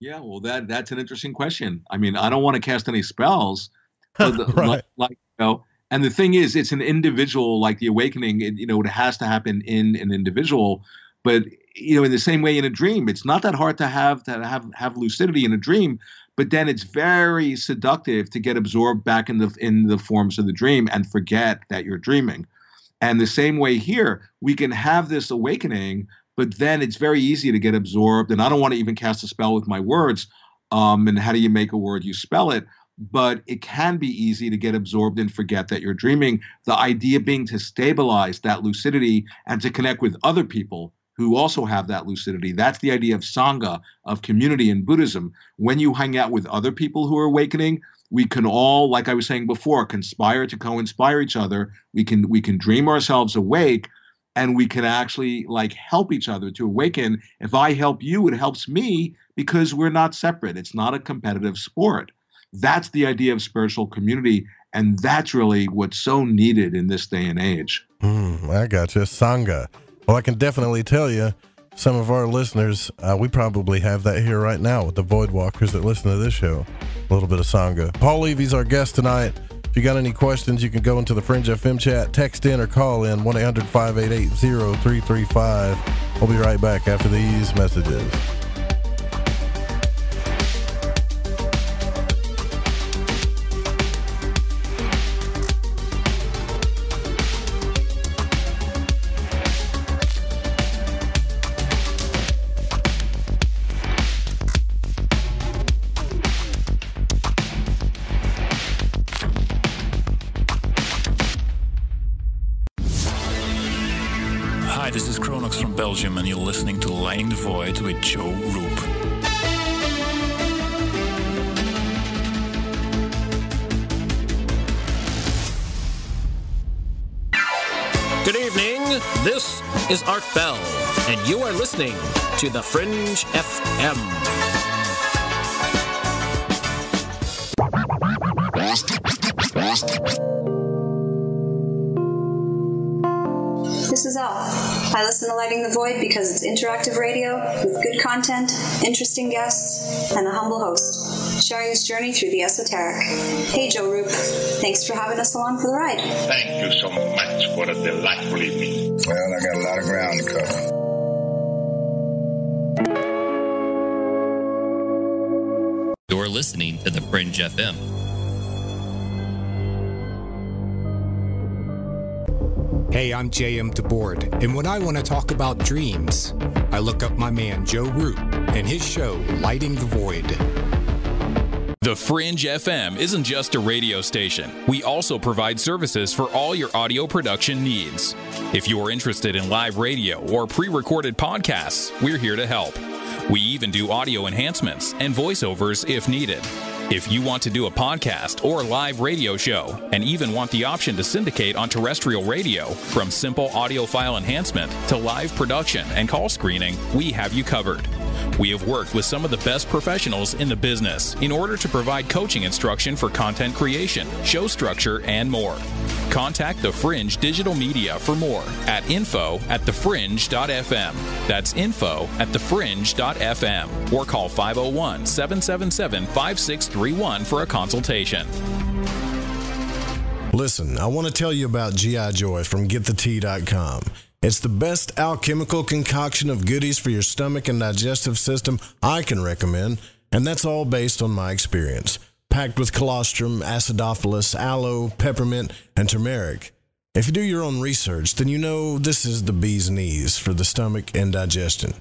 Yeah, well, that that's an interesting question. I mean, I don't want to cast any spells. The, right. like, like, you know, and the thing is, it's an individual, like the awakening, it, you know, it has to happen in an individual. But, you know, in the same way in a dream, it's not that hard to have to have, have lucidity in a dream, but then it's very seductive to get absorbed back in the in the forms of the dream and forget that you're dreaming. And the same way here, we can have this awakening, but then it's very easy to get absorbed. And I don't want to even cast a spell with my words. Um, and how do you make a word? You spell it. But it can be easy to get absorbed and forget that you're dreaming. The idea being to stabilize that lucidity and to connect with other people who also have that lucidity. That's the idea of Sangha, of community in Buddhism. When you hang out with other people who are awakening, we can all, like I was saying before, conspire to co-inspire each other. We can, we can dream ourselves awake. And we can actually like help each other to awaken. If I help you, it helps me because we're not separate. It's not a competitive sport. That's the idea of spiritual community. And that's really what's so needed in this day and age. Mm, I got you. Sangha. Well, I can definitely tell you some of our listeners, uh, we probably have that here right now with the Voidwalkers that listen to this show. A little bit of Sangha. Paul Levy's our guest tonight. If you got any questions, you can go into the Fringe F M chat, text in or call in one eight hundred, five eight eight, zero three three five. We'll be right back after these messages. And you're listening to Lighting the Void with Joe Roop. Good evening, this is Art Bell, and you are listening to The Fringe F M. This is all. I listen to Lighting the Void because it's interactive radio with good content, interesting guests, and a humble host, sharing this journey through the esoteric. Hey, Joe Roop, thanks for having us along for the ride. Thank you so much. What a delight, believe me. Well, I got a lot of ground to cover. You're listening to The Fringe F M. Hey, I'm J M DeBoard, and when I want to talk about dreams, I look up my man Joe Root and his show, Lighting the Void. The Fringe F M isn't just a radio station. We also provide services for all your audio production needs. If you're interested in live radio or pre-recorded podcasts, we're here to help. We even do audio enhancements and voiceovers if needed. If you want to do a podcast or a live radio show, and even want the option to syndicate on terrestrial radio, from simple audio file enhancement to live production and call screening, we have you covered. We have worked with some of the best professionals in the business in order to provide coaching instruction for content creation, show structure, and more. Contact The Fringe Digital Media for more at info at the fringe dot f m. That's info at the fringe dot f m. Or call five oh one, seven seven seven, five six three one for a consultation. Listen, I want to tell you about G I Joy from Get The Tea dot com. It's the best alchemical concoction of goodies for your stomach and digestive system I can recommend, and that's all based on my experience. Packed with colostrum, acidophilus, aloe, peppermint, and turmeric. If you do your own research, then you know this is the bee's knees for the stomach and digestion.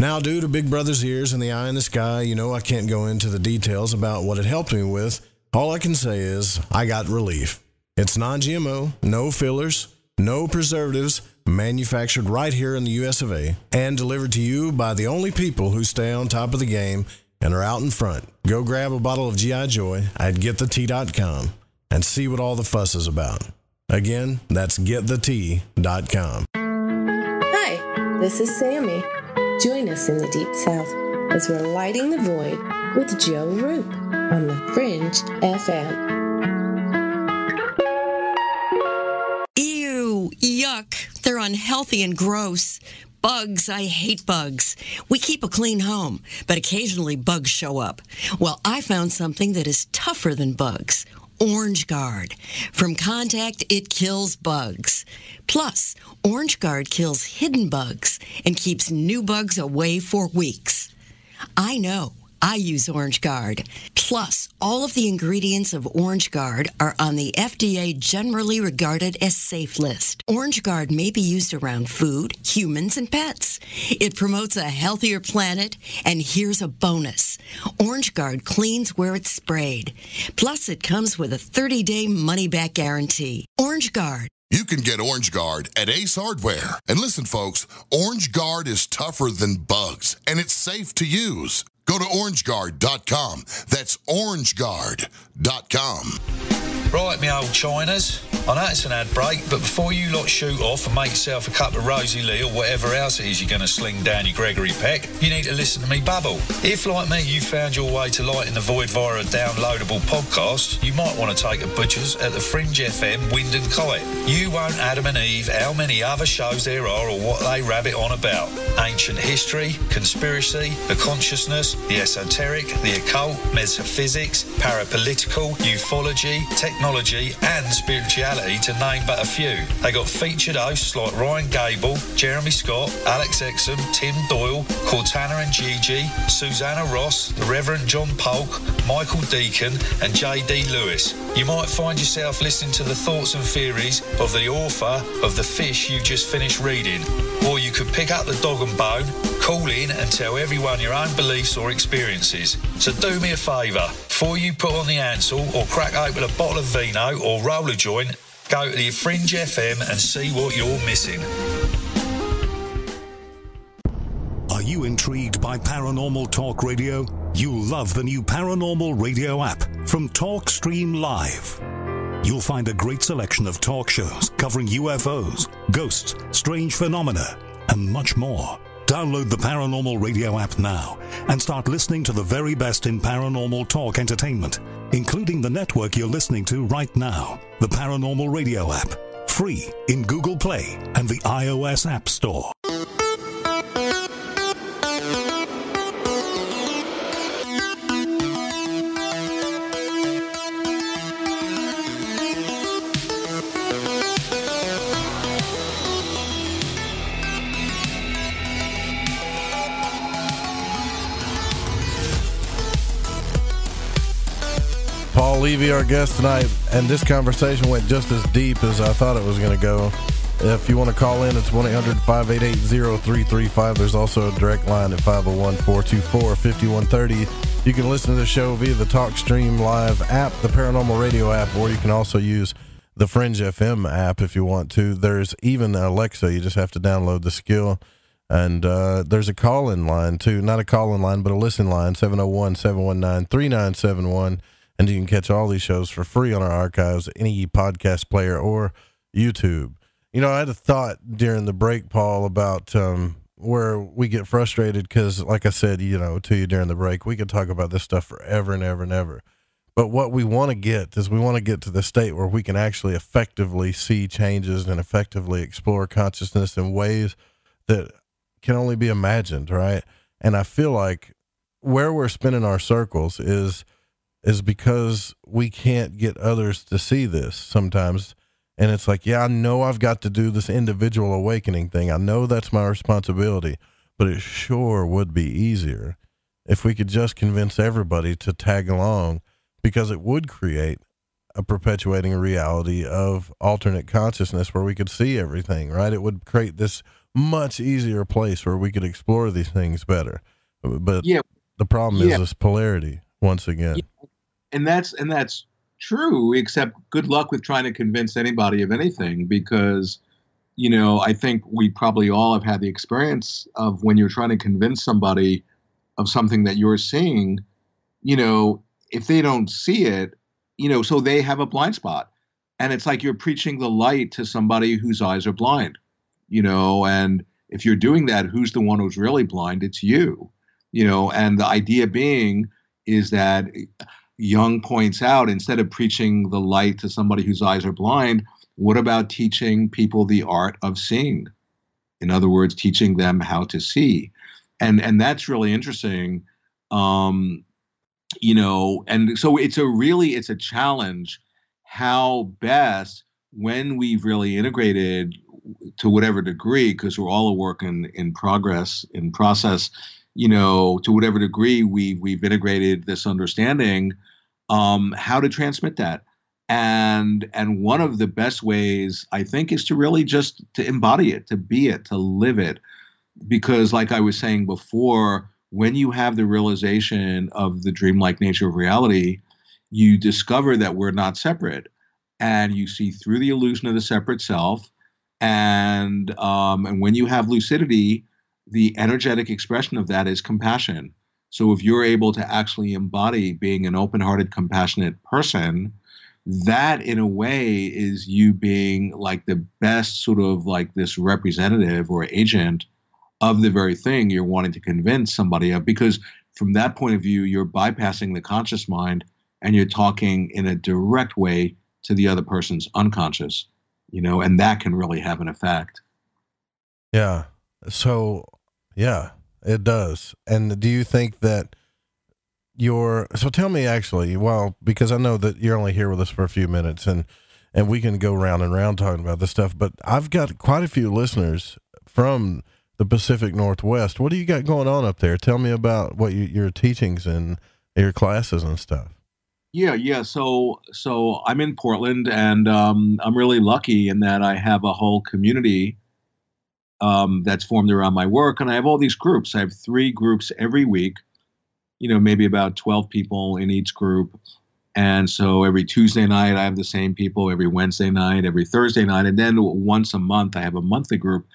Now, due to Big Brother's ears and the eye in the sky, you know I can't go into the details about what it helped me with. All I can say is I got relief. It's non-G M O, no fillers, no preservatives, manufactured right here in the U S of A, and delivered to you by the only people who stay on top of the game and are out in front. Go grab a bottle of G I Joy at Get The Tea dot com and see what all the fuss is about. Again, that's Get The Tea dot com. Hi, this is Sammy. Join us in the Deep South as we're lighting the void with Joe Roop on The Fringe F M. Ew, yuck. They're unhealthy and gross. Bugs, I hate bugs. We keep a clean home, but occasionally bugs show up. Well, I found something that is tougher than bugs. Orange Guard. From contact, it kills bugs. Plus, Orange Guard kills hidden bugs and keeps new bugs away for weeks. I know. I use Orange Guard. Plus, all of the ingredients of Orange Guard are on the F D A generally regarded as safe list. Orange Guard may be used around food, humans, and pets. It promotes a healthier planet, and here's a bonus. Orange Guard cleans where it's sprayed. Plus, it comes with a thirty day money-back guarantee. Orange Guard. You can get Orange Guard at Ace Hardware. And listen, folks, Orange Guard is tougher than bugs, and it's safe to use. Go to orange guard dot com. That's orange guard dot com. Right, me old Chinas. I know it's an ad break, but before you lot shoot off and make yourself a cup of Rosie Lee or whatever else it is you're going to sling down your Gregory Peck, you need to listen to me bubble. If, like me, you found your way to Lighting the Void via a downloadable podcast, you might want to take a butcher's at the Fringe F M Wind and Kite. You won't Adam and Eve how many other shows there are or what they rabbit on about. Ancient history, conspiracy, the consciousness, the esoteric, the occult, metaphysics, parapolitical, ufology, technology and spirituality, to name but a few. They got featured hosts like Ryan Gable, Jeremy Scott, Alex Exum, Tim Doyle, Cortana and Gigi, Susanna Ross, the Reverend John Polk, Michael Deacon and J D Lewis. You might find yourself listening to the thoughts and theories of the author of the fish you just finished reading. Or you could pick up the dog and bone, call in and tell everyone your own beliefs or experiences. So do me a favour, before you put on the Ansel or crack open a bottle of vino or roll a joint, go to the Fringe F M and see what you're missing. Are you intrigued by Paranormal Talk Radio? You'll love the new Paranormal Radio app from TalkStream Live. You'll find a great selection of talk shows covering U F Os, ghosts, strange phenomena, and much more. Download the Paranormal Radio app now and start listening to the very best in paranormal talk entertainment, including the network you're listening to right now. The Paranormal Radio app, free in Google Play and the iOS App Store. Paul Levy, our guest tonight, and this conversation went just as deep as I thought it was going to go. If you want to call in, it's one eight hundred, five eight eight, zero three three five. There's also a direct line at five oh one, four two four, five one three oh. You can listen to the show via the TalkStream Live app, the Paranormal Radio app, or you can also use the Fringe F M app if you want to. There's even Alexa. You just have to download the skill. And uh, there's a call-in line, too. Not a call-in line, but a listen line, seven oh one, seven one nine, three nine seven one. And you can catch all these shows for free on our archives, any podcast player or YouTube. You know, I had a thought during the break, Paul, about um, where we get frustrated because, like I said, you know, to you during the break, we could talk about this stuff forever and ever and ever. But what we want to get is we want to get to the state where we can actually effectively see changes and effectively explore consciousness in ways that can only be imagined, right? And I feel like where we're spinning our circles is is because we can't get others to see this sometimes. And it's like, yeah, I know I've got to do this individual awakening thing. I know that's my responsibility, but it sure would be easier if we could just convince everybody to tag along, because it would create a perpetuating reality of alternate consciousness where we could see everything, right? It would create this much easier place where we could explore these things better. But yeah, the problem yeah. is this polarity once again. Yeah. And that's, and that's true, except good luck with trying to convince anybody of anything, because, you know, I think we probably all have had the experience of when you're trying to convince somebody of something that you're seeing, you know, if they don't see it, you know, so they have a blind spot. And it's like you're preaching the light to somebody whose eyes are blind, you know, and if you're doing that, who's the one who's really blind? It's you, you know, and the idea being is that Jung points out, instead of preaching the light to somebody whose eyes are blind, what about teaching people the art of seeing? In other words, teaching them how to see. And, and that's really interesting. Um, You know, and so it's a really, it's a challenge how best, when we've really integrated to whatever degree, because we're all a work in, in progress, in process, you know, to whatever degree we, we've integrated this understanding, um, how to transmit that. And, and one of the best ways, I think, is to really just to embody it, to be it, to live it. Because like I was saying before, when you have the realization of the dreamlike nature of reality, you discover that we're not separate, and you see through the illusion of the separate self. And, um, and when you have lucidity, the energetic expression of that is compassion. So if you're able to actually embody being an open-hearted, compassionate person, that in a way is you being like the best sort of like this representative or agent of the very thing you're wanting to convince somebody of, because from that point of view, you're bypassing the conscious mind and you're talking in a direct way to the other person's unconscious, you know, and that can really have an effect. Yeah. So, yeah, it does. And do you think that your, so tell me actually, well, because I know that you're only here with us for a few minutes and, and we can go round and round talking about this stuff, but I've got quite a few listeners from the Pacific Northwest. What do you got going on up there? Tell me about what you, your teachings and your classes and stuff. Yeah. Yeah. So, so I'm in Portland, and um, I'm really lucky in that I have a whole community um, that's formed around my work. And I have all these groups. I have three groups every week, you know, maybe about twelve people in each group. And so every Tuesday night, I have the same people, every Wednesday night, every Thursday night. And then once a month, I have a monthly group.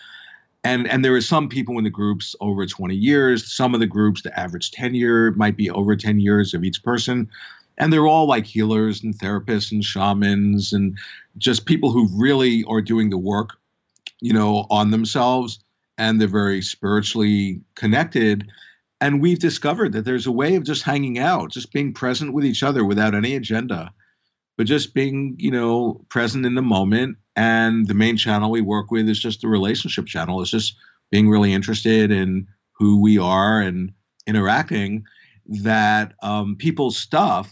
And and there are some people in the groups over twenty years. Some of the groups, the average tenure might be over ten years of each person. And they're all like healers and therapists and shamans and just people who really are doing the work, you know, on themselves. And they're very spiritually connected. And we've discovered that there's a way of just hanging out, just being present with each other without any agenda, but just being, you know, present in the moment. And the main channel we work with is just the relationship channel. It's just being really interested in who we are and interacting. That um, people's stuff,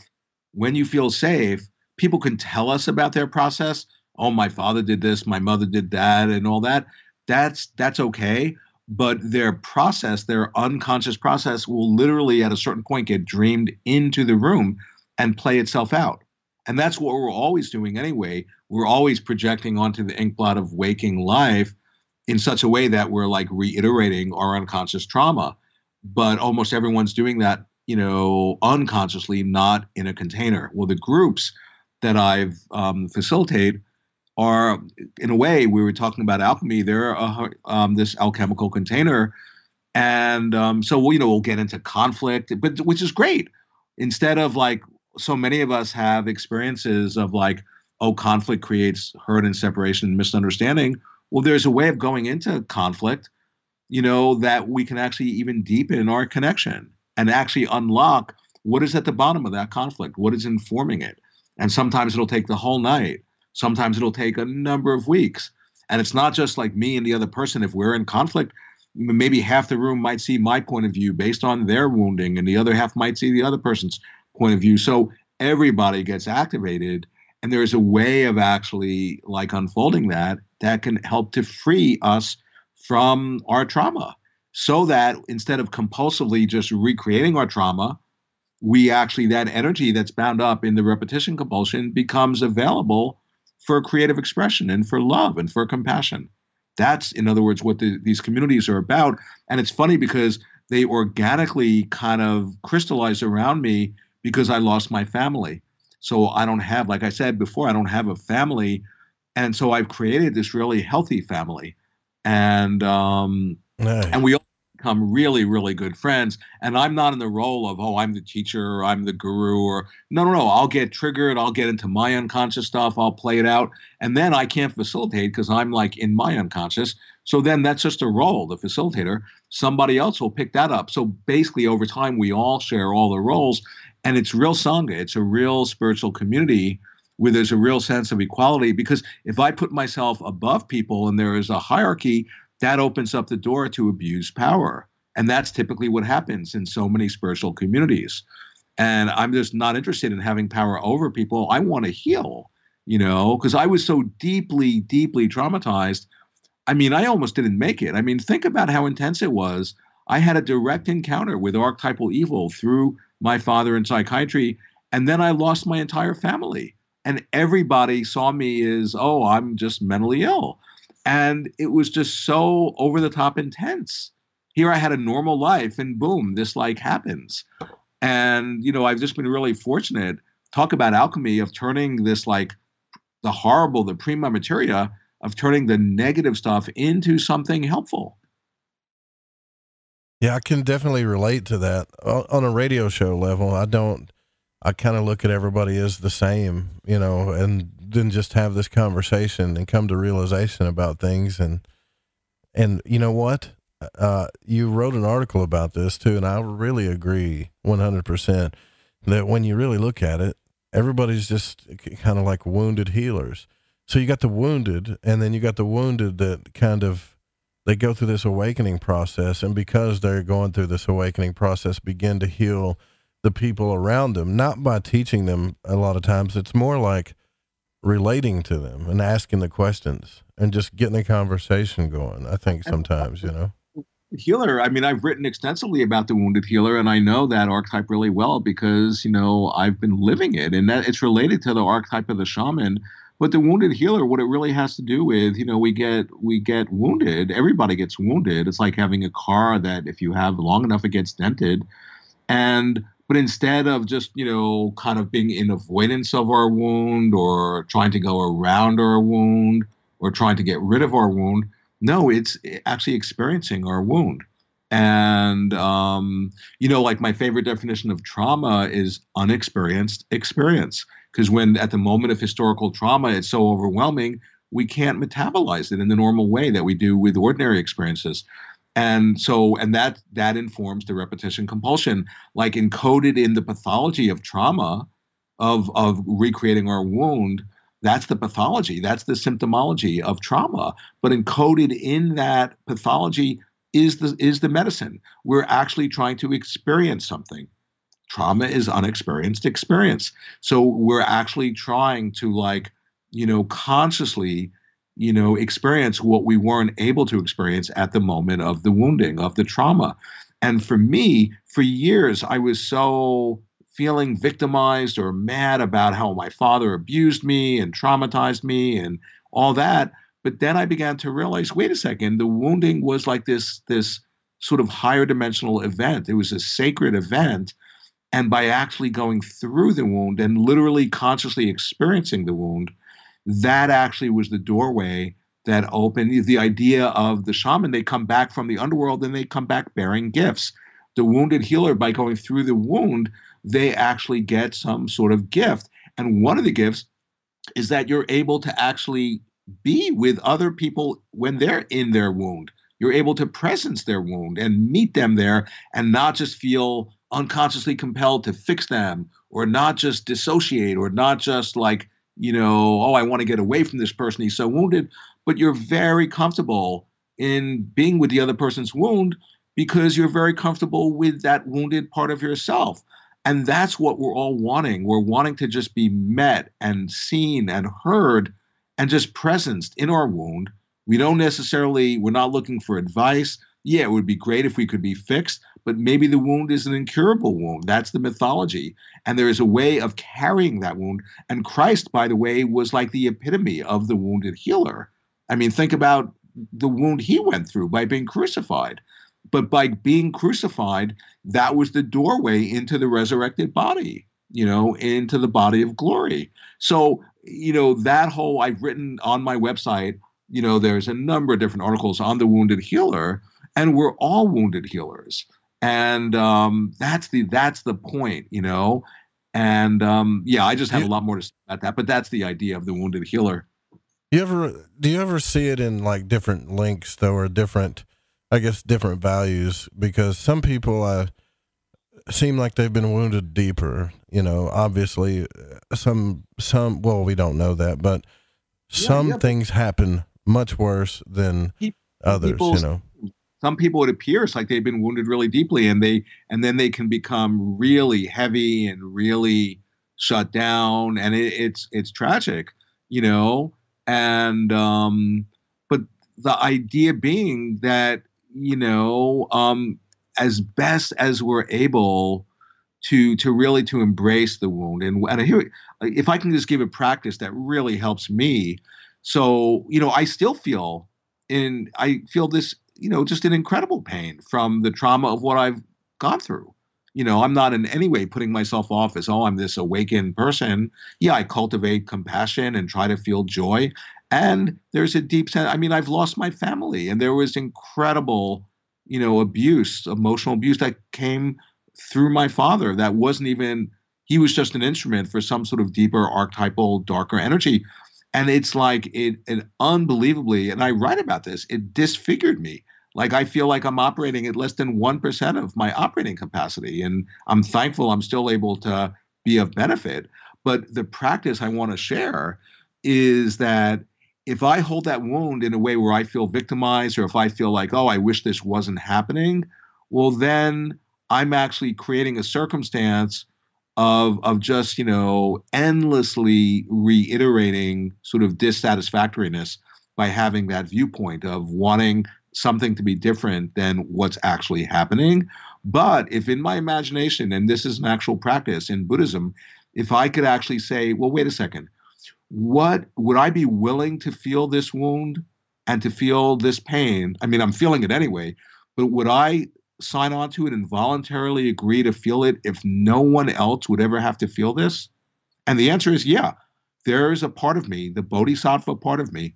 when you feel safe, people can tell us about their process. Oh, my father did this, my mother did that, and all that. That's, that's okay. But their process, their unconscious process, will literally at a certain point get dreamed into the room and play itself out. And that's what we're always doing anyway. we're always projecting onto the inkblot of waking life in such a way that we're like reiterating our unconscious trauma. But almost everyone's doing that, you know, unconsciously, not in a container. Well, the groups that I've um, facilitated are, in a way, we were talking about alchemy, they're a, um, this alchemical container. And um, so, we'll, you know, we'll get into conflict, but which is great. Instead of like, so many of us have experiences of like, oh, conflict creates hurt and separation and misunderstanding. Well, there's a way of going into conflict, you know, that we can actually even deepen our connection and actually unlock what is at the bottom of that conflict, what is informing it. And sometimes it'll take the whole night. Sometimes it'll take a number of weeks. And it's not just like me and the other person. If we're in conflict, maybe half the room might see my point of view based on their wounding, and the other half might see the other person's point of view. So everybody gets activated. And there is a way of actually like unfolding that that can help to free us from our trauma, so that instead of compulsively just recreating our trauma, we actually, that energy that's bound up in the repetition compulsion becomes available for creative expression and for love and for compassion. That's, in other words, what the, these communities are about. And it's funny because they organically kind of crystallize around me because I lost my family. So I don't have, like I said before, I don't have a family. And so I've created this really healthy family. And um, nice. And we all become really, really good friends. And I'm not in the role of, oh, I'm the teacher, or I'm the guru, or no, no, no. I'll get triggered. I'll get into my unconscious stuff. I'll play it out. And then I can't facilitate because I'm like in my unconscious. So then that's just a role, the facilitator. Somebody else will pick that up. So basically over time, we all share all the roles. And it's real Sangha. It's a real spiritual community where there's a real sense of equality, because if I put myself above people and there is a hierarchy, that opens up the door to abuse power. And that's typically what happens in so many spiritual communities. And I'm just not interested in having power over people. I want to heal, you know, because I was so deeply, deeply traumatized. I mean, I almost didn't make it. I mean, think about how intense it was. I had a direct encounter with archetypal evil through my father in psychiatry, and then I lost my entire family. And everybody saw me as, oh, I'm just mentally ill. And it was just so over the top intense. Here I had a normal life, and boom, this like happens. And, you know, I've just been really fortunate. Talk about alchemy, of turning this like the horrible, the prima materia, of turning the negative stuff into something helpful. Yeah, I can definitely relate to that on a radio show level. I don't, I kind of look at everybody as the same, you know, and then just have this conversation and come to realization about things. And, and you know what, uh, you wrote an article about this too. And I really agree one hundred percent that when you really look at it, everybody's just kind of like wounded healers. So you got the wounded, and then you got the wounded that kind of, they go through this awakening process, and because they're going through this awakening process, begin to heal the people around them, not by teaching them a lot of times. It's more like relating to them and asking the questions and just getting the conversation going. I think sometimes, you know, healer. I mean, I've written extensively about the wounded healer, and I know that archetype really well because, you know, I've been living it, and that it's related to the archetype of the shaman. But the wounded healer, what it really has to do with, you know, we get we get wounded. Everybody gets wounded. It's like having a car that if you have long enough, it gets dented. And but instead of just, you know, kind of being in avoidance of our wound, or trying to go around our wound, or trying to get rid of our wound, no, it's actually experiencing our wound. And, um, you know, like my favorite definition of trauma is unexperienced experience. Because when at the moment of historical trauma, it's so overwhelming, we can't metabolize it in the normal way that we do with ordinary experiences. And so, and that, that informs the repetition compulsion, like encoded in the pathology of trauma, of, of recreating our wound. That's the pathology. That's the symptomology of trauma. But encoded in that pathology is the, is the medicine. We're actually trying to experience something. Trauma is unexperienced experience. So we're actually trying to, like, you know, consciously, you know, experience what we weren't able to experience at the moment of the wounding, of the trauma. And for me, for years, I was so feeling victimized or mad about how my father abused me and traumatized me and all that. But then I began to realize, wait a second, the wounding was like this, this sort of higher dimensional event. It was a sacred event. And by actually going through the wound and literally consciously experiencing the wound, that actually was the doorway that opened the idea of the shaman. They come back from the underworld and they come back bearing gifts. The wounded healer, by going through the wound, they actually get some sort of gift. And one of the gifts is that you're able to actually be with other people when they're in their wound. You're able to presence their wound and meet them there and not just feel unconsciously compelled to fix them, or not just dissociate, or not just like, you know, oh, I want to get away from this person, he's so wounded. But you're very comfortable in being with the other person's wound because you're very comfortable with that wounded part of yourself. And that's what we're all wanting. We're wanting to just be met and seen and heard and just presenced in our wound. We don't necessarily, we're not looking for advice. Yeah, it would be great if we could be fixed, but maybe the wound is an incurable wound. That's the mythology. And there is a way of carrying that wound. And Christ, by the way, was like the epitome of the wounded healer. I mean, think about the wound he went through by being crucified. But by being crucified, that was the doorway into the resurrected body, you know, into the body of glory. So, you know, that whole, I've written on my website, you know, there's a number of different articles on the wounded healer, and we're all wounded healers. And um, that's the that's the point, you know. And um, yeah, I just have a lot more to say about that, but that's the idea of the wounded healer. You ever do you ever see it in like different links though, or different, I guess, different values? Because some people uh, seem like they've been wounded deeper, you know, obviously some, some, well, we don't know that, but some yeah, yeah, things happen much worse than others, you know. Some people, it appears like they've been wounded really deeply, and they, and then they can become really heavy and really shut down. And it, it's, it's tragic, you know? And, um, but the idea being that, you know, um, as best as we're able to, to really, to embrace the wound. And, and I hear, if I can just give a practice that really helps me. So, you know, I still feel in, I feel this, you know, just an incredible pain from the trauma of what I've gone through. You know, I'm not in any way putting myself off as, oh, I'm this awakened person. Yeah, I cultivate compassion and try to feel joy. And there's a deep sense, I mean, I've lost my family, and there was incredible, you know, abuse, emotional abuse that came through my father. That wasn't even, he was just an instrument for some sort of deeper archetypal, darker energy. And it's like, it, it unbelievably, and I write about this, it disfigured me. Like, I feel like I'm operating at less than one percent of my operating capacity. And I'm thankful I'm still able to be of benefit. But the practice I want to share is that if I hold that wound in a way where I feel victimized, or if I feel like, oh, I wish this wasn't happening, well, then I'm actually creating a circumstance of, of just, you know, endlessly reiterating sort of dissatisfactoriness by having that viewpoint of wanting something to be different than what's actually happening. But if in my imagination, and this is an actual practice in Buddhism, if I could actually say, well, wait a second, what would I be willing to feel this wound and to feel this pain? I mean, I'm feeling it anyway, but would I sign on to it and voluntarily agree to feel it if no one else would ever have to feel this? And the answer is, yeah, there is a part of me, the bodhisattva part of me,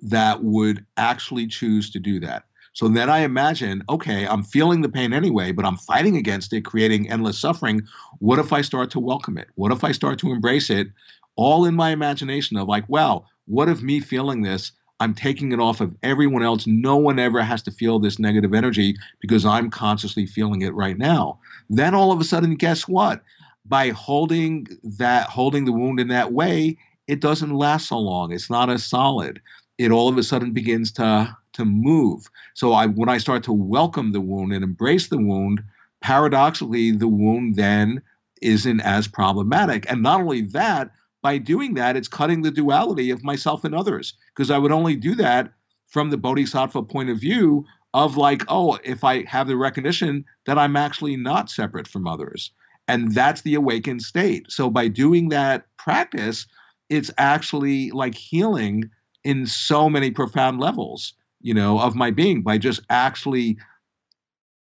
that would actually choose to do that. So then I imagine, okay, I'm feeling the pain anyway, but I'm fighting against it, creating endless suffering. What if I start to welcome it? What if I start to embrace it? All in my imagination of like, wow, what if me feeling this, I'm taking it off of everyone else. No one ever has to feel this negative energy because I'm consciously feeling it right now. Then all of a sudden, guess what? By holding that, holding the wound in that way, it doesn't last so long. It's not as solid. It all of a sudden begins to, to move. So I, when I start to welcome the wound and embrace the wound, paradoxically, the wound then isn't as problematic. And not only that, by doing that, it's cutting the duality of myself and others, because I would only do that from the bodhisattva point of view of like, oh, if I have the recognition that I'm actually not separate from others. And that's the awakened state. So by doing that practice, it's actually like healing in so many profound levels, you know, of my being, by just actually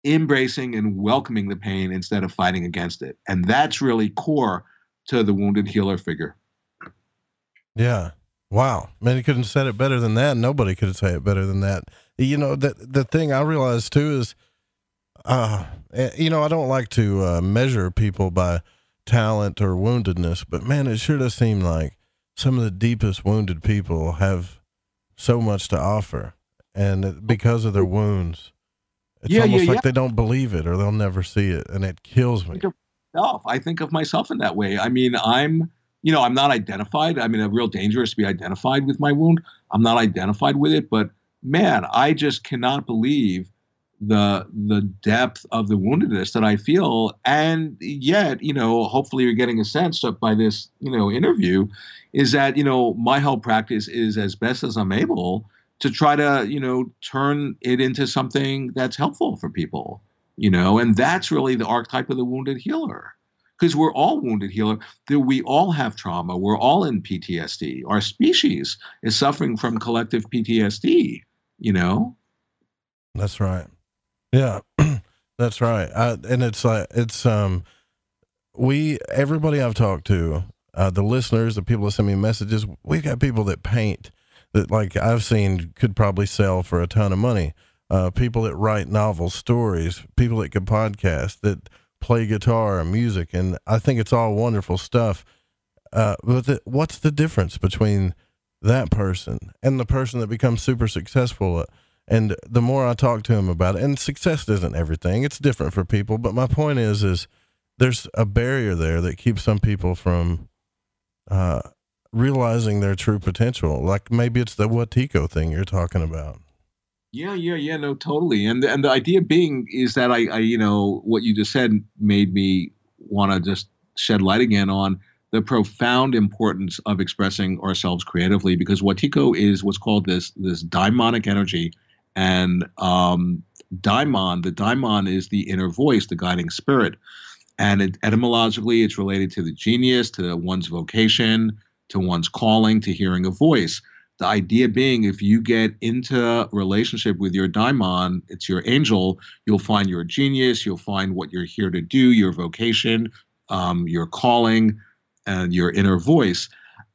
embracing and welcoming the pain instead of fighting against it. And that's really core to the wounded healer figure. Yeah. Wow. Man, you couldn't have said it better than that. Nobody could say it better than that. You know, that the thing I realized too is, uh, you know, I don't like to uh, measure people by talent or woundedness, but man, it sure does seem like some of the deepest wounded people have so much to offer, and because of their wounds, it's yeah, almost yeah, like yeah. they don't believe it or they'll never see it. And it kills me. I think of myself in that way. I mean, I'm, you know, I'm not identified. I mean, it's real dangerous to be identified with my wound. I'm not identified with it, but man, I just cannot believe the, the depth of the woundedness that I feel. And yet, you know, hopefully you're getting a sense of by this, you know, interview is that, you know, my whole practice is as best as I'm able to try to, you know, turn it into something that's helpful for people, you know, and that's really the archetype of the wounded healer, because we're all wounded healer, that we all have trauma. We're all in P T S D. Our species is suffering from collective P T S D, you know? That's right. Yeah, that's right. I, and it's like, it's, um, we, everybody I've talked to, uh, the listeners, the people that send me messages, we've got people that paint that, like I've seen, could probably sell for a ton of money. Uh, people that write novel stories, people that could podcast, that play guitar and music. And I think it's all wonderful stuff. Uh, but the, what's the difference between that person and the person that becomes super successful? And the more I talk to him about it, and success isn't everything, it's different for people. But my point is, is there's a barrier there that keeps some people from, uh, realizing their true potential. Like maybe it's the Wetiko thing you're talking about. Yeah, yeah, yeah, no, totally. And, and the idea being is that I, I, you know, what you just said made me want to just shed light again on the profound importance of expressing ourselves creatively, because Wetiko is what's called this, this daimonic energy. And um, daimon, the daimon is the inner voice, the guiding spirit. And it, etymologically, it's related to the genius, to one's vocation, to one's calling, to hearing a voice. The idea being, if you get into relationship with your daimon, it's your angel, you'll find your genius, you'll find what you're here to do, your vocation, um, your calling, and your inner voice.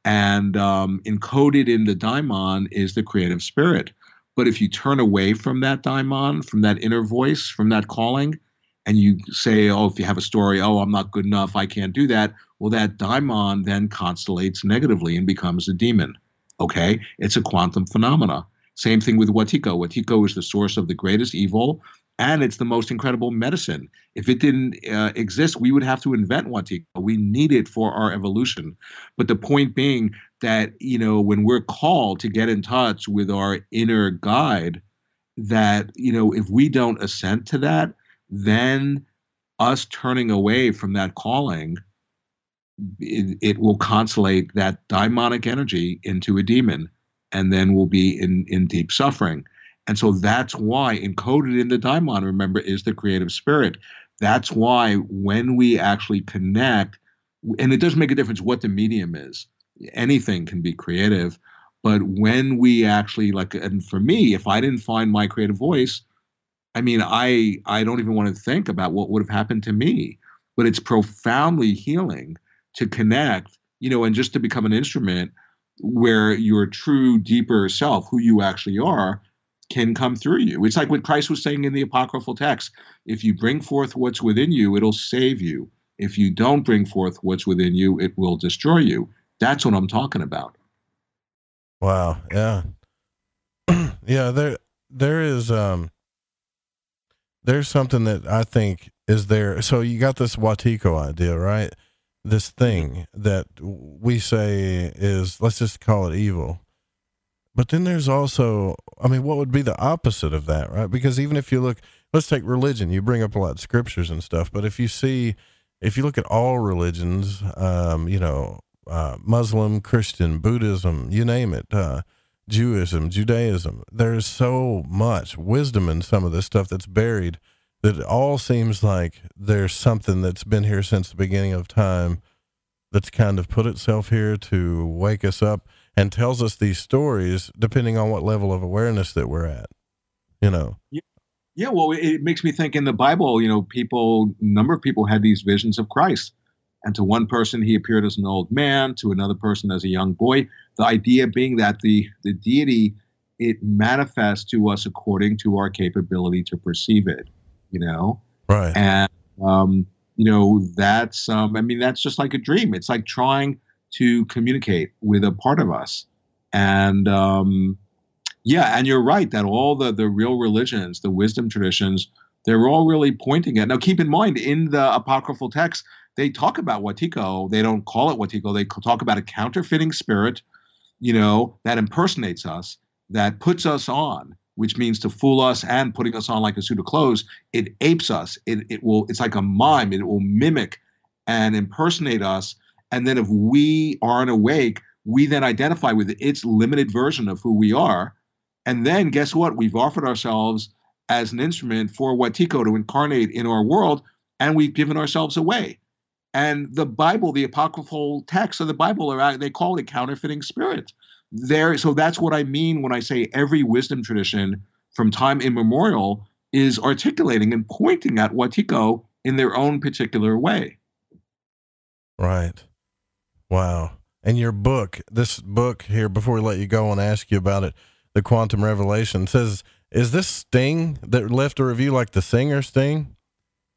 And um, encoded in the daimon is the creative spirit. But if you turn away from that daimon, from that inner voice, from that calling, and you say, oh, if you have a story, oh, I'm not good enough, I can't do that. Well, that daimon then constellates negatively and becomes a demon. Okay? It's a quantum phenomena. Same thing with Wetiko. Wetiko is the source of the greatest evil, and it's the most incredible medicine. If it didn't uh, exist, we would have to invent Wetiko. We need it for our evolution. But the point being that, you know, when we're called to get in touch with our inner guide, that, you know, if we don't assent to that, then us turning away from that calling, it, it will constellate that daimonic energy into a demon, and then we'll be in, in deep suffering. And so that's why encoded in the daimon, remember, is the creative spirit. That's why when we actually connect, and it doesn't make a difference what the medium is, anything can be creative, but when we actually, like, and for me, if I didn't find my creative voice, I mean, I, I don't even want to think about what would have happened to me, but it's profoundly healing to connect, you know, and just to become an instrument where your true deeper self, who you actually are, can come through you. It's like what Christ was saying in the apocryphal text, if you bring forth what's within you, it'll save you. If you don't bring forth what's within you, it will destroy you. That's what I'm talking about. Wow. Yeah. Yeah. There, there is, um, there's something that I think is there. So you got this Wetiko idea, right? This thing that we say is, let's just call it evil. But then there's also, I mean, what would be the opposite of that, right? Because even if you look, let's take religion, you bring up a lot of scriptures and stuff, but if you see, if you look at all religions, um, you know, uh, Muslim, Christian, Buddhism, you name it, uh, Jewism, Judaism, there's so much wisdom in some of this stuff that's buried that it all seems like there's something that's been here since the beginning of time that's kind of put itself here to wake us up and tells us these stories depending on what level of awareness that we're at, you know? Yeah. Yeah, well, it makes me think in the Bible, you know, people, number of people had these visions of Christ. And to one person, he appeared as an old man, to another person as a young boy. The idea being that the, the deity, it manifests to us according to our capability to perceive it, you know? Right. And, um, you know, that's, um, I mean, that's just like a dream. It's like trying to communicate with a part of us. And, um, yeah, and you're right that all the, the real religions, the wisdom traditions, they're all really pointing at. Now, keep in mind, in the apocryphal texts, they talk about Wetiko. They don't call it Wetiko. They talk about a counterfeiting spirit, you know, that impersonates us, that puts us on, which means to fool us and putting us on like a suit of clothes. It apes us. It, it will. It's like a mime. It will mimic and impersonate us. And then if we aren't awake, we then identify with its limited version of who we are. And then guess what? We've offered ourselves as an instrument for Wetiko to incarnate in our world, and we've given ourselves away. And the Bible, the apocryphal texts of the Bible, are, they call it a counterfeiting spirit. There, so that's what I mean when I say every wisdom tradition from time immemorial is articulating and pointing at Wetiko in their own particular way. Right. Wow. And your book, this book here, before we let you go and ask you about it, The Quantum Revelation, says, is this Sting that left a review, like the singer Sting?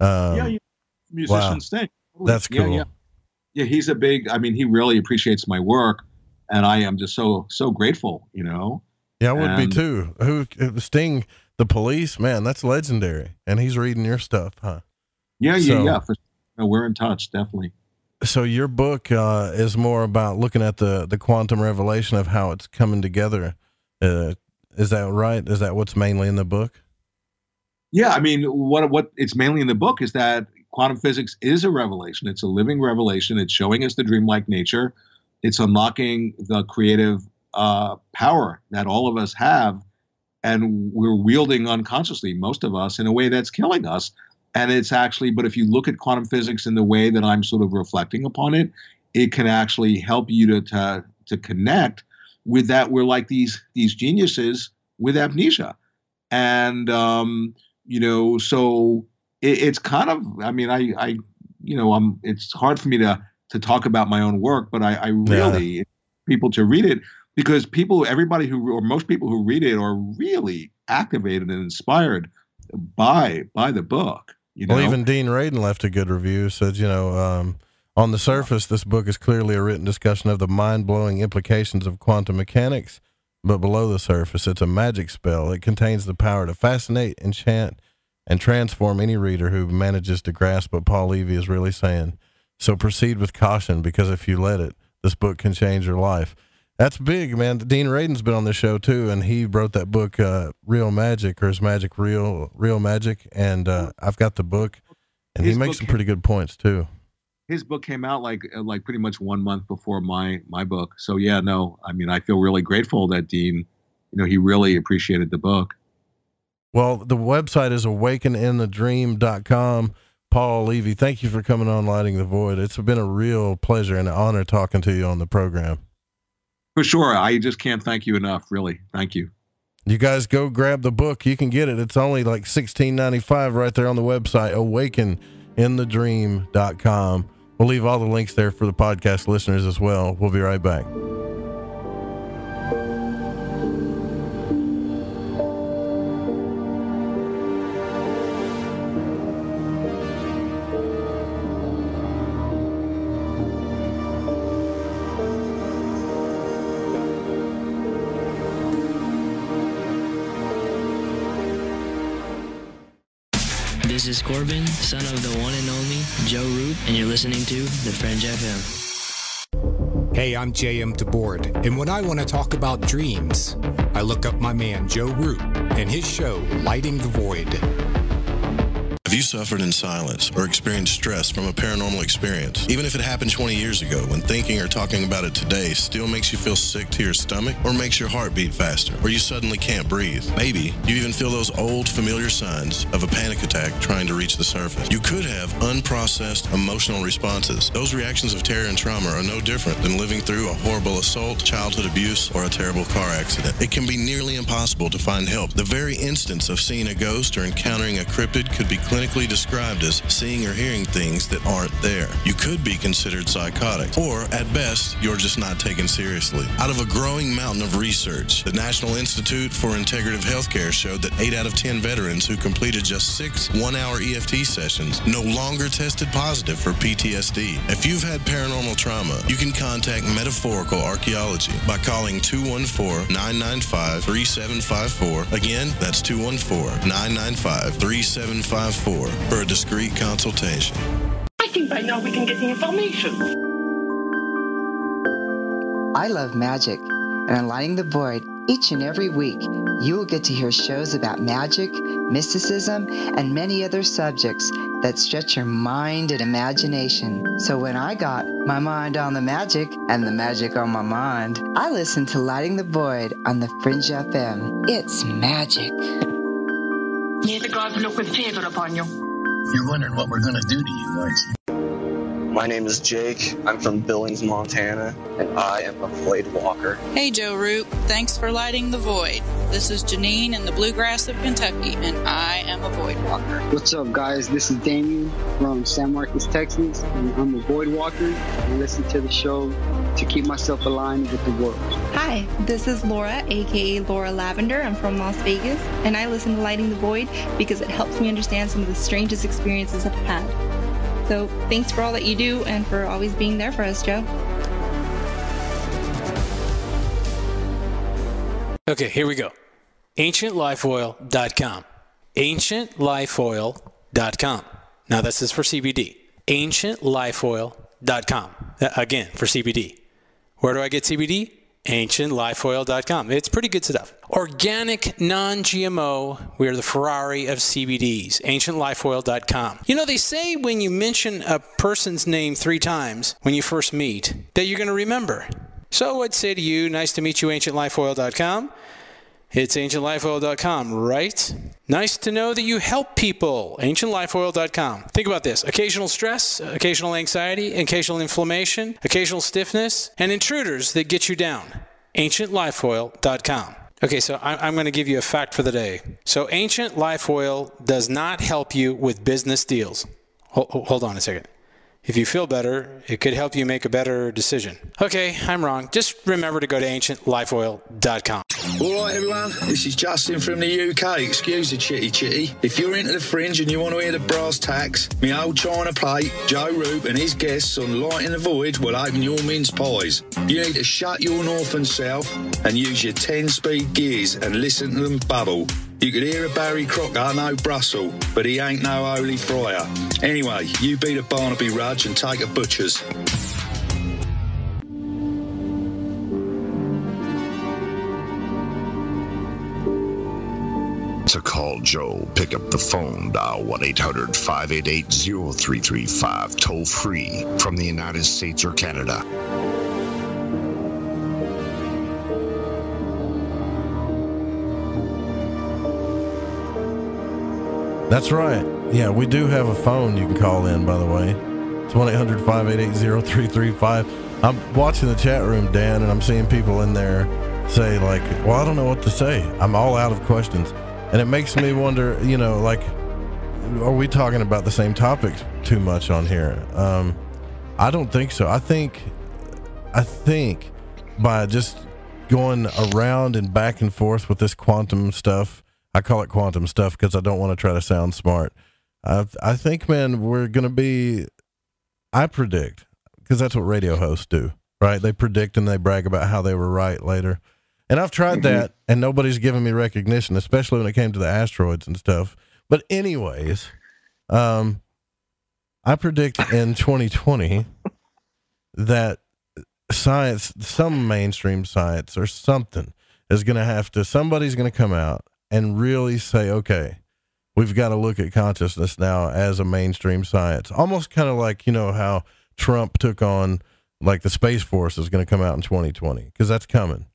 Um, yeah, yeah, musician wow. Sting. Totally. That's cool. Yeah, yeah. yeah, he's a big, I mean, he really appreciates my work, and I am just so, so grateful, you know? Yeah, I would and, be too. Who Sting, the Police, man, that's legendary. And he's reading your stuff, huh? Yeah, so, yeah, yeah. For, no, we're in touch, definitely. So your book uh, is more about looking at the, the quantum revelation of how it's coming together. Uh, is that right? Is that what's mainly in the book? Yeah, I mean, what what it's mainly in the book is that quantum physics is a revelation. It's a living revelation. It's showing us the dreamlike nature. It's unlocking the creative uh, power that all of us have, and we're wielding unconsciously, most of us, in a way that's killing us. And it's actually, but if you look at quantum physics in the way that I'm sort of reflecting upon it, it can actually help you to to, to connect with that. We're like these these geniuses with amnesia. And, um, you know, so it, it's kind of, I mean, I, I you know, I'm, it's hard for me to, to talk about my own work, but I, I really yeah. want people to read it, because people, everybody who, or most people who read it are really activated and inspired by, by the book. You well, know? Even Dean Radin left a good review, said, you know, um, on the surface, this book is clearly a written discussion of the mind-blowing implications of quantum mechanics, but below the surface, it's a magic spell. It contains the power to fascinate, enchant, and transform any reader who manages to grasp what Paul Levy is really saying. So proceed with caution, because if you let it, this book can change your life. That's big, man. Dean Radin's been on this show, too, and he wrote that book, uh, Real Magic, or Is Magic Real? Real Magic, and uh, I've got the book, and he makes some pretty good points, too. His book came out like like pretty much one month before my my book. So yeah, no, I mean, I feel really grateful that Dean, you know, he really appreciated the book. Well, the website is awaken in the dream dot com. Paul Levy, thank you for coming on Lighting the Void. It's been a real pleasure and an honor talking to you on the program. For sure. I just can't thank you enough, really. Thank you. You guys go grab the book. You can get it. It's only like sixteen ninety-five right there on the website, awaken in the dream dot com. We'll leave all the links there for the podcast listeners as well. We'll be right back. This is Corbin, son of the one and only Joe Root, and you're listening to The Fringe F M. Hey, I'm J M DeBoard, and when I want to talk about dreams, I look up my man Joe Root and his show, Lighting the Void. Have you suffered in silence or experienced stress from a paranormal experience? Even if it happened twenty years ago, when thinking or talking about it today still makes you feel sick to your stomach or makes your heart beat faster, or you suddenly can't breathe. Maybe you even feel those old familiar signs of a panic attack trying to reach the surface. You could have unprocessed emotional responses. Those reactions of terror and trauma are no different than living through a horrible assault, childhood abuse, or a terrible car accident. It can be nearly impossible to find help. The very instance of seeing a ghost or encountering a cryptid could be clinically described as seeing or hearing things that aren't there. You could be considered psychotic, or at best, you're just not taken seriously. Out of a growing mountain of research, the National Institute for Integrative Healthcare showed that eight out of ten veterans who completed just six one-hour E F T sessions no longer tested positive for P T S D. If you've had paranormal trauma, you can contact Metaphorical Archaeology by calling two one four, nine nine five, three seven five four. Again, that's two one four, nine nine five, three seven five four. For a discreet consultation. I think by now we can get the information. I love magic, and on Lighting the Void, each and every week, you will get to hear shows about magic, mysticism, and many other subjects that stretch your mind and imagination. So when I got my mind on the magic and the magic on my mind, I listened to Lighting the Void on the Fringe F M. It's magic. May the gods look with favor upon you. You're wondering what we're going to do to you, aren't you? My name is Jake. I'm from Billings, Montana, and I am a Voidwalker. Hey, Joe Roop. Thanks for lighting the void. This is Janine in the bluegrass of Kentucky, and I am a Voidwalker. What's up, guys? This is Damien from San Marcos, Texas, and I'm a Voidwalker. I listen to the show to keep myself aligned with the world. Hi, this is Laura, aka Laura Lavender. I'm from Las Vegas, and I listen to Lighting the Void because it helps me understand some of the strangest experiences I've had. So thanks for all that you do and for always being there for us, Joe. Okay, here we go. ancient life oil dot com. ancient life oil dot com. Now this is for C B D. ancient life oil dot com. Again, for C B D. Where do I get C B D? ancient life oil dot com. It's pretty good stuff. Organic, non-G M O. We are the Ferrari of C B Ds. ancient life oil dot com. You know, they say when you mention a person's name three times when you first meet, that you're going to remember. So I'd say to you, nice to meet you, ancient life oil dot com. It's ancient life oil dot com, right? Nice to know that you help people. ancient life oil dot com. Think about this. Occasional stress, occasional anxiety, occasional inflammation, occasional stiffness, and intruders that get you down. ancient life oil dot com. Okay, so I'm going to give you a fact for the day. So Ancient Life Oil does not help you with business deals. Hold on a second. If you feel better, it could help you make a better decision. Okay, I'm wrong. Just remember to go to ancient life oil dot com. All right, everyone. This is Justin from the U K. Excuse the chitty chitty. If you're into the Fringe and you want to hear the brass tacks, me old China plate, Joe Roop and his guests on Lighting the Void will open your mince pies. You need to shut your north and south and use your ten-speed gears and listen to them bubble. You could hear a Barry Crocker, no Brussels, but he ain't no holy friar. Anyway, you beat a Barnaby Rudge and take a butcher's. To call Joe, pick up the phone, dial one eight hundred, five eight eight, zero three three five, toll free from the United States or Canada. That's right. Yeah, we do have a phone you can call in, by the way. It's one eight hundred, five eight eight, zero three three five. I'm watching the chat room, Dan, and I'm seeing people in there say, like, well, I don't know what to say. I'm all out of questions. And it makes me wonder, you know, like, are we talking about the same topics too much on here? Um, I don't think so. I think, I think by just going around and back and forth with this quantum stuff, I call it quantum stuff because I don't want to try to sound smart. I, I think, man, we're going to be, I predict, because that's what radio hosts do, right? They predict and they brag about how they were right later. And I've tried that, and nobody's given me recognition, especially when it came to the asteroids and stuff. But anyways, um, I predict in twenty twenty that science, some mainstream science or something is going to have to, somebody's going to come out and really say, okay, we've got to look at consciousness now as a mainstream science. Almost kind of like, you know, how Trump took on, like, the Space Force is going to come out in twenty twenty, because that's coming.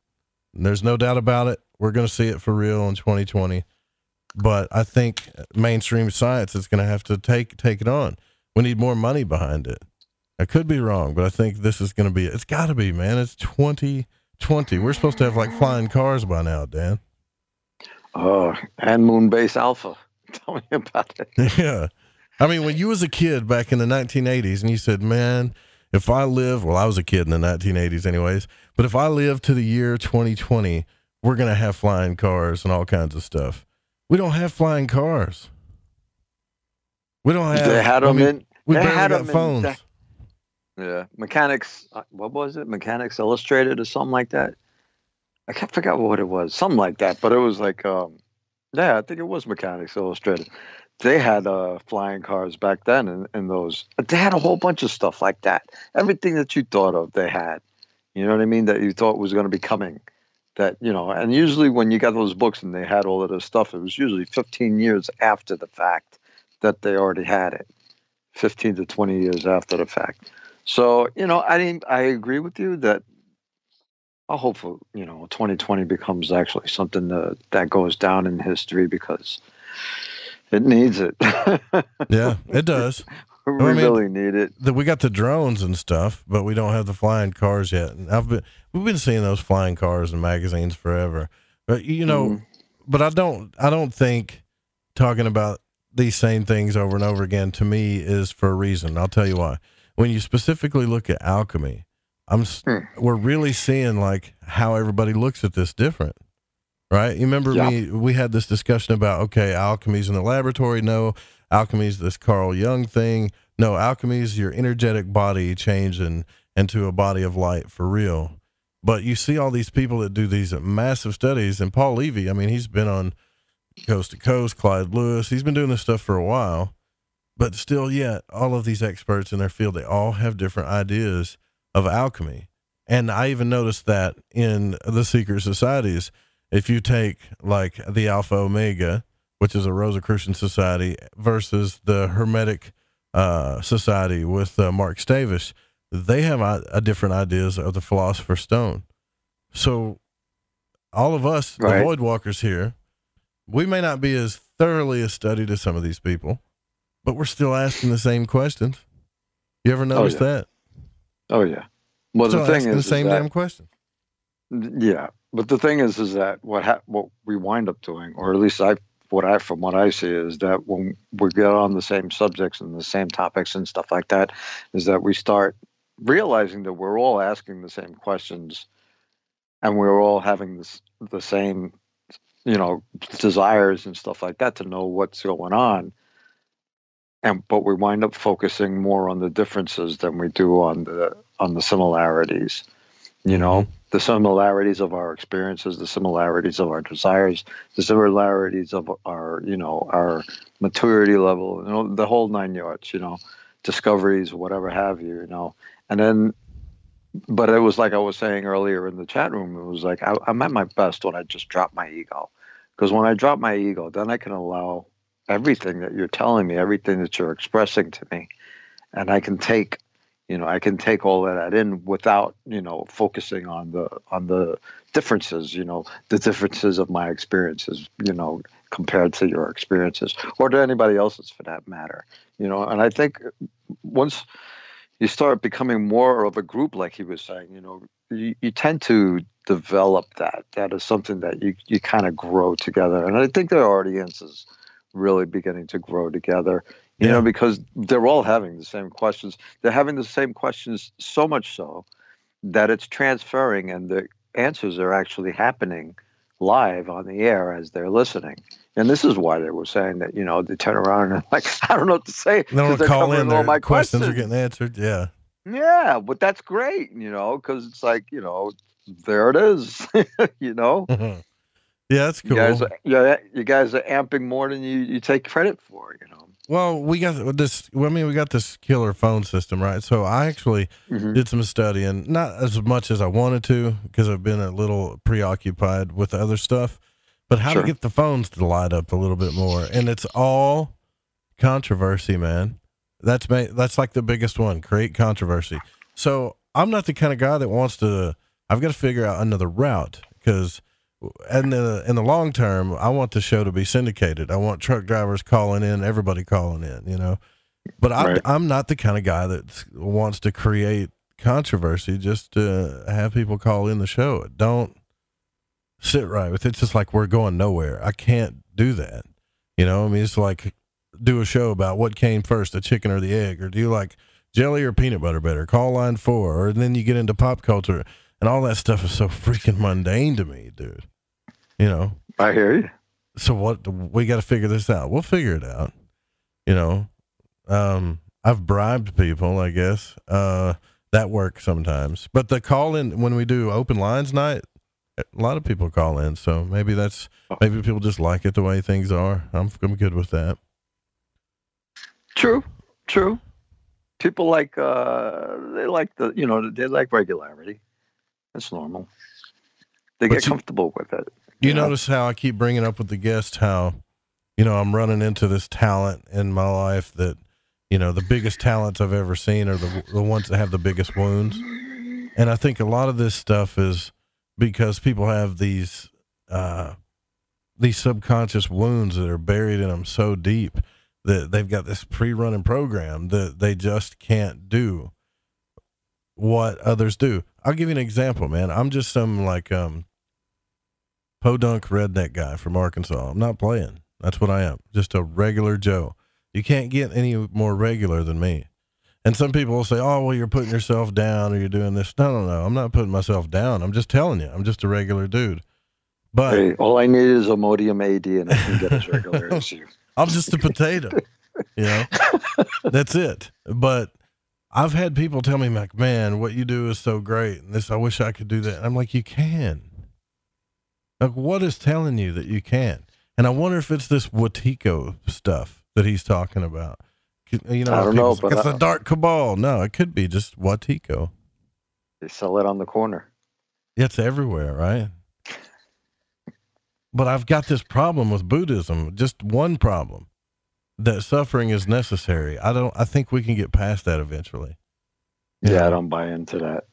And there's no doubt about it. We're going to see it for real in twenty twenty. But I think mainstream science is going to have to take take it on. We need more money behind it. I could be wrong, but I think this is going to be, it's got to be, man. It's twenty twenty. We're supposed to have, like, flying cars by now, Dan. Oh, and moon base alpha. Tell me about it. Yeah. I mean, when you was a kid back in the nineteen eighties and you said, man, if I live, well, I was a kid in the nineteen eighties anyways, but if I live to the year twenty twenty, we're going to have flying cars and all kinds of stuff. We don't have flying cars. We don't have. They had them I mean, in. We barely had got phones. In, yeah. Mechanics. What was it? Mechanics Illustrated or something like that. I can't forget what it was. Something like that. But it was like, um, yeah, I think it was Mechanics Illustrated. They had uh, flying cars back then, and, and those. They had a whole bunch of stuff like that. Everything that you thought of, they had. You know what I mean? That you thought was going to be coming. That, you know, and usually when you got those books and they had all of this stuff, it was usually fifteen years after the fact that they already had it. fifteen to twenty years after the fact. So, you know, I didn't, I agree with you that I hope, for, you know, twenty twenty becomes actually something that, that goes down in history, because it needs it. Yeah, it does. We I mean, really need it. The, we got the drones and stuff, but we don't have the flying cars yet. And I've been, we've been seeing those flying cars in magazines forever, but you know, mm. but I don't, I don't think talking about these same things over and over again to me is for a reason. I'll tell you why. When you specifically look at alchemy, I'm, mm. we're really seeing like how everybody looks at this different. Right. You remember yeah. me, we had this discussion about, okay, alchemy's in the laboratory. No, alchemy's this Carl Jung thing. No, alchemy's your energetic body changing into a body of light for real. But you see all these people that do these massive studies, and Paul Levy, I mean, he's been on Coast to Coast, Clyde Lewis, he's been doing this stuff for a while, but still yet all of these experts in their field, they all have different ideas of alchemy. And I even noticed that in the secret societies. If you take like the Alpha Omega, which is a Rosicrucian society, versus the Hermetic uh, society with uh, Mark Stavish, they have a, a different ideas of the Philosopher's Stone. So all of us, right. the Voidwalkers here, we may not be as thoroughly a study to some of these people, but we're still asking the same questions. You ever notice oh, yeah. that? Oh yeah. Well, the thing is the same damn question. Yeah. But the thing is, is that what ha what we wind up doing, or at least I, what I, from what I see, is that when we get on the same subjects and the same topics and stuff like that, is that we start realizing that we're all asking the same questions, and we're all having this, the same, you know, desires and stuff like that to know what's going on, and but we wind up focusing more on the differences than we do on the on the similarities, you know. Mm-hmm. The similarities of our experiences, the similarities of our desires, the similarities of our, you know, our maturity level, you know, the whole nine yards, you know, discoveries, whatever have you, you know. And then, but it was like I was saying earlier in the chat room, it was like I, I'm at my best when I just drop my ego. Because when I drop my ego, then I can allow everything that you're telling me, everything that you're expressing to me, and I can take You know, I can take all of that in without, you know, focusing on the on the differences, you know, the differences of my experiences, you know, compared to your experiences or to anybody else's for that matter, you know. And I think once you start becoming more of a group, like he was saying, you know, you, you tend to develop that. That is something that you, you kind of grow together. And I think their audience is really beginning to grow together. You know, because they're all having the same questions. They're having the same questions so much so that it's transferring, and the answers are actually happening live on the air as they're listening. And this is why they were saying that, you know, they turn around and like, I don't know what to say. They don't call in, all my questions are getting answered. Yeah. Yeah, but that's great, you know, because it's like, you know, there it is, you know. Yeah, that's cool. You guys are, yeah, you guys are amping more than you, you take credit for, you know. Well, we got this, I mean, we got this killer phone system, right? So I actually mm-hmm. did some studying, not as much as I wanted to, because I've been a little preoccupied with other stuff, but how sure. to get the phones to light up a little bit more. And it's all controversy, man. That's ma that's like the biggest one, create controversy. So I'm not the kind of guy that wants to, I've got to figure out another route, because in the, in the long term, I want the show to be syndicated. I want truck drivers calling in, everybody calling in, you know, but I, right. I'm not the kind of guy that wants to create controversy just to have people call in the show. It don't sit right with it. It's just like, we're going nowhere. I can't do that. You know, I mean, it's like, do a show about what came first, the chicken or the egg, or do you like jelly or peanut butter better? Call line four. Or then you get into pop culture, and all that stuff is so freaking mundane to me, dude. You know, I hear you. So what, we got to figure this out. We'll figure it out. You know, um, I've bribed people, I guess, uh, that works sometimes, but the call in, when we do open lines night, a lot of people call in. So maybe that's, maybe people just like it the way things are. I'm, I'm good with that. True, true. People like uh, they like the you know they like regularity. That's normal. They but get you, comfortable with it. You, you know? Notice how I keep bringing up with the guest how, you know, I'm running into this talent in my life that, you know, the biggest talents I've ever seen are the the ones that have the biggest wounds, and I think a lot of this stuff is because people have these uh, these subconscious wounds that are buried in them so deep. That they've got this pre-running program that they just can't do what others do. I'll give you an example, man. I'm just some like um, podunk redneck guy from Arkansas. I'm not playing. That's what I am. Just a regular Joe. You can't get any more regular than me. And some people will say, oh, well, you're putting yourself down or you're doing this. No, no, no. I'm not putting myself down. I'm just telling you. I'm just a regular dude. But hey, all I need is Imodium A D and I can get as regular as you. I'm just a potato, you know, that's it. But I've had people tell me like, man, what you do is so great. And this, I wish I could do that. And I'm like, you can. Like, what is telling you that you can? And I wonder if it's this Wetiko stuff that he's talking about. You know, I don't know, but it's a dark cabal. No, it could be just Wetiko. They sell it on the corner. It's everywhere, right? But I've got this problem with Buddhism, just one problem, that suffering is necessary. I don't, I think we can get past that eventually. Yeah, yeah I don't buy into that.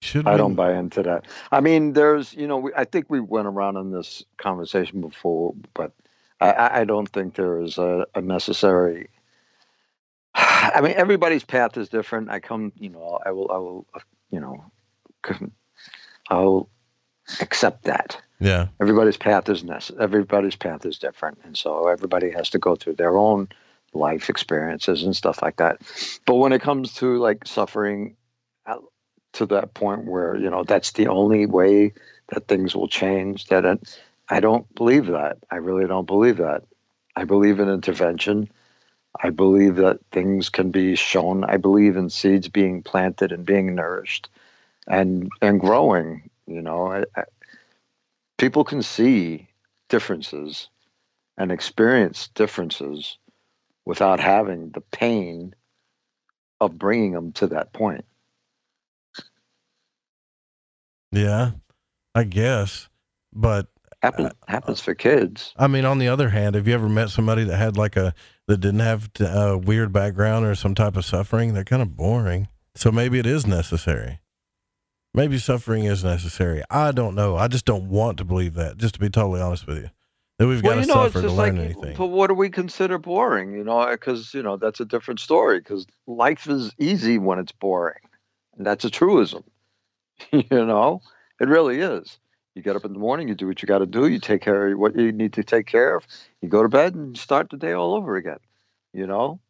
Should I we? don't buy into that. I mean, there's, you know, we, I think we went around in this conversation before, but I, I don't think there is a, a necessary, I mean, everybody's path is different. I come, you know, I will, I will, you know, I'll accept that. Yeah. Everybody's path is everybody's path is different, and so everybody has to go through their own life experiences and stuff like that. But when it comes to like suffering to that point where, you know, that's the only way that things will change, that it, I don't believe that. I really don't believe that. I believe in intervention. I believe that things can be shown. I believe in seeds being planted and being nourished and and growing, you know. I, I, People can see differences and experience differences without having the pain of bringing them to that point. Yeah, I guess. But Happen, uh, happens for kids. I mean, on the other hand, have you ever met somebody that had like a, that didn't have a weird background or some type of suffering? They're kind of boring. So maybe it is necessary. Maybe suffering is necessary. I don't know. I just don't want to believe that, just to be totally honest with you, that we've well, got to know, suffer to learn like, anything. But what do we consider boring? You know, because, you know, that's a different story, because life is easy when it's boring. And that's a truism. You know, it really is. You get up in the morning, you do what you got to do. You take care of what you need to take care of. You go to bed and start the day all over again. You know,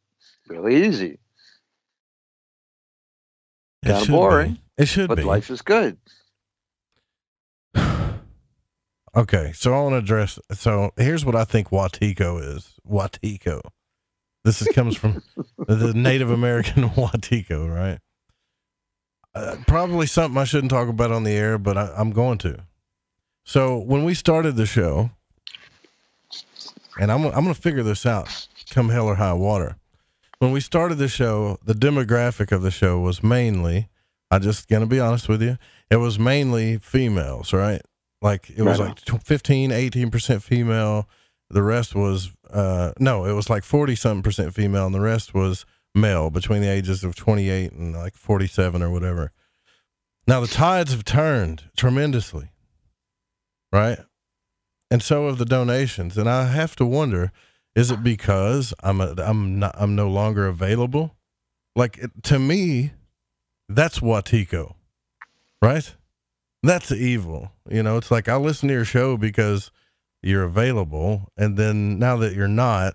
really easy. Kind of boring. Be. It should but be. But life is good. Okay, so I want to address. So here's what I think Wetiko is. Wetiko. This is, comes from the Native American Wetiko, right? Uh, probably something I shouldn't talk about on the air, but I, I'm going to. So when we started the show, and I'm I'm going to figure this out, come hell or high water. When we started the show, the demographic of the show was mainly, I'm just going to be honest with you, it was mainly females, right? Like it was right like fifteen, eighteen percent female. The rest was, uh, no, it was like forty something percent female, and the rest was male between the ages of twenty-eight and like forty-seven or whatever. Now the tides have turned tremendously, right? And so have the donations. And I have to wonder, is it because I'm a, I'm not, I'm no longer available? Like it, to me, that's Wetiko, right? That's evil. You know, it's like, I listen to your show because you're available, and then now that you're not,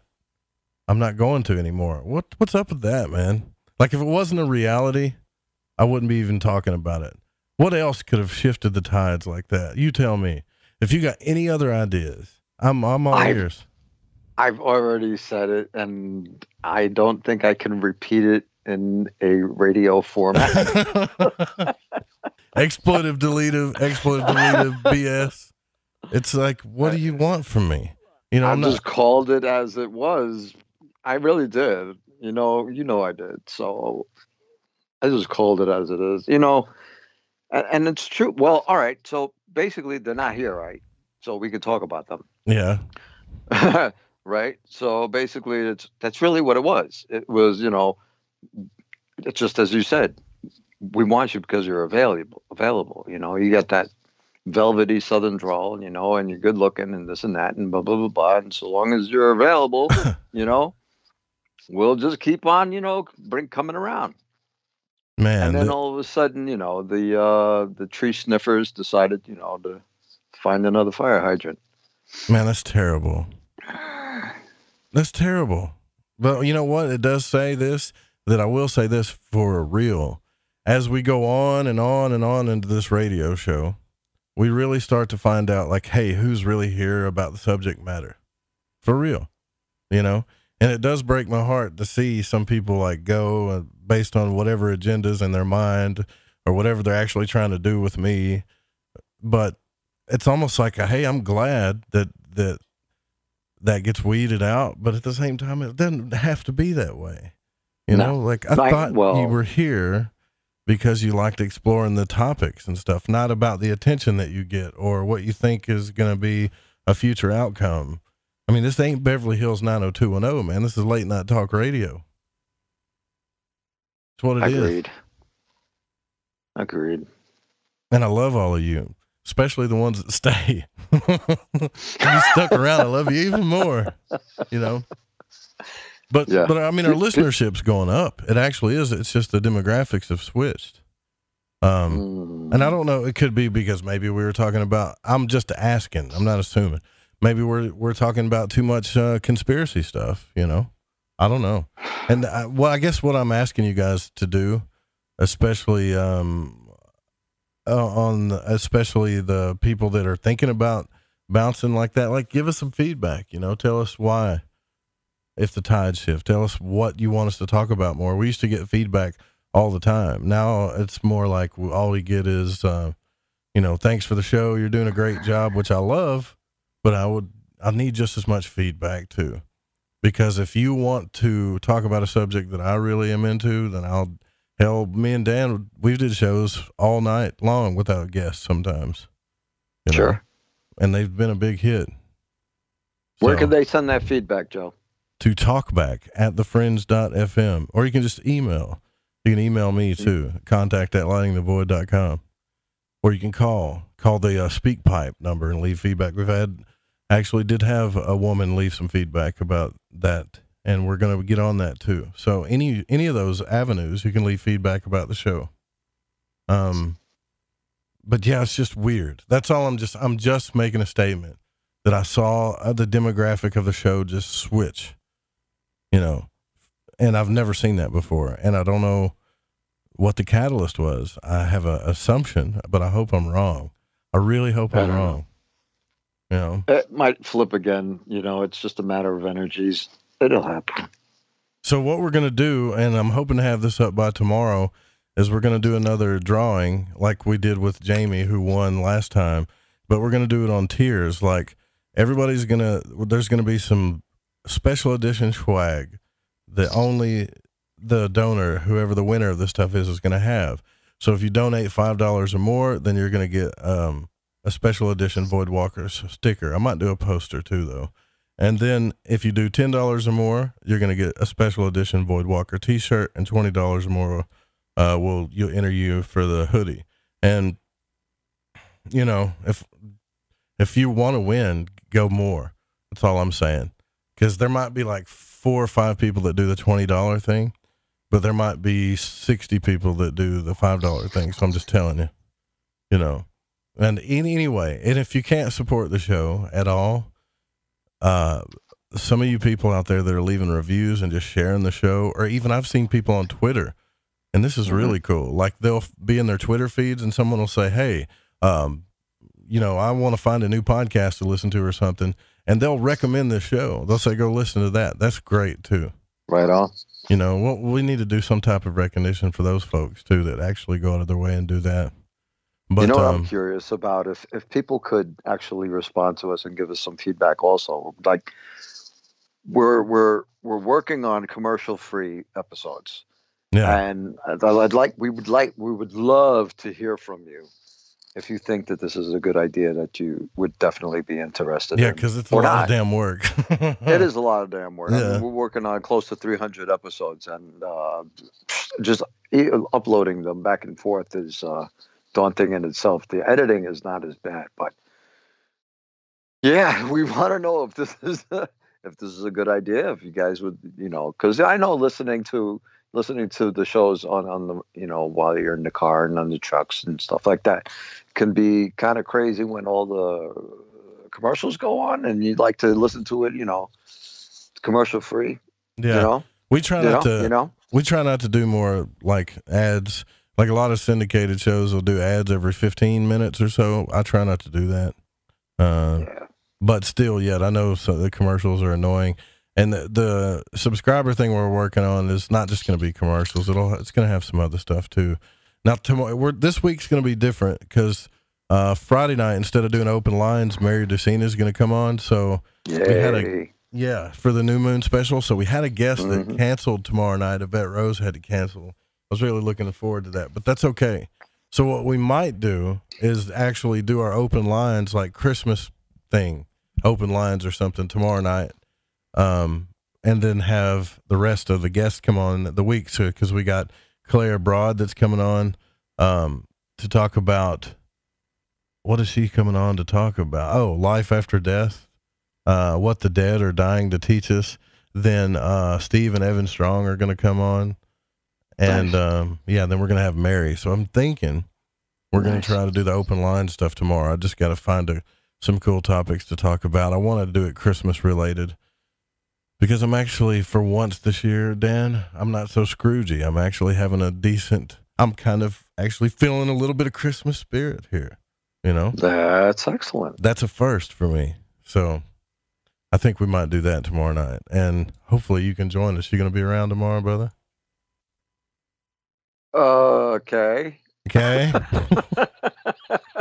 I'm not going to anymore. What what's up with that, man? Like, if it wasn't a reality, I wouldn't be even talking about it. What else could have shifted the tides like that? You tell me. If you got any other ideas, I'm I'm all I've, ears. I've already said it, and I don't think I can repeat it in a radio format. Expletive deletive, expletive deletive B S. It's like, what do you want from me? You know, I just called it as it was. I really did. You know, you know, I did. So I just called it as it is, you know, and, and it's true. Well, all right. So basically they're not here, right? So we can talk about them. Yeah. Right. So basically it's, that's really what it was. It was, you know, it's just, as you said, we want you because you're available, available, you know, you got that velvety Southern drawl, you know, and you're good looking and this and that and blah, blah, blah, blah. And so long as you're available, you know, we'll just keep on, you know, bring coming around, man. And then the... all of a sudden, you know, the, uh, the tree sniffers decided, you know, to find another fire hydrant. Man, that's terrible. That's terrible. But you know what? It does say this, that I will say this for real. As we go on and on and on into this radio show, we really start to find out, like, hey, who's really here about the subject matter for real, you know? And it does break my heart to see some people like go based on whatever agendas in their mind or whatever they're actually trying to do with me. But it's almost like, a, hey, I'm glad that, that, that gets weeded out. But at the same time, it doesn't have to be that way. You no. know, like I like, thought well, you were here because you liked exploring the topics and stuff, not about the attention that you get or what you think is going to be a future outcome. I mean, this ain't Beverly Hills nine oh two one oh, man. This is late night talk radio. It's what it Agreed. is. Agreed. Agreed. And I love all of you, especially the ones that stay. You stuck around. I love you even more, you know. But, yeah. but I mean, our listenership's going up. It actually is. It's just the demographics have switched. Um, mm. And I don't know. It could be because maybe we were talking about, I'm just asking, I'm not assuming. Maybe we're, we're talking about too much uh, conspiracy stuff, you know? I don't know. And I, well, I guess what I'm asking you guys to do, especially, um, uh, on, the, especially the people that are thinking about bouncing like that, like give us some feedback, you know, tell us why. If the tide shift, tell us what you want us to talk about more. We used to get feedback all the time. Now it's more like all we get is, uh, you know, thanks for the show. You're doing a great job, which I love, but I would, I need just as much feedback too, because if you want to talk about a subject that I really am into, then I'll, hell, me and Dan, we did shows all night long without guests sometimes. You know? Sure. And they've been a big hit. Where so, can they send that feedback, Joe? To talkback at the fringe dot f m, or you can just email. You can email me too, contact at lighting the void dot com, or you can call, call the uh, speak pipe number and leave feedback. We've had, actually did have a woman leave some feedback about that, and we're going to get on that too. So any, any of those avenues, you can leave feedback about the show. Um, but yeah, it's just weird. That's all. I'm just, I'm just making a statement that I saw uh, the demographic of the show just switch. You know, and I've never seen that before. And I don't know what the catalyst was. I have an assumption, but I hope I'm wrong. I really hope I'm wrong. You know, it might flip again. You know, it's just a matter of energies. It'll happen. So what we're going to do, and I'm hoping to have this up by tomorrow, is we're going to do another drawing like we did with Jamie, who won last time, but we're going to do it on tiers. Like everybody's going to, there's going to be some special edition swag that only the donor, whoever the winner of this stuff is, is going to have. So if you donate five dollars or more, then you're going to get um, a special edition Voidwalkers sticker. I might do a poster too, though. And then if you do ten dollars or more, you're going to get a special edition Voidwalker t-shirt, and twenty dollars or more uh, will you'll enter you for the hoodie. And, you know, if, if you want to win, go more. That's all I'm saying. Because there might be like four or five people that do the twenty dollar thing, but there might be sixty people that do the five dollar thing. So I'm just telling you, you know. And in, anyway, and if you can't support the show at all, uh, some of you people out there that are leaving reviews and just sharing the show, or even I've seen people on Twitter, and this is really cool. Like they'll be in their Twitter feeds and someone will say, hey, um, you know, I want to find a new podcast to listen to or something. And they'll recommend this show. They'll say, go listen to that. That's great too. Right on. You know, well, we need to do some type of recognition for those folks too, that actually go out of their way and do that. But, you know what um, I'm curious about? If if people could actually respond to us and give us some feedback also. Like we're we're we're working on commercial free episodes. Yeah. And I'd like we would like we would love to hear from you. If you think that this is a good idea that you would definitely be interested yeah, in. Yeah, because it's a lot not. of damn work. It is a lot of damn work. Yeah. I mean, we're working on close to three hundred episodes, and uh, just e uploading them back and forth is uh, daunting in itself. The editing is not as bad, but yeah, we want to know if this is a, if this is a good idea. If you guys would, you know, because I know listening to listening to the shows on on the you know while you're in the car and on the trucks and stuff like that can be kind of crazy when all the commercials go on, and you'd like to listen to it, you know, commercial free. Yeah, you know? we try you not know? to. You know, we try not to do more like ads. Like a lot of syndicated shows will do ads every fifteen minutes or so. I try not to do that. Uh, yeah. But still, yet I know so the commercials are annoying. And the, the subscriber thing we're working on is not just going to be commercials. It'll it's going to have some other stuff too. Now tomorrow, we're, this week's going to be different because uh, Friday night, instead of doing open lines, Mary Ducina is going to come on. So Yay. we had a yeah for the new moon special. So we had a guest mm-hmm. that canceled tomorrow night. Yvette Rose had to cancel. I was really looking forward to that, but that's okay. So what we might do is actually do our open lines, like Christmas thing, open lines or something tomorrow night. Um, and then have the rest of the guests come on the week. So, cause we got Claire Broad that's coming on, um, to talk about what is she coming on to talk about? Oh, life after death, uh, what the dead are dying to teach us. Then, uh, Steve and Evan Strong are going to come on, and, nice. um, yeah, then we're going to have Mary. So I'm thinking we're nice. going to try to do the open line stuff tomorrow. I just got to find a, some cool topics to talk about. I want to do it Christmas related. Because I'm actually, for once this year, Dan, I'm not so Scroogey. I'm actually having a decent, I'm kind of actually feeling a little bit of Christmas spirit here, you know? That's excellent. That's a first for me. So I think we might do that tomorrow night. And hopefully you can join us. You going to be around tomorrow, brother? Uh, okay. Okay.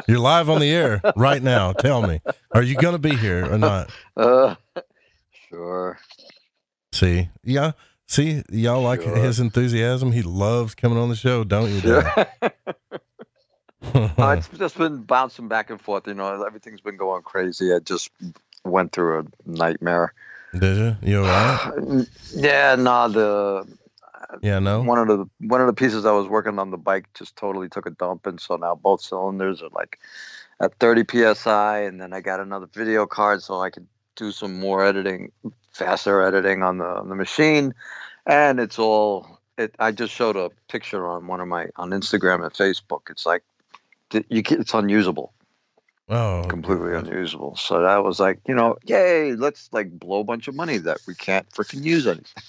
You're live on the air right now. Tell me, are you going to be here or not? Uh. Sure. See, yeah. See, y'all like sure. his enthusiasm. He loves coming on the show, don't you? Sure. uh, it's just been bouncing back and forth. You know, everything's been going crazy. I just went through a nightmare. Did you? You all right? yeah. No. Nah, the. Yeah. No. One of the one of the pieces I was working on the bike just totally took a dump, and so now both cylinders are like at thirty P S I, and then I got another video card so I could do some more editing, faster editing on the, on the machine. And it's all, it, I just showed a picture on one of my, on Instagram and Facebook. It's like, you it's unusable. Oh, completely God. unusable. So that was like, you know, yay, let's like blow a bunch of money that we can't freaking use anything.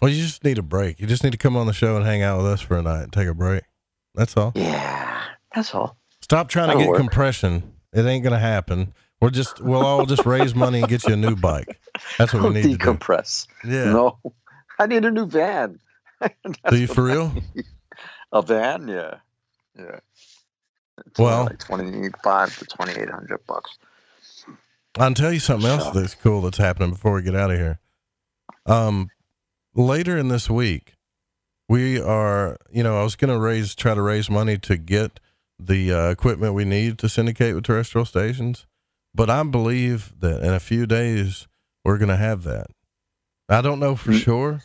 Well, you just need a break. You just need to come on the show and hang out with us for a night and take a break. That's all. Yeah, that's all. Stop trying That'll to get work. compression. It ain't going to happen. We're just, we'll all just raise money and get you a new bike. That's what I'll we need decompress. to decompress. Yeah. No, I need a new van. Do you for real? A van, yeah. Yeah. It's well, like twenty-five to twenty-eight hundred bucks. I'll tell you something else that's cool that's happening before we get out of here. Um, later in this week, we are, you know, I was going to raise, try to raise money to get the uh, equipment we need to syndicate with terrestrial stations. But I believe that in a few days, we're going to have that. I don't know for sure,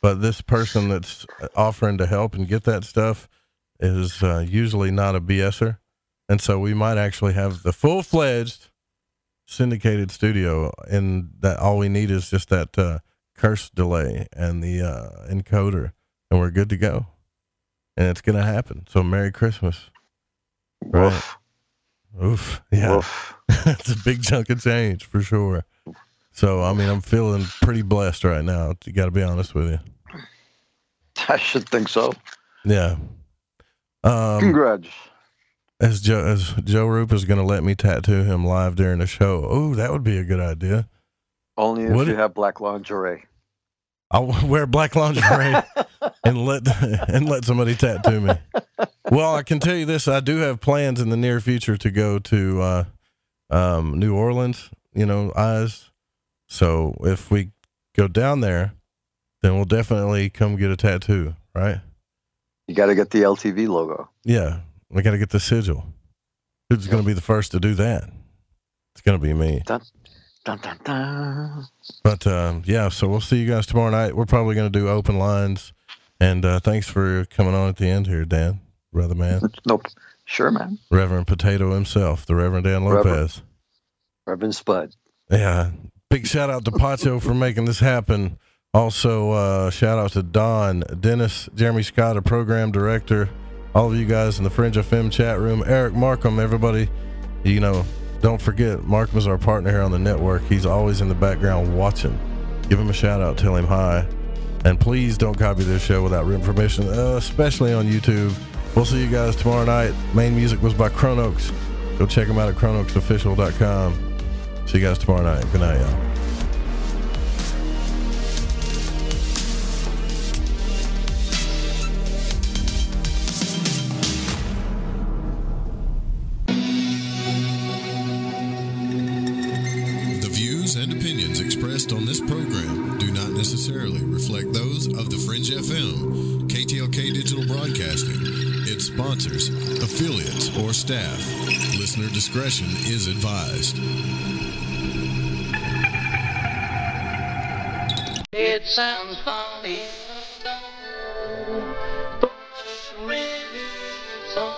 but this person that's offering to help and get that stuff is uh, usually not a BSer. And so we might actually have the full-fledged syndicated studio, and that all we need is just that uh, curse delay and the uh, encoder, and we're good to go. And it's going to happen. So Merry Christmas. Right. Oof. Oof. Yeah. Oof. It's a big chunk of change for sure. So, I mean, I'm feeling pretty blessed right now. You got to be honest with you. I should think so. Yeah. Um, Congrats. As Joe, as Joe Roop is going to let me tattoo him live during the show. Oh, that would be a good idea. Only if would you it? have black lingerie. I'll wear black lingerie and let and let somebody tattoo me. Well, I can tell you this: I do have plans in the near future to go to uh, um, New Orleans. You know, eyes. So if we go down there, then we'll definitely come get a tattoo, right? You got to get the L T V logo. Yeah, we got to get the sigil. Who's yeah. going to be the first to do that? It's going to be me. That's Dun, dun, dun. But um, yeah, so we'll see you guys tomorrow night. We're probably going to do open lines, and uh, thanks for coming on at the end here, Dan, brother man. Nope, sure, man. Reverend Potato himself, the Reverend Dan Lopez, Reverend, Reverend Spud. Yeah, big shout out to Pacho for making this happen. Also, uh, shout out to Don, Dennis, Jeremy Scott, our program director, all of you guys in the Fringe F M chat room, Eric Markham, everybody, you know. Don't forget, Mark was our partner here on the network. He's always in the background watching. Give him a shout out, tell him hi. And please don't copy this show without written permission, uh, especially on YouTube. We'll see you guys tomorrow night. Main music was by Chronox. Go check him out at Chronox official dot com. See you guys tomorrow night. Good night, y'all. On this program do not necessarily reflect those of the Fringe F M, K T L K Digital Broadcasting, its sponsors, affiliates, or staff. Listener discretion is advised. It sounds funny, but it's really so.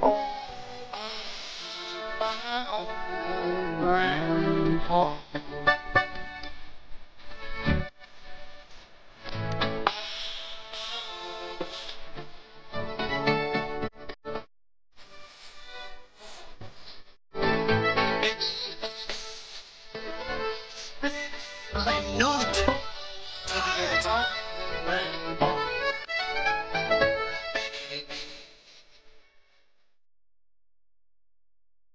Oh, I'm bound for. I know.